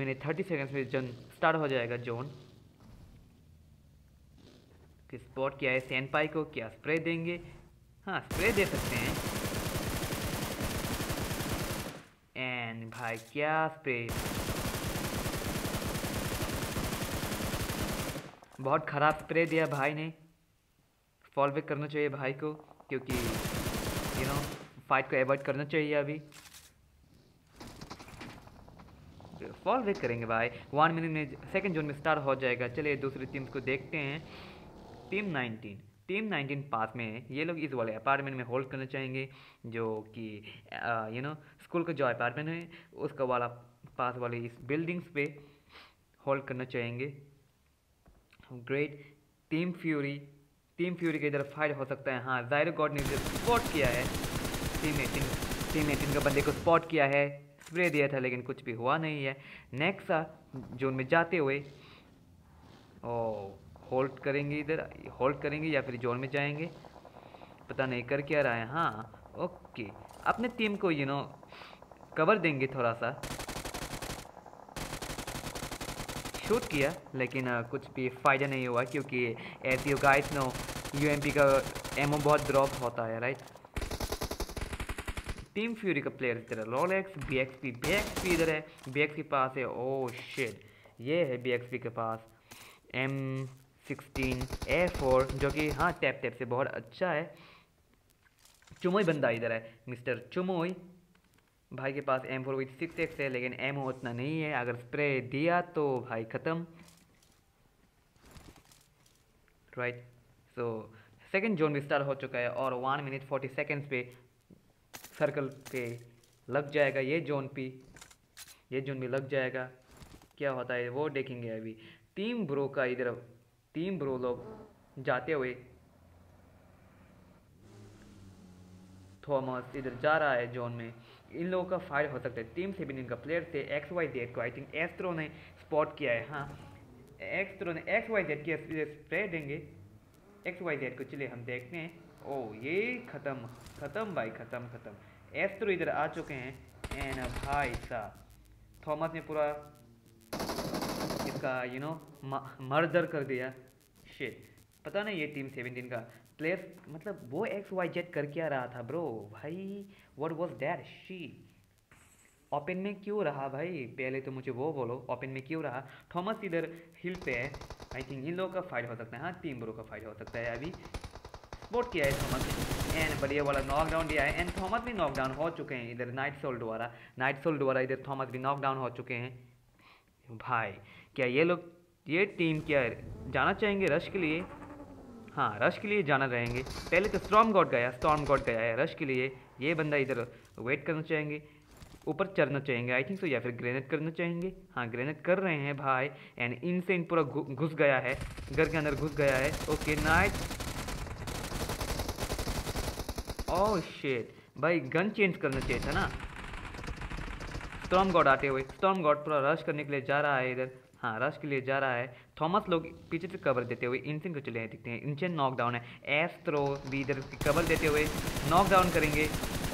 मैंने थर्टी सेकेंड्स में जोन स्टार्ट हो जाएगा जोन। स्पॉट किया है सेनपाई को, क्या स्प्रे देंगे? हाँ स्प्रे दे सकते हैं। एंड भाई क्या स्प्रे, बहुत ख़राब स्प्रे दिया भाई ने। फॉल बैक करना चाहिए भाई को क्योंकि यू नो फाइट को एवॉइड करना चाहिए अभी। फॉल बैक करेंगे भाई। वन मिनट में सेकंड जोन में स्टार्ट हो जाएगा। चलिए दूसरी टीम को देखते हैं। टीम नाइनटीन टीम नाइनटीन पास में है। ये लोग इस वाले अपार्टमेंट में होल्ड करना चाहेंगे, जो कि यू नो स्कूल का जो अपार्टमेंट है उसका वाला पास वाले इस बिल्डिंग्स पे होल्ड करना चाहेंगे। Great team fury team fury के इधर फाइट हो सकता है। हाँ, जायरो गॉड ने स्पॉट किया है। टीम एटीन टीम एटीन के बंदे को स्पॉट किया है, स्प्रे दिया था लेकिन कुछ भी हुआ नहीं है। नेक्स्ट जोन में जाते हुए ओ होल्ड करेंगे, इधर होल्ड करेंगे या फिर जोन में जाएंगे, पता नहीं कर क्या रहा है। हाँ ओके, अपने टीम को यू नो कवर देंगे थोड़ा सा। शूट किया लेकिन आ, कुछ भी फ़ायदा नहीं हुआ क्योंकि as you guys know UMP का एमओ बहुत ड्रॉप होता है, राइट। टीम फ्यूरी का प्लेयर इधर है, रोलेक्स बीएक्सपी बीएक्सपी इधर है, बीएक्सपी पास है। ओ शिट, ये है बीएक्सपी के पास एम सिक्सटीन ए फोर जो कि हाँ टैप टैप से बहुत अच्छा है। चुमोई बंदा इधर है, मिस्टर चुमोई भाई के पास M four with six X है लेकिन एम उतना नहीं है। अगर स्प्रे दिया तो भाई ख़त्म, राइट। सो सेकंड जोन भी स्टार्ट हो चुका है और वन मिनट फोर्टी सेकेंड्स पे सर्कल पे लग जाएगा। ये जोन भी ये जोन भी लग जाएगा। क्या होता है वो देखेंगे अभी। टीम ब्रो का इधर टीम ब्रो लोग जाते हुए, थॉमस इधर जा रहा है जोन में। इन लोगों का फायर हो सकता है। टीम सेवन इनका प्लेयर से एक्स वाई जेड को आई थिंक एस्ट्रो ने स्पॉट किया है। हाँ, एस्ट्रो ने एक्स वाई जेड के स्प्रे देंगे एक्स वाई जेड को। चलिए हम देखते हैं। ओ ये ख़त्म ख़त्म भाई ख़त्म ख़त्म एस्ट्रो इधर आ चुके हैं। एन भाई साहब, थॉमस ने पूरा का यू नो मर्डर कर दिया। शिट, पता नहीं ये टीम सेवनटीन का प्लेयर मतलब वो एक्स वाई जेड कर क्या रहा था ब्रो भाई। What was that she, open में क्यों रहा भाई? पहले तो मुझे वो बोलो, ओपन में क्यों रहा? थॉमस इधर हिल पे है। आई थिंक इन लोगों का फाइट हो सकता है। हाँ, टीम ब्रो का फाइट हो सकता है। अभी स्पोर्ट किया है थॉमस ने, एंड बढ़िया वाला नॉकडाउन दिया है। एंड थॉमस भी नॉकडाउन हो चुके हैं इधर नाइट सोल्ड वाला नाइट सोल्ड वाला इधर थॉमस भी नॉकडाउन हो चुके हैं। भाई क्या ये लोग ये टीम क्या जाना चाहेंगे रश के लिए? हाँ, रश के लिए जाना रहेंगे। पहले तो स्टॉर्म गॉड गया स्टॉर्म गॉड गया है रश के लिए। ये बंदा इधर वेट करना चाहेंगे, ऊपर चढ़ना चाहेंगे आई थिंक सो, या फिर ग्रेनेड करना चाहेंगे। हाँ, ग्रेनेड कर रहे हैं भाई। एंड इनसे इन पूरा घुस गया है, घर के अंदर घुस गया है। Okay night. ओह शिट भाई, गन चेंज करना चाहिए था ना। स्टॉर्म गॉड आते हुए स्टॉर्म गॉड पूरा रश करने के लिए जा रहा है इधर। हाँ, रश के लिए जा रहा है। थॉमस लोग पीछे से कवर देते हुए इंसेंट को चले दिखते हैं। इंसेंट नॉकडाउन है। एस्ट्रो भी इधर कवर देते हुए नॉकडाउन करेंगे।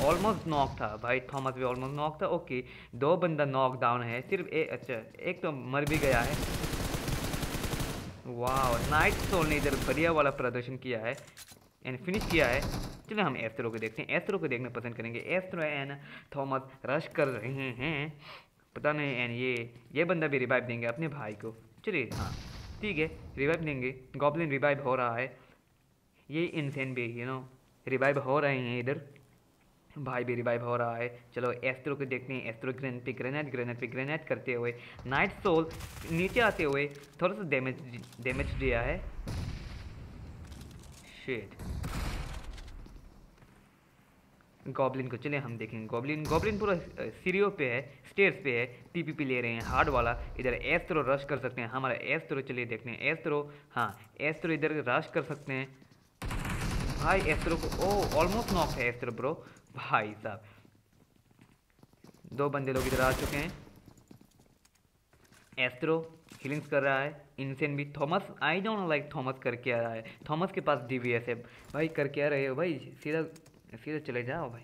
ऑलमोस्ट नॉक था भाई, थॉमस भी ऑलमोस्ट नॉक था। ओके, दो बंदा नॉकडाउन है सिर्फ एक। अच्छा, एक तो मर भी गया है। वाह, नाइट सोल ने इधर बढ़िया वाला प्रदर्शन किया है एंड फिनिश किया है। चलिए हम एस्ट्रो को देखते हैं। एस्ट्रो को देखना पसंद करेंगे। एस्ट्रो एंड थॉमस रश कर रहे हैं, पता नहीं। एंड ये ये बंदा भी रिवाइव देंगे अपने भाई को। चलिए, हाँ ठीक है, रिवाइव देंगे। गॉब्लिन रिवाइव हो रहा है। ये इंसेन भी यू नो रिवाइव हो रहे हैं इधर। भाई भी रिवाइव हो रहा है। चलो एस्ट्रो को देखते हैं। एस्ट्रो ग्रेनेड पे ग्रेनेड ग्रेनेड पे ग्रेनेड करते हुए नाइट सोल नीचे आते हुए थोड़ा सा डैमेज डैमेज दिया है। शिट, गॉब्लिन को चले हम देखेंगे। गॉब्लिन गॉब्लिन पूरा सीरियो पे है, स्टेयर्स पे है, टीपीपी ले रहे हैं हार्ड वाला। इधर एस्ट्रो रश कर सकते हैं हमारा एस्ट्रो। चलिए देखते हैं एस्ट्रो। हाँ, एस्ट्रो इधर रश कर सकते हैं भाई। एस्ट्रो को ओ ऑलमोस्ट नॉक है एस्ट्रो ब्रो। भाई साहब, दो बंदे लोग इधर आ चुके हैं। एस्ट्रो हिलिंग्स कर रहा है। इंसेन भी Thomas I don't like Thomas करके आ रहा है। थॉमस के पास डीवीएस है भाई। करके आ रहे हो भाई, सीधा सीधे चले जाओ भाई।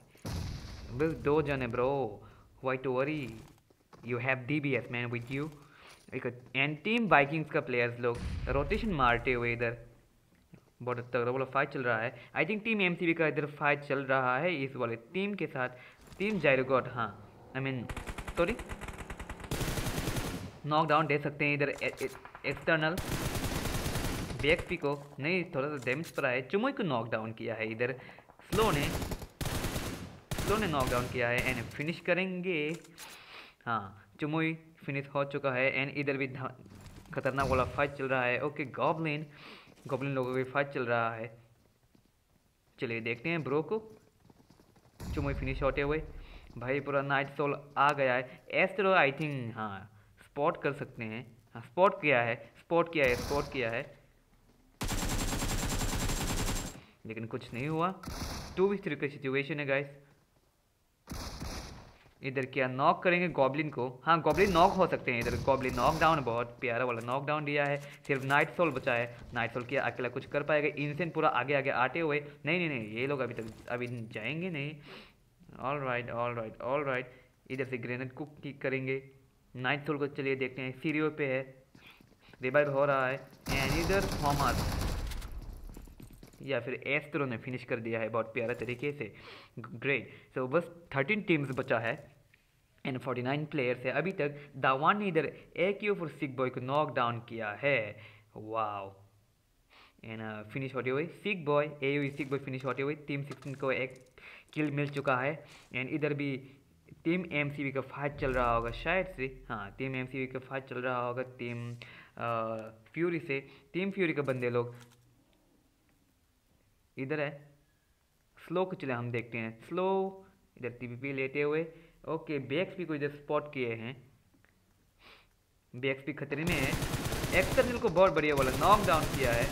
बस दो जने bro, why to worry, you have D B S man with you. एक एंड टीम बाइकिंग्स का प्लेयर्स लोग रोटेशन मारते हुए इधर बहुत तगड़ा वाला फाइट चल रहा है। I think team M C B का इधर फाइट चल रहा है इस वाले टीम के साथ। टीम जायरोगॉड, हाँ आई मीन सॉरी, नॉकडाउन दे सकते हैं इधर एक्सटर्नल। बी को नहीं, थोड़ा सा डैमेज पड़ा है। चुमोई को नॉकडाउन किया है इधर स्लो ने स्लो ने नॉकडाउन किया है एंड फिनिश करेंगे। हाँ, चुमुई फिनिश हो चुका है एंड इधर भी खतरनाक वाला फाइट चल रहा है। ओके गॉबलिन गॉबलिन लोगों की फाइट चल रहा है। चलिए देखते हैं ब्रो को चुमुई फिनिश होते हुए। भाई पूरा नाइट सोल आ गया है। एस्ट्रो आई थिंक हाँ स्पॉट कर सकते हैं। हाँ स्पॉट किया है स्पॉट किया है स्पॉट किया है लेकिन कुछ नहीं हुआ। टू वी थ्री का सिचुएशन है गाइस। इधर क्या नॉक करेंगे गॉबलिन को। हाँ गॉबलिन नॉक हो सकते हैं। इधर गॉबलिन नॉक डाउन बहुत प्यारा वाला नॉक डाउन दिया है। सिर्फ नाइट सोल बचा है। नाइट सोल क्या अकेला कुछ कर पाएगा। इंसेंट पूरा आगे आगे आते हुए नहीं नहीं नहीं ये लोग अभी तक अभी जाएंगे नहीं। All right all right all right इधर से ग्रेनेड को किक करेंगे नाइट सोल को। चलिए देखते हैं सीरियो पे है रिवाइव हो रहा है एंड इधर थॉमस या फिर एस्ट्रो ने फिनिश कर दिया है बहुत प्यारा तरीके से। ग्रेट। सो बस थर्टीन टीम्स बचा है एंड फोर्टी नाइन प्लेयर्स है अभी तक। दावान ने इधर एक यू फॉर सिक बॉय को नॉक डाउन किया है। वाओ एंड फिनिश होते हुए sick boy A U sick boy finish होते हुए टीम सिक्सटीन को एक किल मिल चुका है। एंड इधर भी टीम एमसीबी का फाइट चल रहा होगा शायद से। हाँ टीम एमसीबी का फाइट चल रहा होगा टीम फ्यूरी से। टीम फ्यूरी के बंदे लोग इधर है। स्लो को चले हम देखते हैं स्लो इधर टीपीपी लेते हुए। ओके बेक्सपी को इधर स्पॉट किए हैं। बेक्सपी खतरे में है। एक्सटर्नल को बहुत बढ़िया वाला नॉक डाउन किया है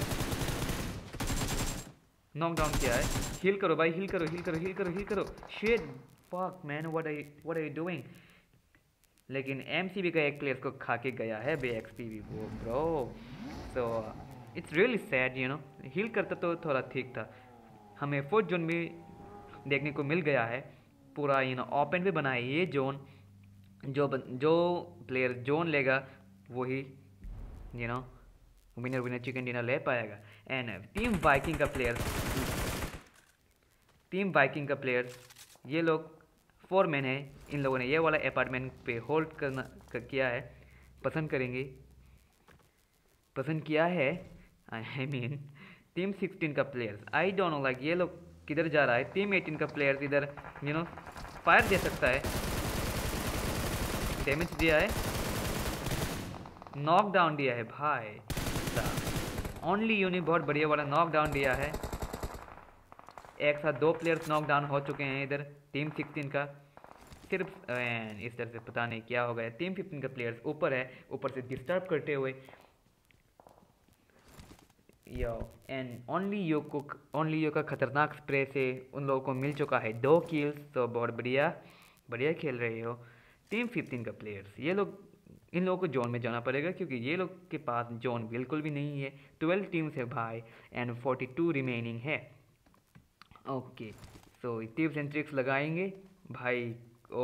नॉक डाउन किया है। हील करो भाई हील करो हील करो हील करो हील करो। Shit fuck man what I what I doing. लेकिन एमसीबी का एक प्लेयर को खा के गया है बेक्सपी भी वो bro. So it's really sad you know. Heal करता तो थोड़ा ठीक था। हमें फोर्थ जोन भी देखने को मिल गया है पूरा यू नो ओपन भी बना है ये जोन। जो जो प्लेयर जोन लेगा वही you know winner winner chicken dinner ले पाएगा। एंड टीम बाइकिंग का प्लेयर टीम बाइकिंग का प्लेयर ये लोग फोर मैन है। इन लोगों ने ये वाला अपार्टमेंट पे होल्ड करना कर किया है पसंद करेंगे पसंद किया है। आई मीन टीम सिक्सटीन का players I don't know like ये लोग किधर जा रहा है। टीम एटीन का प्लेयर्स इधर यू नो फायर दे सकता है। डैमेज दिया है नॉक डाउन दिया है भाई ओनली यूनि बहुत बढ़िया वाला नॉक डाउन दिया है। एक साथ दो प्लेयर्स नॉक डाउन हो चुके हैं इधर टीम सिक्सटीन का। सिर्फ इस तरह से पता नहीं क्या हो गया। टीम फिफ्टीन का प्लेयर्स ऊपर है ऊपर से डिस्टर्ब करते हुए यो एंड ओनली यो को ओनली यो का खतरनाक स्प्रे से उन लोगों को मिल चुका है दो किल्स। तो बहुत बढ़िया बढ़िया खेल रहे हो टीम फिफ्टीन का प्लेयर्स। ये लोग इन लोगों को जोन में जाना पड़ेगा क्योंकि ये लोग के पास जोन बिल्कुल भी नहीं है। ट्वेल्व टीम्स है भाई एंड फोर्टी टू रिमेनिंग है। Okay so tips and tricks लगाएंगे भाई।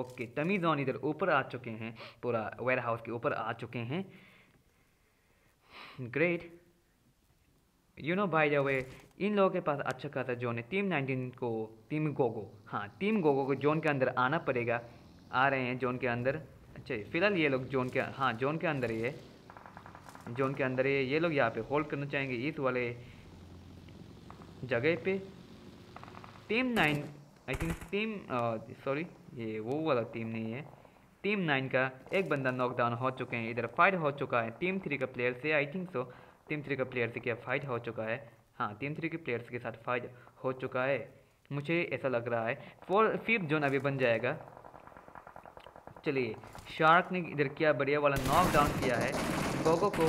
ओके टमी जोन इधर ऊपर आ चुके हैं पूरा वेयर हाउस के ऊपर आ चुके हैं। Great you know by the way इन लोगों के पास अच्छा खासा जोन है। टीम नाइनटीन को टीम गोगो हाँ टीम गोगो को जोन के अंदर आना पड़ेगा। आ रहे हैं जोन के अंदर। अच्छा फिलहाल ये लोग जोन के हाँ जोन के अंदर ही है जोन के अंदर ही है। ये लोग यहाँ पे होल्ड करना चाहेंगे इस वाले जगह पे। Team nine I think team sorry ये वो वाला टीम नहीं है। टीम नाइन का एक बंदा नॉकडाउन हो चुके हैं। इधर फाइट हो चुका है टीम थ्री का प्लेयर से। I think so team three का प्लेयर से क्या फाइट हो चुका है। हाँ टीम थ्री के प्लेयर्स के साथ फाइट हो चुका है मुझे ऐसा लग रहा है। फोर फिफ्थ जोन अभी बन जाएगा। चलिए शार्क ने इधर क्या बढ़िया वाला नॉक डाउन किया है। गोगो को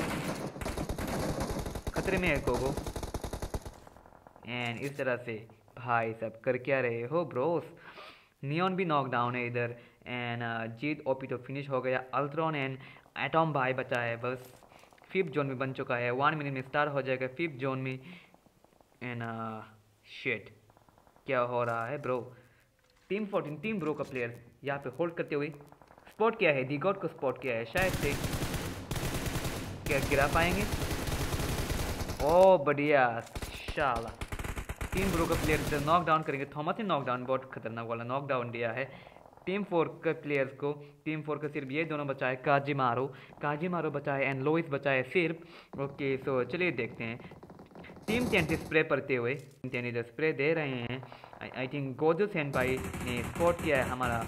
खतरे में है गोगो एंड इस तरह से भाई सब कर क्या रहे हो ब्रोस। नियॉन भी नॉक डाउन है इधर एंड जीत ओपी तो फिनिश हो गया। अल्ट्रॉन एंड एटॉम भाई बचा है बस। फिफ्थ जोन में बन चुका है वन मिनट में स्टार हो जाएगा फिफ्थ जोन में। एंड शेट क्या हो रहा है bro. Team fourteen team bro का प्लेयर यहाँ पे होल्ड करते हुए स्पॉट किया है दी गॉड को स्पॉट किया है शायद से। क्या गिरा पाएंगे। ओ बढ़िया शाला टीम ब्रो का प्लेयर इधर नॉक डाउन करेंगे। थॉमस ने नॉक डाउन बहुत खतरनाक वाला नॉक डाउन दिया है। टीम फोर के प्लेयर्स को टीम फोर का सिर्फ ये दोनों बचा है काजी मारो काजी मारो बचा है एंड लोइस बचा है सिर्फ। ओके सो चलिए देखते हैं टीम टेन से स्प्रे करते हुए टीम टेन इधर स्प्रे दे रहे हैं। आई थिंक गोजो सेन भाई ने स्पॉट किया है हमारा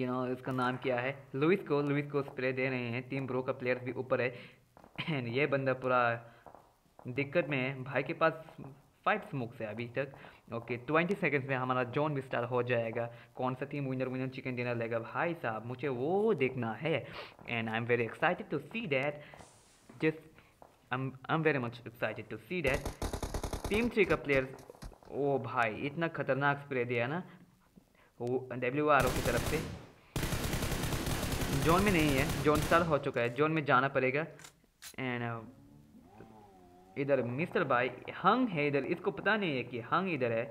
यू नो इसका नाम क्या है, लुइस को लुइस को स्प्रे दे रहे हैं। टीम ब्रो का प्लेयर भी ऊपर है एंड ये बंदा पूरा दिक्कत में है। भाई के पास फाइव स्मोक्स है अभी तक। ओके ट्वेंटी सेकेंड्स में हमारा जॉन भी स्टार हो जाएगा। कौन सा team winner winner chicken dinner लेगा भाई साहब, मुझे वो देखना है and I am very excited to see that. Just I am very much excited to see that. Team three का प्लेयर, ओ भाई इतना खतरनाक स्प्रे दिया ना वो डब्ल्यू आर ओ की तरफ से। जोन में नहीं है, जोन स्टार हो चुका है, जोन में जाना पड़ेगा। एंड इधर मिस्टर भाई हंग है, इधर इसको पता नहीं है कि हंग इधर है,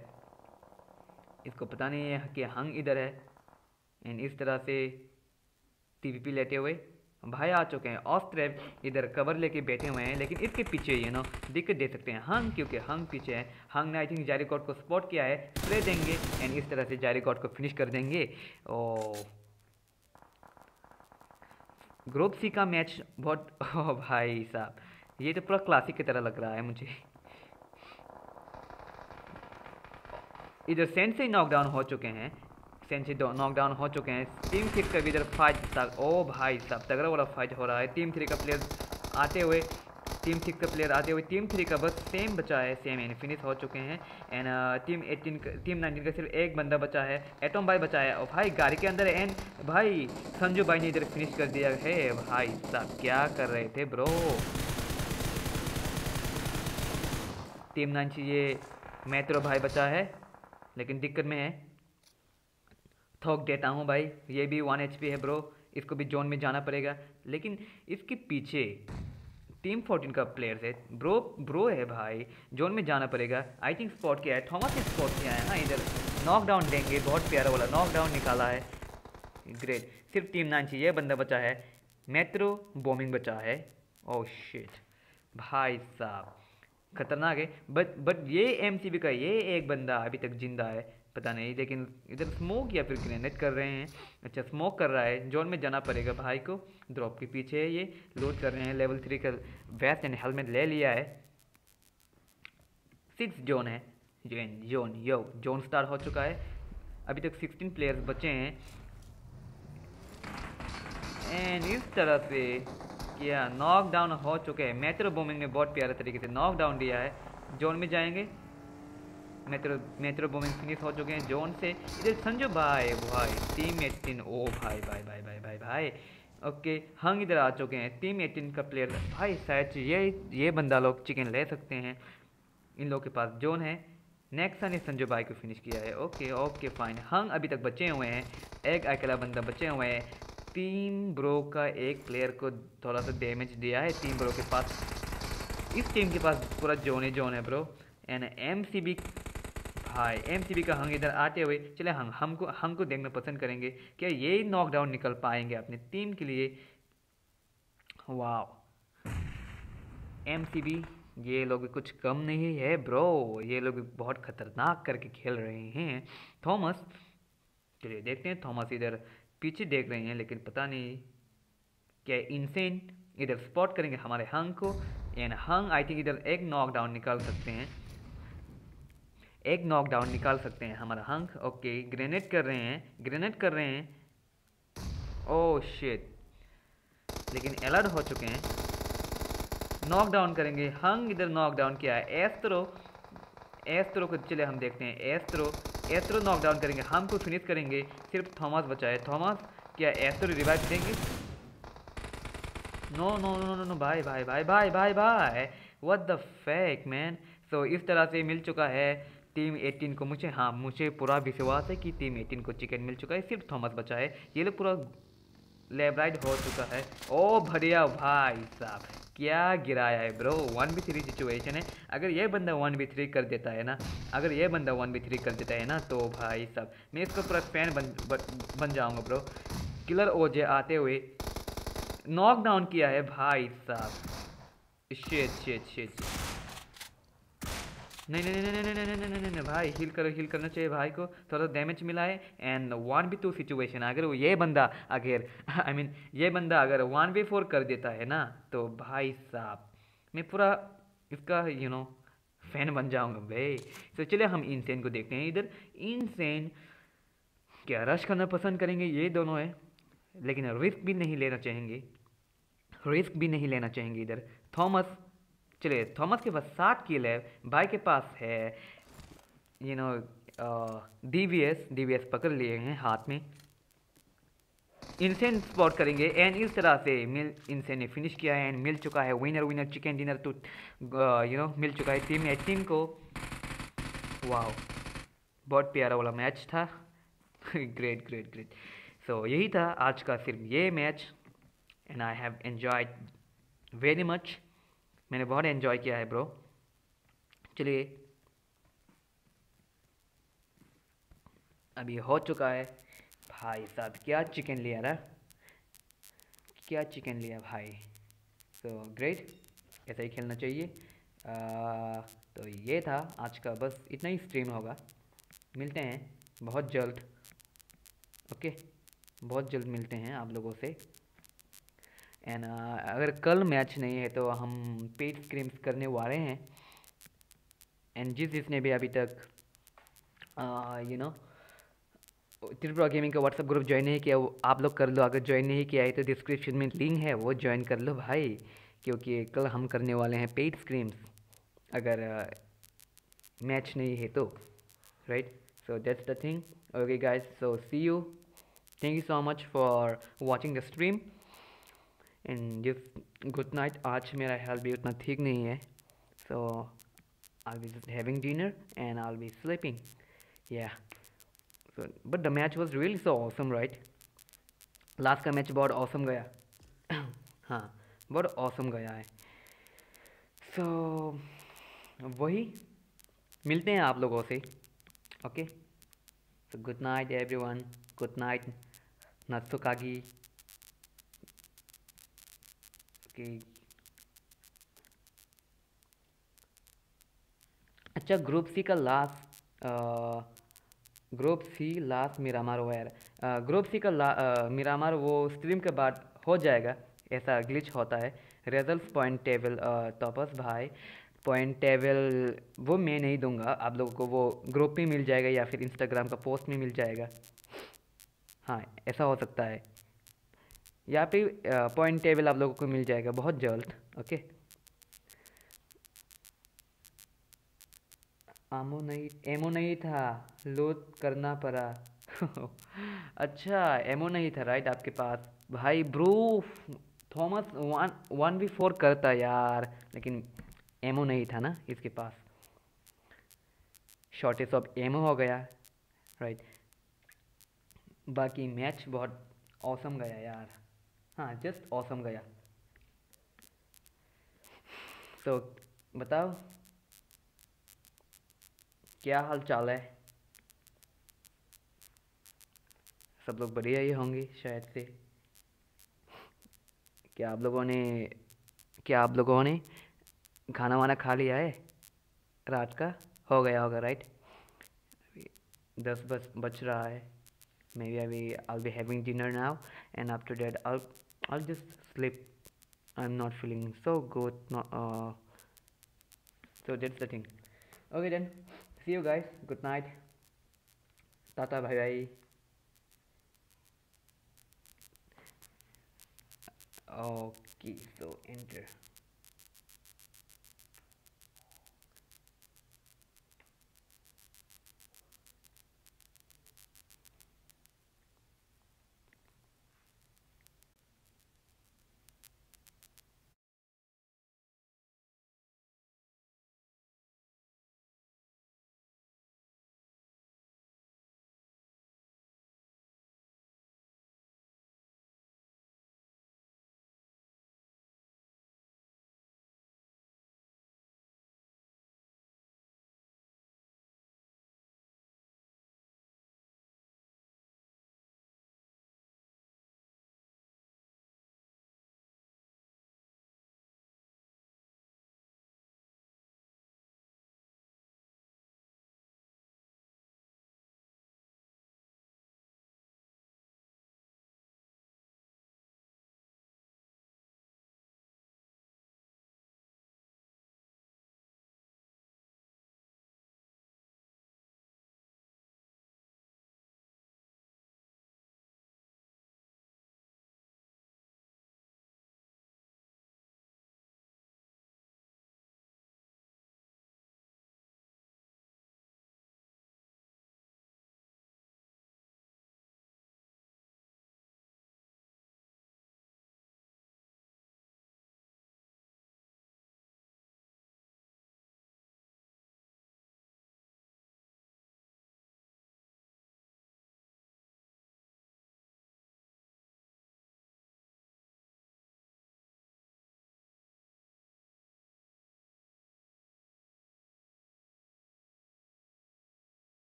इसको पता नहीं है कि हंग इधर है। एंड इस तरह से टीवीपी लेते हुए भाई आ चुके हैं। ऑस्ट्रेब इधर कवर लेके बैठे हुए हैं, लेकिन इसके पीछे यू नो दिक्कत दे सकते हैं हंग, क्योंकि हंग पीछे है। हंग ने आई थिंक जारीकॉट को स्पॉट किया है, स्प्रे देंगे एंड इस तरह से जारीकॉट को फिनिश कर देंगे। ओ ग्रुप सी का मैच बहुत, ओ भाई साहब ये तो पूरा क्लासिक की तरह लग रहा है मुझे। इधर सेंसे नॉकडाउन हो चुके हैं, सेंसे नॉकडाउन हो चुके हैं। टीम थ्री का भी इधर फाइट, ओ भाई साहब तगड़ा वाला फाइट हो रहा है। टीम थ्री का प्लेयर आते हुए टीम थ्री का प्लेयर आते हुए टीम थ्री का बस सेम बचा है, सेम एंड फिनिश हो चुके हैं। एंड टीम एटीन का टीम नाइनटीन का सिर्फ एक बंदा बचा है, एटम भाई बचा है। और भाई गाड़ी के अंदर एंड भाई संजू भाई ने इधर फिनिश कर दिया है। भाई साहब क्या कर रहे थे ब्रो। टीम नाइन ये मैत्रो भाई बचा है लेकिन दिक्कत में है, थोक देता हूँ भाई। ये भी वन एच पी है ब्रो, इसको भी जोन में जाना पड़ेगा। लेकिन इसके पीछे टीम फोर्टीन का प्लेयर्स है, ब्रो ब्रो है भाई, जोन में जाना पड़ेगा। आई थिंक स्पॉट किया है, थॉमस ने स्पॉट किया है ना। इधर नॉकडाउन देंगे, बहुत प्यारा वाला नॉकडाउन निकाला है, ग्रेट। सिर्फ टीम नाइन ये बंदा बचा है, मैत्रो बॉम्बिंग बचा है। ओह शिट भाई साहब खतरनाक है। बट बट ये एमसीबी का ये एक बंदा अभी तक जिंदा है, पता नहीं। लेकिन इधर स्मोक या फिर ग्रेनेड कर रहे हैं। अच्छा स्मोक कर रहा है, जोन में जाना पड़ेगा भाई को। ड्रॉप के पीछे ये लोड कर रहे हैं। लेवल थ्री का वेस्ट एंड हेलमेट ले लिया है। सिक्स जोन है, zone zone yo zone star हो चुका है। अभी तक सिक्सटीन प्लेयर्स बचे हैं एंड इस तरह से या नॉकडाउन हो चुके हैं। मैत्रो बोमिंग ने बहुत प्यारे तरीके से नॉकडाउन दिया है। जोन में जाएंगे, मैत्रो मैत्रो बोमिंग फिनिश हो चुके हैं जोन से। इधर संजू भाई भाई टीम एटीन, ओ भाई भाई भाई भाई भाई भाई ओके हंग इधर आ चुके हैं। टीम एटीन का प्लेयर भाई शायद ये ये बंदा लोग चिकन ले सकते हैं, इन लोग के पास जोन है। नेक्सा ने संजू भाई को फिनिश किया है। ओके ओके फाइन, हंग अभी तक बचे हुए हैं, एक अकेला बंदा बचे हुए हैं। टीम ब्रो का एक प्लेयर को थोड़ा सा डैमेज दिया है। टीम ब्रो के पास, इस टीम के पास पूरा जोन ही जोन है ब्रो। एंड एमसीबी भाई एमसीबी का हंग इधर आते हुए, चले हंग हमको हमको देखना पसंद करेंगे क्या ये नॉकडाउन निकल पाएंगे अपने टीम के लिए। वाव एमसीबी ये लोग कुछ कम नहीं है ब्रो, ये लोग बहुत खतरनाक करके खेल रहे हैं। थॉमस चलिए देखते हैं, थॉमस इधर पीछे देख रहे हैं लेकिन पता नहीं क्या इंसेन इधर स्पॉट करेंगे हमारे हंग को। एंड हंग आई थिंक इधर एक नॉकडाउन निकाल सकते हैं, एक नॉकडाउन निकाल सकते हैं हमारा हंग। ओके ग्रेनेड कर रहे हैं, ग्रेनेड कर रहे हैं। ओह शिट लेकिन अलर्ट हो चुके हैं, नॉकडाउन करेंगे हंग। इधर नॉकडाउन किया है एस्ट्रो, एस्ट्रो को चले हम देखते हैं। एस्ट्रो एस्ट्रो नॉकडाउन करेंगे, हम को फिनिश करेंगे। सिर्फ थॉमस बचा है, थॉमस क्या एस्ट्रो रिवाइव देंगे? No no no no no भाई भाई भाई भाई भाई भाई what the fuck man. So इस तरह से मिल चुका है टीम एटीन को। मुझे हाँ मुझे पूरा विश्वास है कि टीम एटीन को चिकन मिल चुका है, सिर्फ थॉमस बचा है। ये लोग पूरा लेबराइड हो चुका है। ओ भरिया भाई साहब क्या गिराया है bro. One v three situation है, अगर ये बंदा वन बी थ्री कर देता है ना अगर ये बंदा वन बी थ्री कर देता है ना तो भाई साहब मैं इसको पूरा फैन बन बन जाऊंगा ब्रो। किलर ओजे आते हुए नॉकडाउन किया है भाई साहब। शेट शेट शेट नहीं नहीं नहीं नहीं नहीं नहीं नहीं भाई हील करो, हील करना चाहिए भाई को, थोड़ा डैमेज मिला है। And one v two situation, अगर वो ये बंदा अगर आई मीन ये बंदा अगर वन बी फोर कर देता है ना तो भाई साहब मैं पूरा इसका यू नो फैन बन जाऊंगा भाई। तो चलिए हम इंसेन को देखते हैं। इधर इंसेन क्या रश करना पसंद करेंगे, ये दोनों है, लेकिन रिस्क भी नहीं लेना चाहेंगे रिस्क भी नहीं लेना चाहेंगे इधर थॉमस, चलिए थॉमस के पास साठ किल है, भाई के पास है you know D V S D V S पकड़ लिए हैं हाथ में। इंसेंट स्पॉट करेंगे एंड इस तरह से मिल इंसेंट ने फिनिश किया है एंड मिल चुका है विनर विनर चिकन डिनर तो यू नो मिल चुका है टीम एटीन को। वाह, बहुत प्यारा वाला मैच था। ग्रेट ग्रेट ग्रेट सो यही था आज का सिर्फ ये match and I have enjoyed very much, मैंने बहुत एन्जॉय किया है ब्रो। चलिए अभी हो चुका है भाई साहब, क्या चिकन लिया ना, क्या चिकन लिया भाई। सो ग्रेट, ऐसा ही खेलना चाहिए। आ, तो ये था आज का, बस इतना ही स्ट्रीम होगा, मिलते हैं बहुत जल्द। ओके, बहुत जल्द मिलते हैं आप लोगों से। एंड अगर कल मैच नहीं है तो हम पेड स्ट्रीम्स करने वाले हैं एंड जिस जिसने भी अभी तक यू नो त्रिपुरा गेमिंग का व्हाट्सअप ग्रुप ज्वाइन नहीं किया वो आप लोग कर लो, अगर ज्वाइन नहीं किया है तो डिस्क्रिप्शन में लिंक है वो ज्वाइन कर लो भाई, क्योंकि कल हम करने वाले हैं पेड स्ट्रीम्स अगर मैच नहीं है तो। Right, so that's the thing. Okay guys, so see you, thank you so much for watching the stream and good night. आज मेरा हेल्थ भी उतना ठीक नहीं है, so I will be having dinner and I will be sleeping, या। So, but the match was really so awesome, right? Last का match बहुत awesome गया। हाँ, बहुत awesome गया है। So वही मिलते हैं आप लोगों से। Okay, so good night everyone, good night Natsukagi। Okay, अच्छा ग्रुप सी का last group C last Miramar वायर ग्रुप सी का uh, मिरामार वो स्ट्रीम के बाद हो जाएगा, ऐसा ग्लिच होता है। रिजल्ट्स पॉइंट टेबल टॉपर्स भाई, पॉइंट टेबल वो मैं नहीं दूंगा आप लोगों को, वो ग्रुप में मिल जाएगा या फिर इंस्टाग्राम का पोस्ट में मिल जाएगा। हाँ, ऐसा हो सकता है, या फिर पॉइंट uh, टेबल आप लोगों को मिल जाएगा बहुत जल्द। ओके, आमो नहीं एमो नहीं था, लोड करना पड़ा। अच्छा एमो नहीं था राइट आपके पास भाई। Bro Thomas one one v four करता यार, लेकिन एमो नहीं था ना इसके पास, शॉर्टेज ऑफ एमो हो गया। राइट, बाकी मैच बहुत ऑसम गया यार, हाँ जस्ट ऑसम गया। तो बताओ क्या हाल चाल है, सब लोग बढ़िया ही होंगे शायद से। क्या आप लोगों ने क्या आप लोगों ने खाना वाना खा लिया है, रात का हो गया होगा राइट। दस बज बच रहा है, मे बी अभी I will be having dinner now and after that I I just sleep, I am not feeling so good, so that's the thing. Okay then, see you guys, good night, tata bye bye। Okay, so enter।